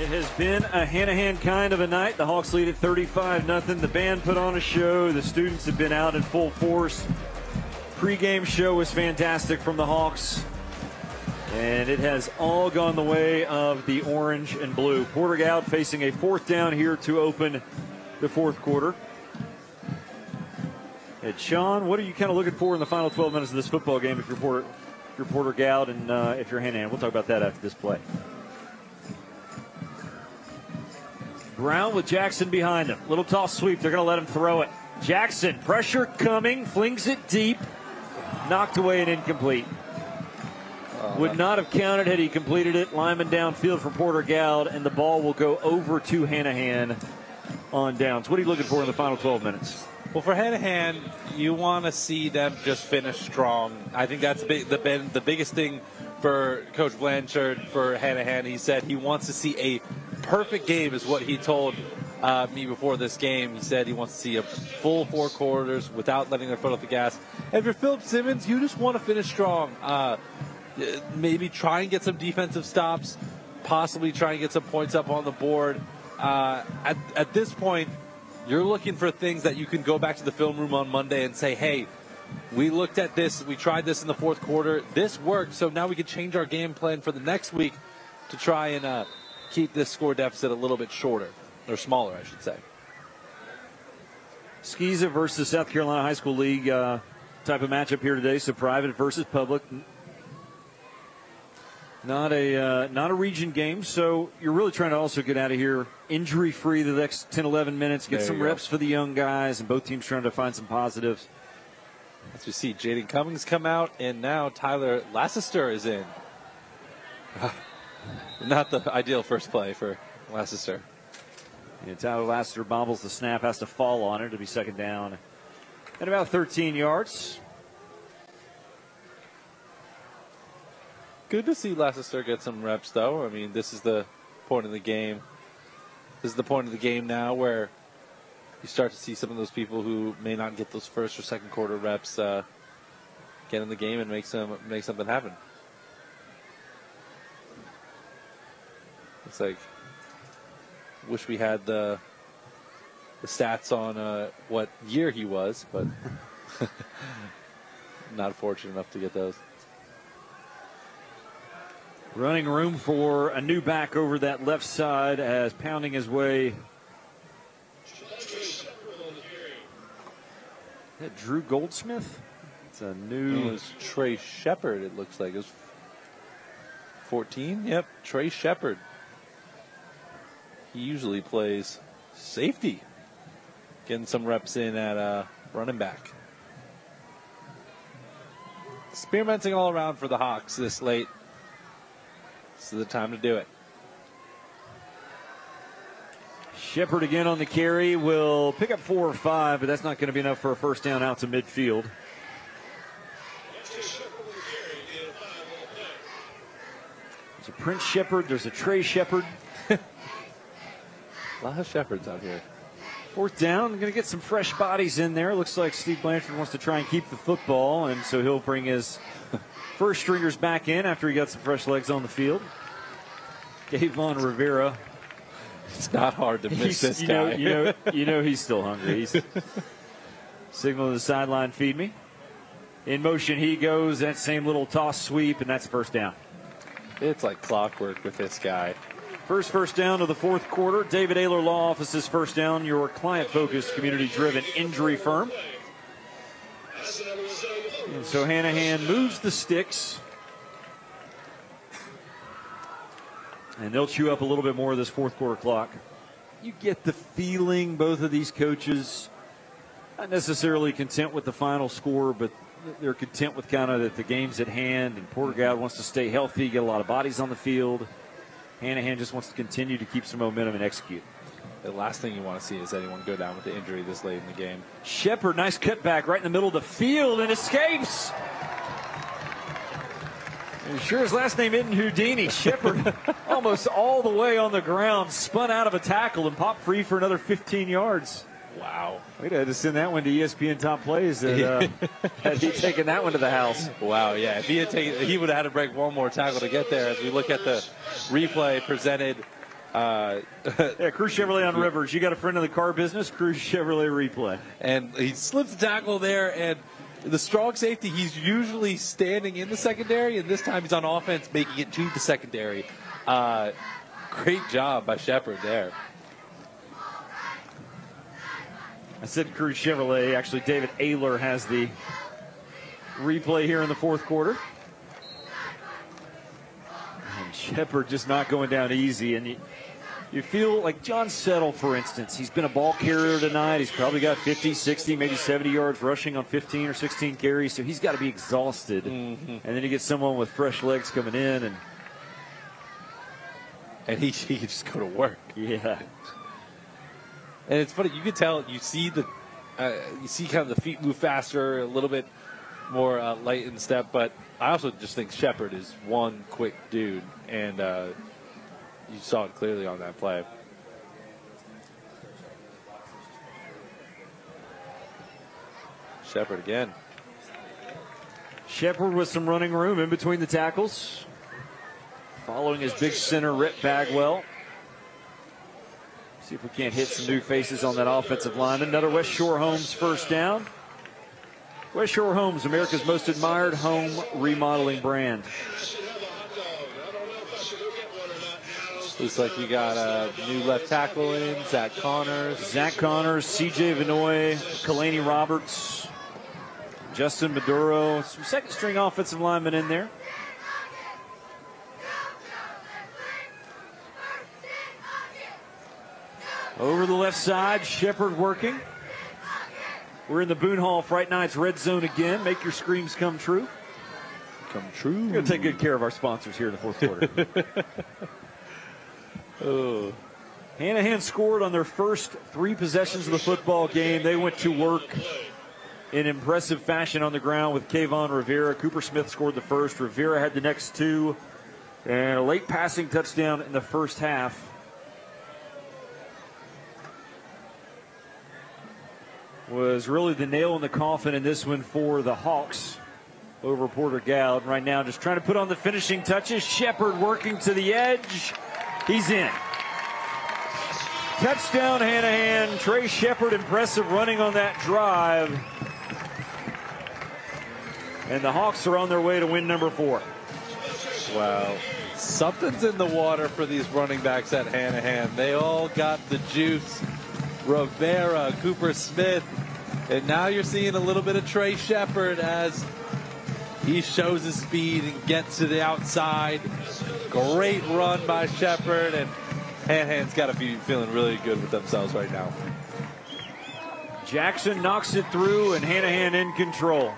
It has been a Hanahan kind of a night. The Hawks lead at thirty-five nothing. The band put on a show. The students have been out in full force. Pre-game show was fantastic from the Hawks. And it has all gone the way of the orange and blue. Porter Gaud facing a fourth down here to open the fourth quarter. And Sean, what are you kind of looking for in the final twelve minutes of this football game if you're Porter, if you're Porter Gaud and uh, if you're Hanahan? We'll talk about that after this play. Brown with Jackson behind him. Little toss sweep. They're going to let him throw it. Jackson, pressure coming, flings it deep. Knocked away and incomplete. Would not have counted had he completed it. Lyman downfield for Porter Gaud, and the ball will go over to Hanahan on downs. What are you looking for in the final twelve minutes? Well, for Hanahan, you want to see them just finish strong. I think that's big, the, been the biggest thing for Coach Blanchard, for Hanahan. He said he wants to see a perfect game is what he told uh, me before this game. He said he wants to see a full four quarters without letting their foot off the gas. And for Philip Simmons, you just want to finish strong. Uh, maybe try and get some defensive stops, possibly try and get some points up on the board. Uh, at, at this point, you're looking for things that you can go back to the film room on Monday and say, hey, we looked at this, we tried this in the fourth quarter, this worked, so now we can change our game plan for the next week to try and uh, keep this score deficit a little bit shorter, or smaller, I should say. Skeeza versus South Carolina High School League uh, type of matchup here today, so private versus public. Not a uh, not a region game, so you're really trying to also get out of here injury-free the next ten, eleven minutes, get there some reps for the young guys, and both teams trying to find some positives. As we see, Jaden Cummings come out, and now Tyler Lassiter is in. Not the ideal first play for Lassiter. Yeah, Tyler Lassiter bobbles the snap, has to fall on it. It'll be second down at about thirteen yards. Good to see Lassiter get some reps, though. I mean, this is the point of the game. This is the point of the game now where you start to see some of those people who may not get those first or second quarter reps uh, get in the game and make some make something happen. It's like, wish we had the the stats on uh, what year he was, but not fortunate enough to get those. Running room for a new back over that left side as pounding his way. Is that Drew Goldsmith? It's a new. It was Trey Shepard, it looks like. It was fourteen? Yep, Trey Shepard. He usually plays safety. Getting some reps in at uh, running back. Experimenting all around for the Hawks this late. This is the time to do it. Shepard again on the carry will pick up four or five, but that's not going to be enough for a first down out to midfield. There's a Prince Shepard. There's a Trey Shepard. A lot of Shepards out here. Fourth down. Going to get some fresh bodies in there. Looks like Steve Blanchard wants to try and keep the football, and so he'll bring his first stringers back in after he got some fresh legs on the field. Kayvon Rivera. It's not hard to miss this you guy. Know, you, know, you know he's still hungry. He's signaling to the sideline, feed me. In motion he goes. That same little toss sweep, and that's first down. It's like clockwork with this guy. First first down of the fourth quarter. David Ayler Law Office's first down. Your client-focused, community-driven injury firm. And so Hanahan moves the sticks. And they'll chew up a little bit more of this fourth quarter clock. You get the feeling both of these coaches not necessarily content with the final score, but they're content with kind of that the game's at hand, and Porter Gaud wants to stay healthy, get a lot of bodies on the field. Hanahan just wants to continue to keep some momentum and execute. The last thing you want to see is anyone go down with the injury this late in the game. Shepard, nice cutback right in the middle of the field and escapes. And sure his last name isn't Houdini. Shepard almost all the way on the ground, spun out of a tackle and popped free for another fifteen yards. Wow. We'd have to send that one to E S P N Top Plays that, uh, had he taken that one to the house. Wow, yeah. If he had taken, he would have had to break one more tackle to get there. As we look at the replay presented Uh, yeah, Cruz Chevrolet on Rivers. You got a friend in the car business, Cruz Chevrolet Replay. And he slips the tackle there, and the strong safety, he's usually standing in the secondary, and this time he's on offense making it to the secondary. Uh, great job by Shepard there. I said Cruz Chevrolet. Actually, David Ayler has the replay here in the fourth quarter. And Shepard just not going down easy. And you, you feel like John Settle, for instance, he's been a ball carrier tonight. He's probably got fifty, sixty, maybe seventy yards rushing on fifteen or sixteen carries. So he's got to be exhausted. Mm-hmm. And then you get someone with fresh legs coming in. And, and he, he can just go to work. Yeah. And it's funny, you can tell, you see the, uh, you see kind of the feet move faster, a little bit more uh, light in step, but I also just think Shepard is one quick dude, and uh, you saw it clearly on that play. Shepard again. Shepard with some running room in between the tackles, following his big center, Rhett Bagwell. See if we can't hit some new faces on that offensive line. Another West Shore Homes first down. West Shore Homes, America's most admired home remodeling brand. Looks like you got a new left tackle in, Zach Connors. Zach Connors, C J Vinoy, Kalani Roberts, Justin Maduro. Some second string offensive linemen in there. Over the left side, Shepard working. We're in the Boone Hall Fright Nights red zone again. Make your screams come true. Come true. We're going to take good care of our sponsors here in the fourth quarter. Oh. Hanahan scored on their first three possessions of the football game. They went to work in impressive fashion on the ground with Kayvon Rivera. Cooper Smith scored the first. Rivera had the next two. And a late passing touchdown in the first half. Was really the nail in the coffin in this one for the Hawks over Porter Gaud. Right now just trying to put on the finishing touches. Shepard working to the edge. He's in. Touchdown, Hanahan. Trey Shepard, impressive running on that drive. And the Hawks are on their way to win number four. Wow. Something's in the water for these running backs at Hanahan. They all got the juice. Rivera, Cooper Smith, and now you're seeing a little bit of Trey Shepard as he shows his speed and gets to the outside. Great run by Shepard, and Hanahan's got to be feeling really good with themselves right now. Jackson knocks it through, and Hanahan in control.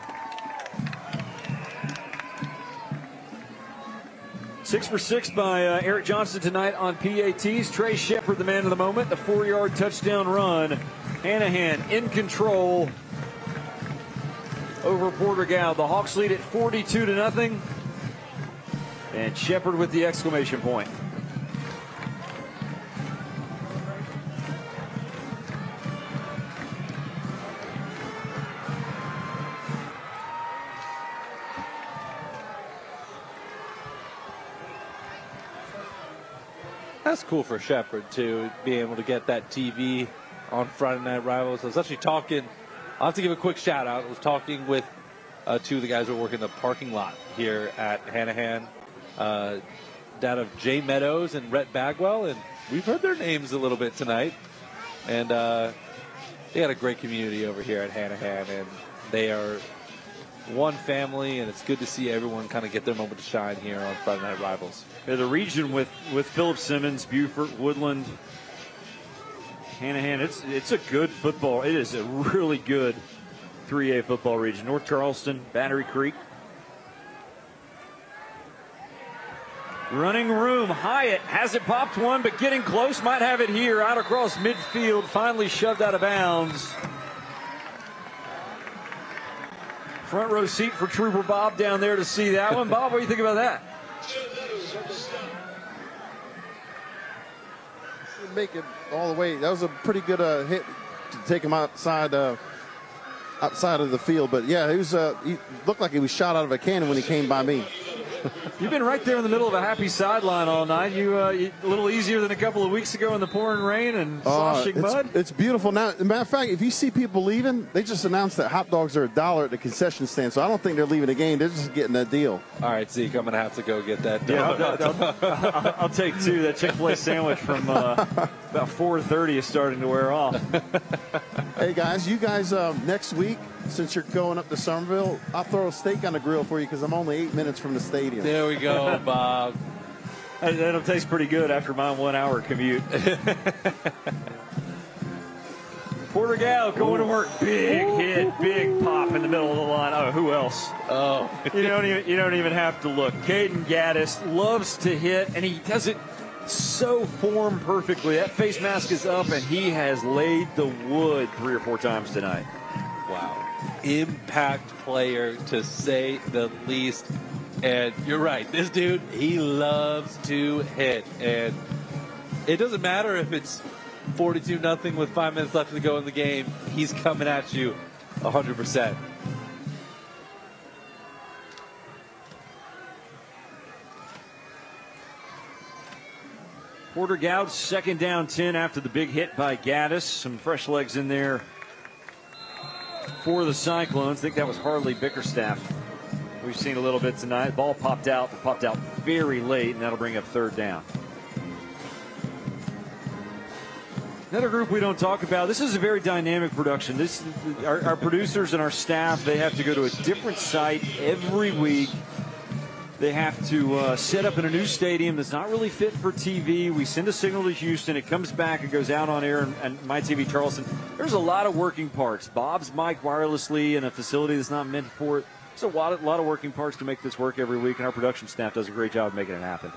Six for six by uh, Eric Johnson tonight on P A Ts. Trey Shepard, the man of the moment. The four-yard touchdown run. Hanahan in control over Porter Gaud. The Hawks lead at forty-two to nothing. And Shepard with the exclamation point. That's cool for Shepard, too, being able to get that T V on Friday Night Rivals. I was actually talking, I'll have to give a quick shout out. I was talking with uh, two of the guys who work in the parking lot here at Hanahan, uh, that of Jay Meadows and Rhett Bagwell, and we've heard their names a little bit tonight. And uh, they got a great community over here at Hanahan, and they are one family, and it's good to see everyone kind of get their moment to shine here on Friday Night Rivals. Yeah, the region with with Philip Simmons, Beaufort, Woodland, Hanahan, it's it's a good football. It is a really good three A football region. North Charleston, Battery Creek. Running room, Hyatt hasn't popped one, but getting close, might have it here. Out across midfield, finally shoved out of bounds. Front row seat for Trooper Bob down there to see that one. Bob, what do you think about that? Make it all the way. That was a pretty good uh, hit to take him outside uh, outside of the field. But yeah, he was. Uh, he looked like he was shot out of a cannon when he came by me. You've been right there in the middle of a happy sideline all night. You, uh, you a little easier than a couple of weeks ago in the pouring rain and sloshing uh, mud. It's beautiful now. As a matter of fact, if you see people leaving, they just announced that hot dogs are a dollar at the concession stand. So I don't think they're leaving the game. They're just getting that deal. All right, Zeke, I'm going to have to go get that. Yeah, I'll, I'll, I'll, I'll take two. That Chick-fil-A sandwich from uh, about four thirty is starting to wear off. Hey, guys, you guys um, next week, since you're going up to Summerville, I'll throw a steak on the grill for you because I'm only eight minutes from the stadium. There we go, Bob. That'll taste pretty good after my one-hour commute. Porter Gaud going Ooh. to work. Big hit, big pop in the middle of the line. Oh, who else? Oh, you don't even you don't even have to look. Caden Gaddis loves to hit, and he does it so form perfectly. That face mask is up, and he has laid the wood three or four times tonight. Wow. Impact player, to say the least. And you're right, this dude, he loves to hit. And it doesn't matter if it's forty-two nothing with five minutes left to go in the game. He's coming at you one hundred percent. Porter Gaud, second down ten after the big hit by Gaddis. Some fresh legs in there for the Cyclones. I think that was Hartley Bickerstaff. We've seen a little bit tonight. Ball popped out, popped out very late, and that'll bring up third down. Another group we don't talk about. This is a very dynamic production. This, our, our producers and our staff, they have to go to a different site every week. They have to uh, set up in a new stadium that's not really fit for T V. We send a signal to Houston. It comes back. It goes out on air and, and my T V Charleston. There's a lot of working parts. Bob's mic wirelessly in a facility that's not meant for it. There's a lot, a lot of working parts to make this work every week, and our production staff does a great job making it happen.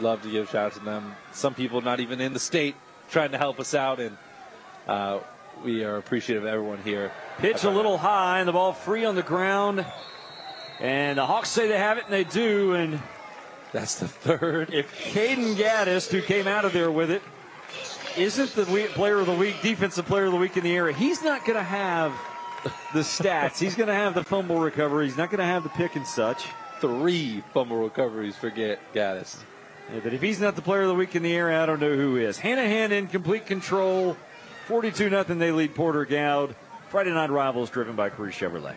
Love to give shout out to them. Some people not even in the state trying to help us out, and uh, we are appreciative of everyone here. Pitch a little high, and the ball free on the ground. And the Hawks say they have it, and they do. And that's the third. If Caden Gaddis, who came out of there with it, isn't the player of the week, defensive player of the week in the area, he's not going to have the stats. He's going to have the fumble recovery. He's not going to have the pick and such. Three fumble recoveries for Gaddis. Yeah, but if he's not the player of the week in the area, I don't know who is. Hanahan in complete control. forty-two nothing. They lead Porter Gaud. Friday Night Rivals driven by Cruz Chevrolet.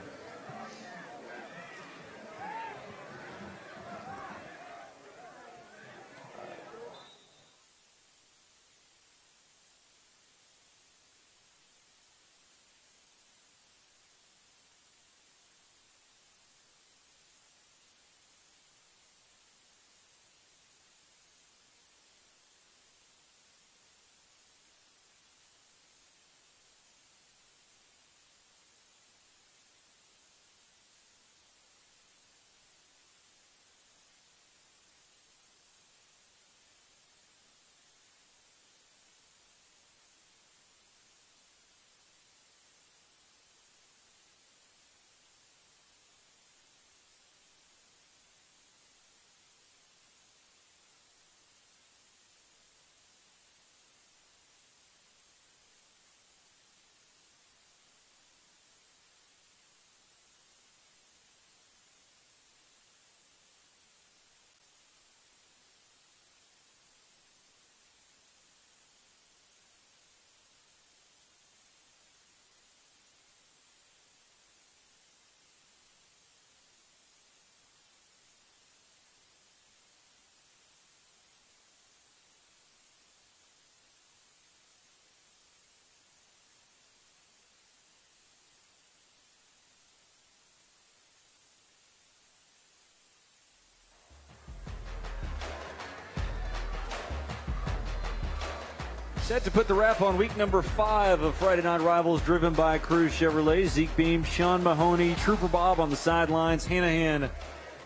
Set to put the wrap on week number five of Friday Night Rivals driven by Cruz Chevrolet. Zeke Beam, Sean Mahoney, Trooper Bob on the sidelines. Hanahan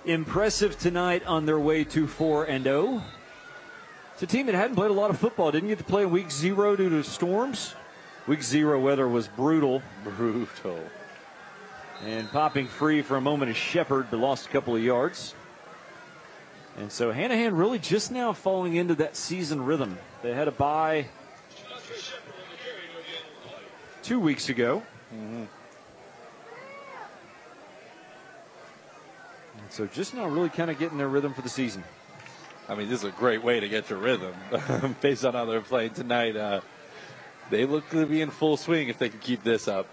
impressive tonight on their way to four and oh. It's a team that hadn't played a lot of football. Didn't get to play in week zero due to storms. Week zero weather was brutal. Brutal. And popping free for a moment is Shepard, but lost a couple of yards. And so Hanahan really just now falling into that season rhythm. They had a bye two weeks ago. Mm-hmm. So just now really kind of getting their rhythm for the season. I mean, this is a great way to get your rhythm based on how they're playing tonight. Uh, they look to be in full swing if they can keep this up.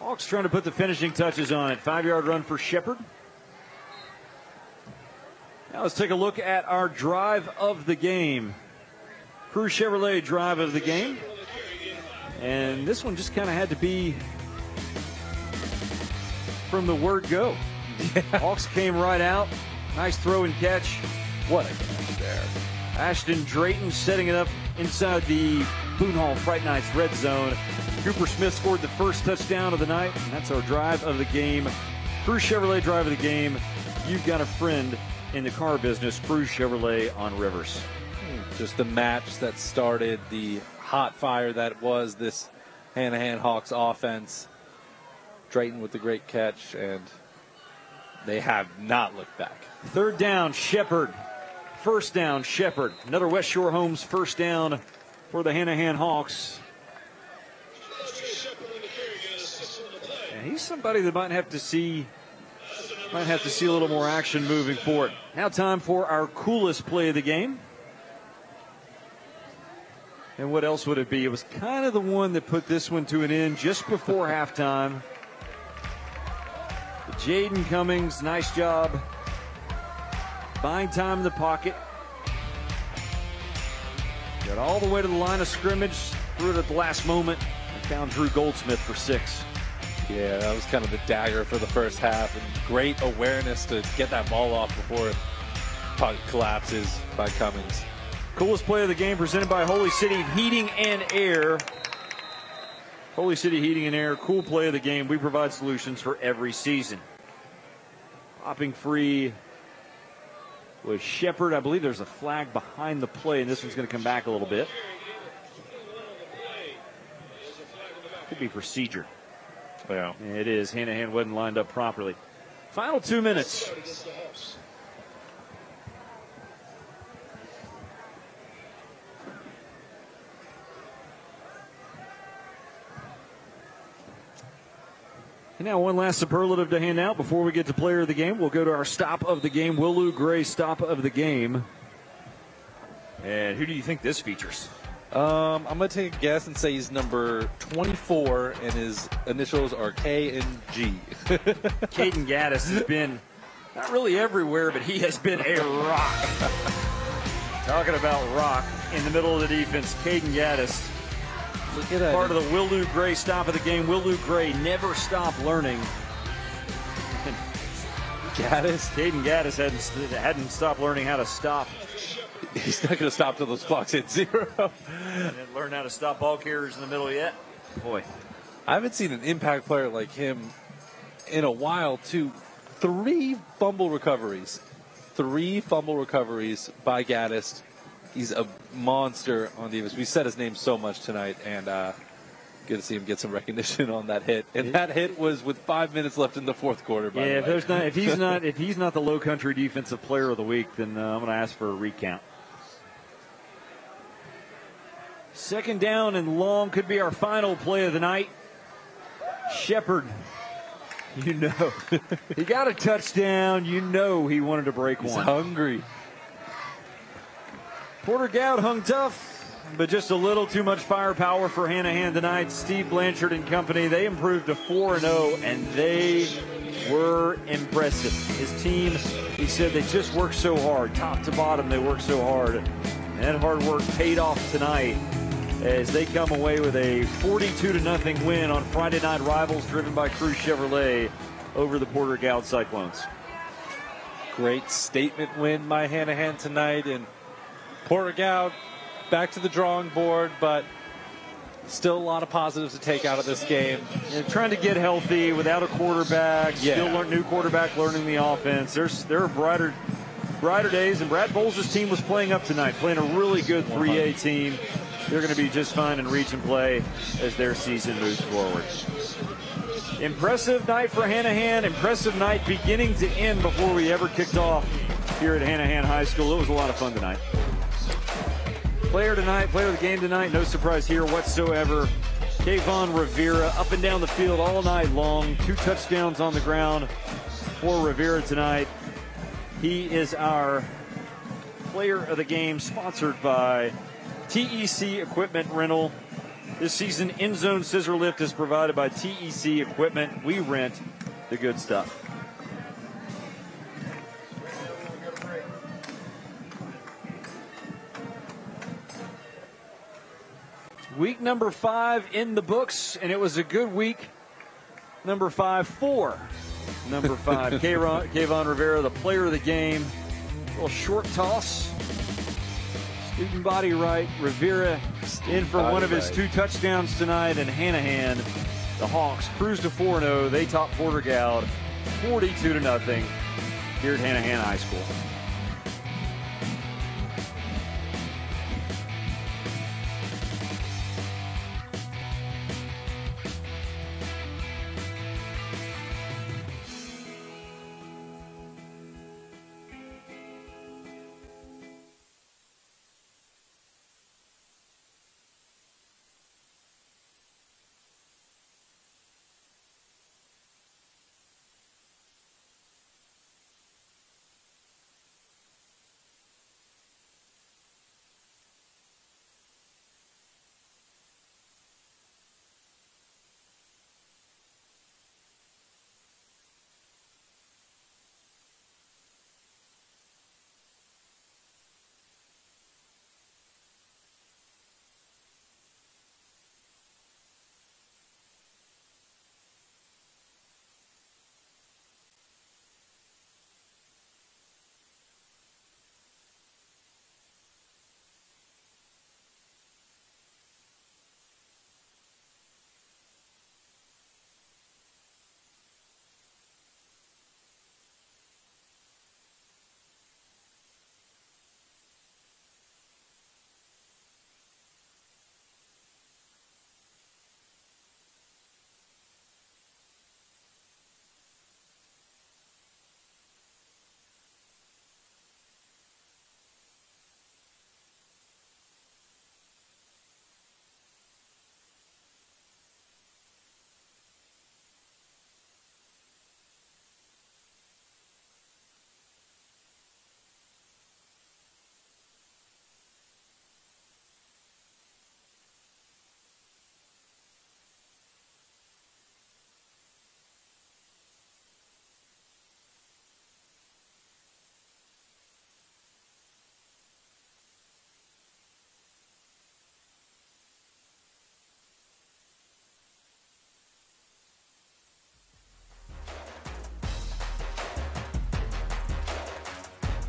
Hawks trying to put the finishing touches on it. Five-yard run for Shepard. Now let's take a look at our drive of the game. Cruz Chevrolet drive of the game. And this one just kind of had to be from the word go. Yeah. Hawks came right out. Nice throw and catch. What a catch there. Ashton Drayton setting it up inside the Boone Hall Fright Nights red zone. Cooper Smith scored the first touchdown of the night, and that's our drive of the game. Cruz Chevrolet drive of the game. You've got a friend in the car business, Cruz Chevrolet on Rivers. Just the match that started the hot fire that was this Hanahan Hawks offense. Drayton with the great catch, and they have not looked back. Third down, Shepard. First down, Shepard. Another West Shore Homes first down for the Hanahan Hawks. And he's somebody that might have to see might have to see a little more action moving forward. Now time for our coolest play of the game. And what else would it be? It was kind of the one that put this one to an end just before halftime. But Jaden Cummings, nice job buying time in the pocket. Got all the way to the line of scrimmage, threw it at the last moment, and found Drew Goldsmith for six. Yeah, that was kind of the dagger for the first half. And great awareness to get that ball off before it collapses by Cummings. Coolest play of the game presented by Holy City Heating and Air. Holy City Heating and Air, cool play of the game. We provide solutions for every season. Popping free was Shepard. I believe there's a flag behind the play, and this one's going to come back a little bit. Could be procedure. Yeah. It is. Hanahan wasn't lined up properly. Final two minutes. And now one last superlative to hand out before we get to player of the game. We'll go to our stop of the game. Will Lou Gray stop of the game. And who do you think this features? Um, I'm going to take a guess and say he's number twenty-four, and his initials are K and G. Caden Gaddis has been not really everywhere, but he has been a rock. Talking about rock in the middle of the defense, Caden Gaddis. Look at that. Part of the Will Lou Gray stop of the game. Will Lou Gray never stop learning. Gaddis, Caden Gaddis hadn't, hadn't stopped learning how to stop. He's not going to stop till those clocks hit zero. And didn't learn how to stop ball carriers in the middle yet. Boy, I haven't seen an impact player like him in a while, too. Three fumble recoveries. Three fumble recoveries by Gaddis. He's a monster on Davis. We said his name so much tonight, and uh, good to see him get some recognition on that hit. And that hit was with five minutes left in the fourth quarter. By yeah, the if, there's not, if he's not if he's not the Low Country Defensive Player of the Week, then uh, I'm going to ask for a recount. Second down and long could be our final play of the night. Shepard, you know, he got a touchdown. You know, he wanted to break He's one. Hungry. Porter Gaud hung tough, but just a little too much firepower for Hanahan tonight. Steve Blanchard and company, they improved to four and oh, and they were impressive. His team, he said, they just worked so hard. Top to bottom, they worked so hard. And that hard work paid off tonight as they come away with a forty-two to nothing win on Friday Night Rivals, driven by Cruz Chevrolet over the Porter Gaud Cyclones. Great statement win by Hanahan tonight, and Porter Gaud back to the drawing board, but still a lot of positives to take out of this game. They're trying to get healthy without a quarterback. Yeah. Still learn, new quarterback learning the offense. There's there are brighter, brighter days, and Brad Bowles' team was playing up tonight, playing a really good three A team. They're going to be just fine in reach and play as their season moves forward. Impressive night for Hanahan. Impressive night beginning to end before we ever kicked off here at Hanahan High School. It was a lot of fun tonight. Player tonight, player of the game tonight, no surprise here whatsoever. Kayvon Rivera up and down the field all night long. Two touchdowns on the ground for Rivera tonight. He is our player of the game, sponsored by T E C Equipment Rental. This season, End Zone Scissor Lift is provided by T E C Equipment. We rent the good stuff. Week number five in the books, and it was a good week. Number five, four. Number five, Kayvon Rivera, the player of the game. A little short toss. Student body right. Rivera in for one of his two touchdowns tonight, and Hanahan, the Hawks, cruise to four and oh. They top Porter Gaud forty-two to nothing here at Hanahan High School.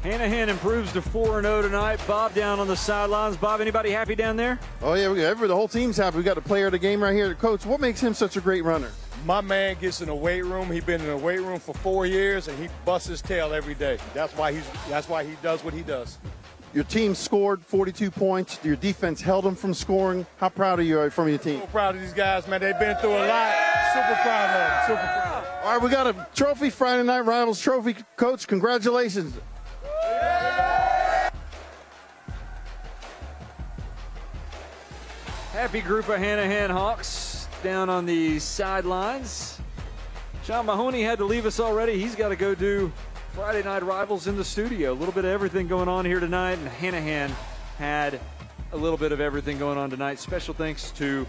Hanahan improves to four and oh tonight. Bob down on the sidelines. Bob, anybody happy down there? Oh, yeah, we got everybody, the whole team's happy. We got a player of the game right here. The coach, what makes him such a great runner? My man gets in the weight room. He's been in the weight room for four years, and he busts his tail every day. That's why he's. That's why he does what he does. Your team scored forty-two points. Your defense held them from scoring. How proud are you from your team? So proud of these guys, man. They've been through a lot. Super proud of them. Super proud. All right, we got a trophy, Friday Night Rivals trophy. Coach, congratulations. Happy group of Hanahan Hawks down on the sidelines. Sean Mahoney had to leave us already. He's got to go do Friday Night Rivals in the studio. A little bit of everything going on here tonight, and Hanahan had a little bit of everything going on tonight. Special thanks to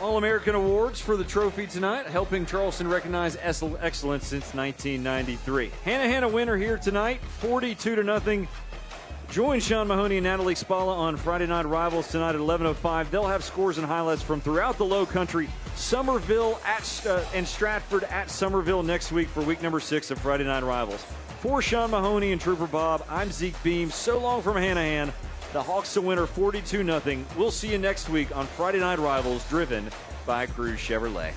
All-American Awards for the trophy tonight, helping Charleston recognize excellence since nineteen ninety-three. Hanahan a winner here tonight, forty-two to nothing. Join Sean Mahoney and Natalie Spalla on Friday Night Rivals tonight at eleven oh five. They'll have scores and highlights from throughout the low country. Summerville at, uh, and Stratford at Summerville next week for week number six of Friday Night Rivals. For Sean Mahoney and Trooper Bob, I'm Zeke Beam. So long from Hanahan. The Hawks a winner, forty-two to nothing. We'll see you next week on Friday Night Rivals, driven by Cruz Chevrolet.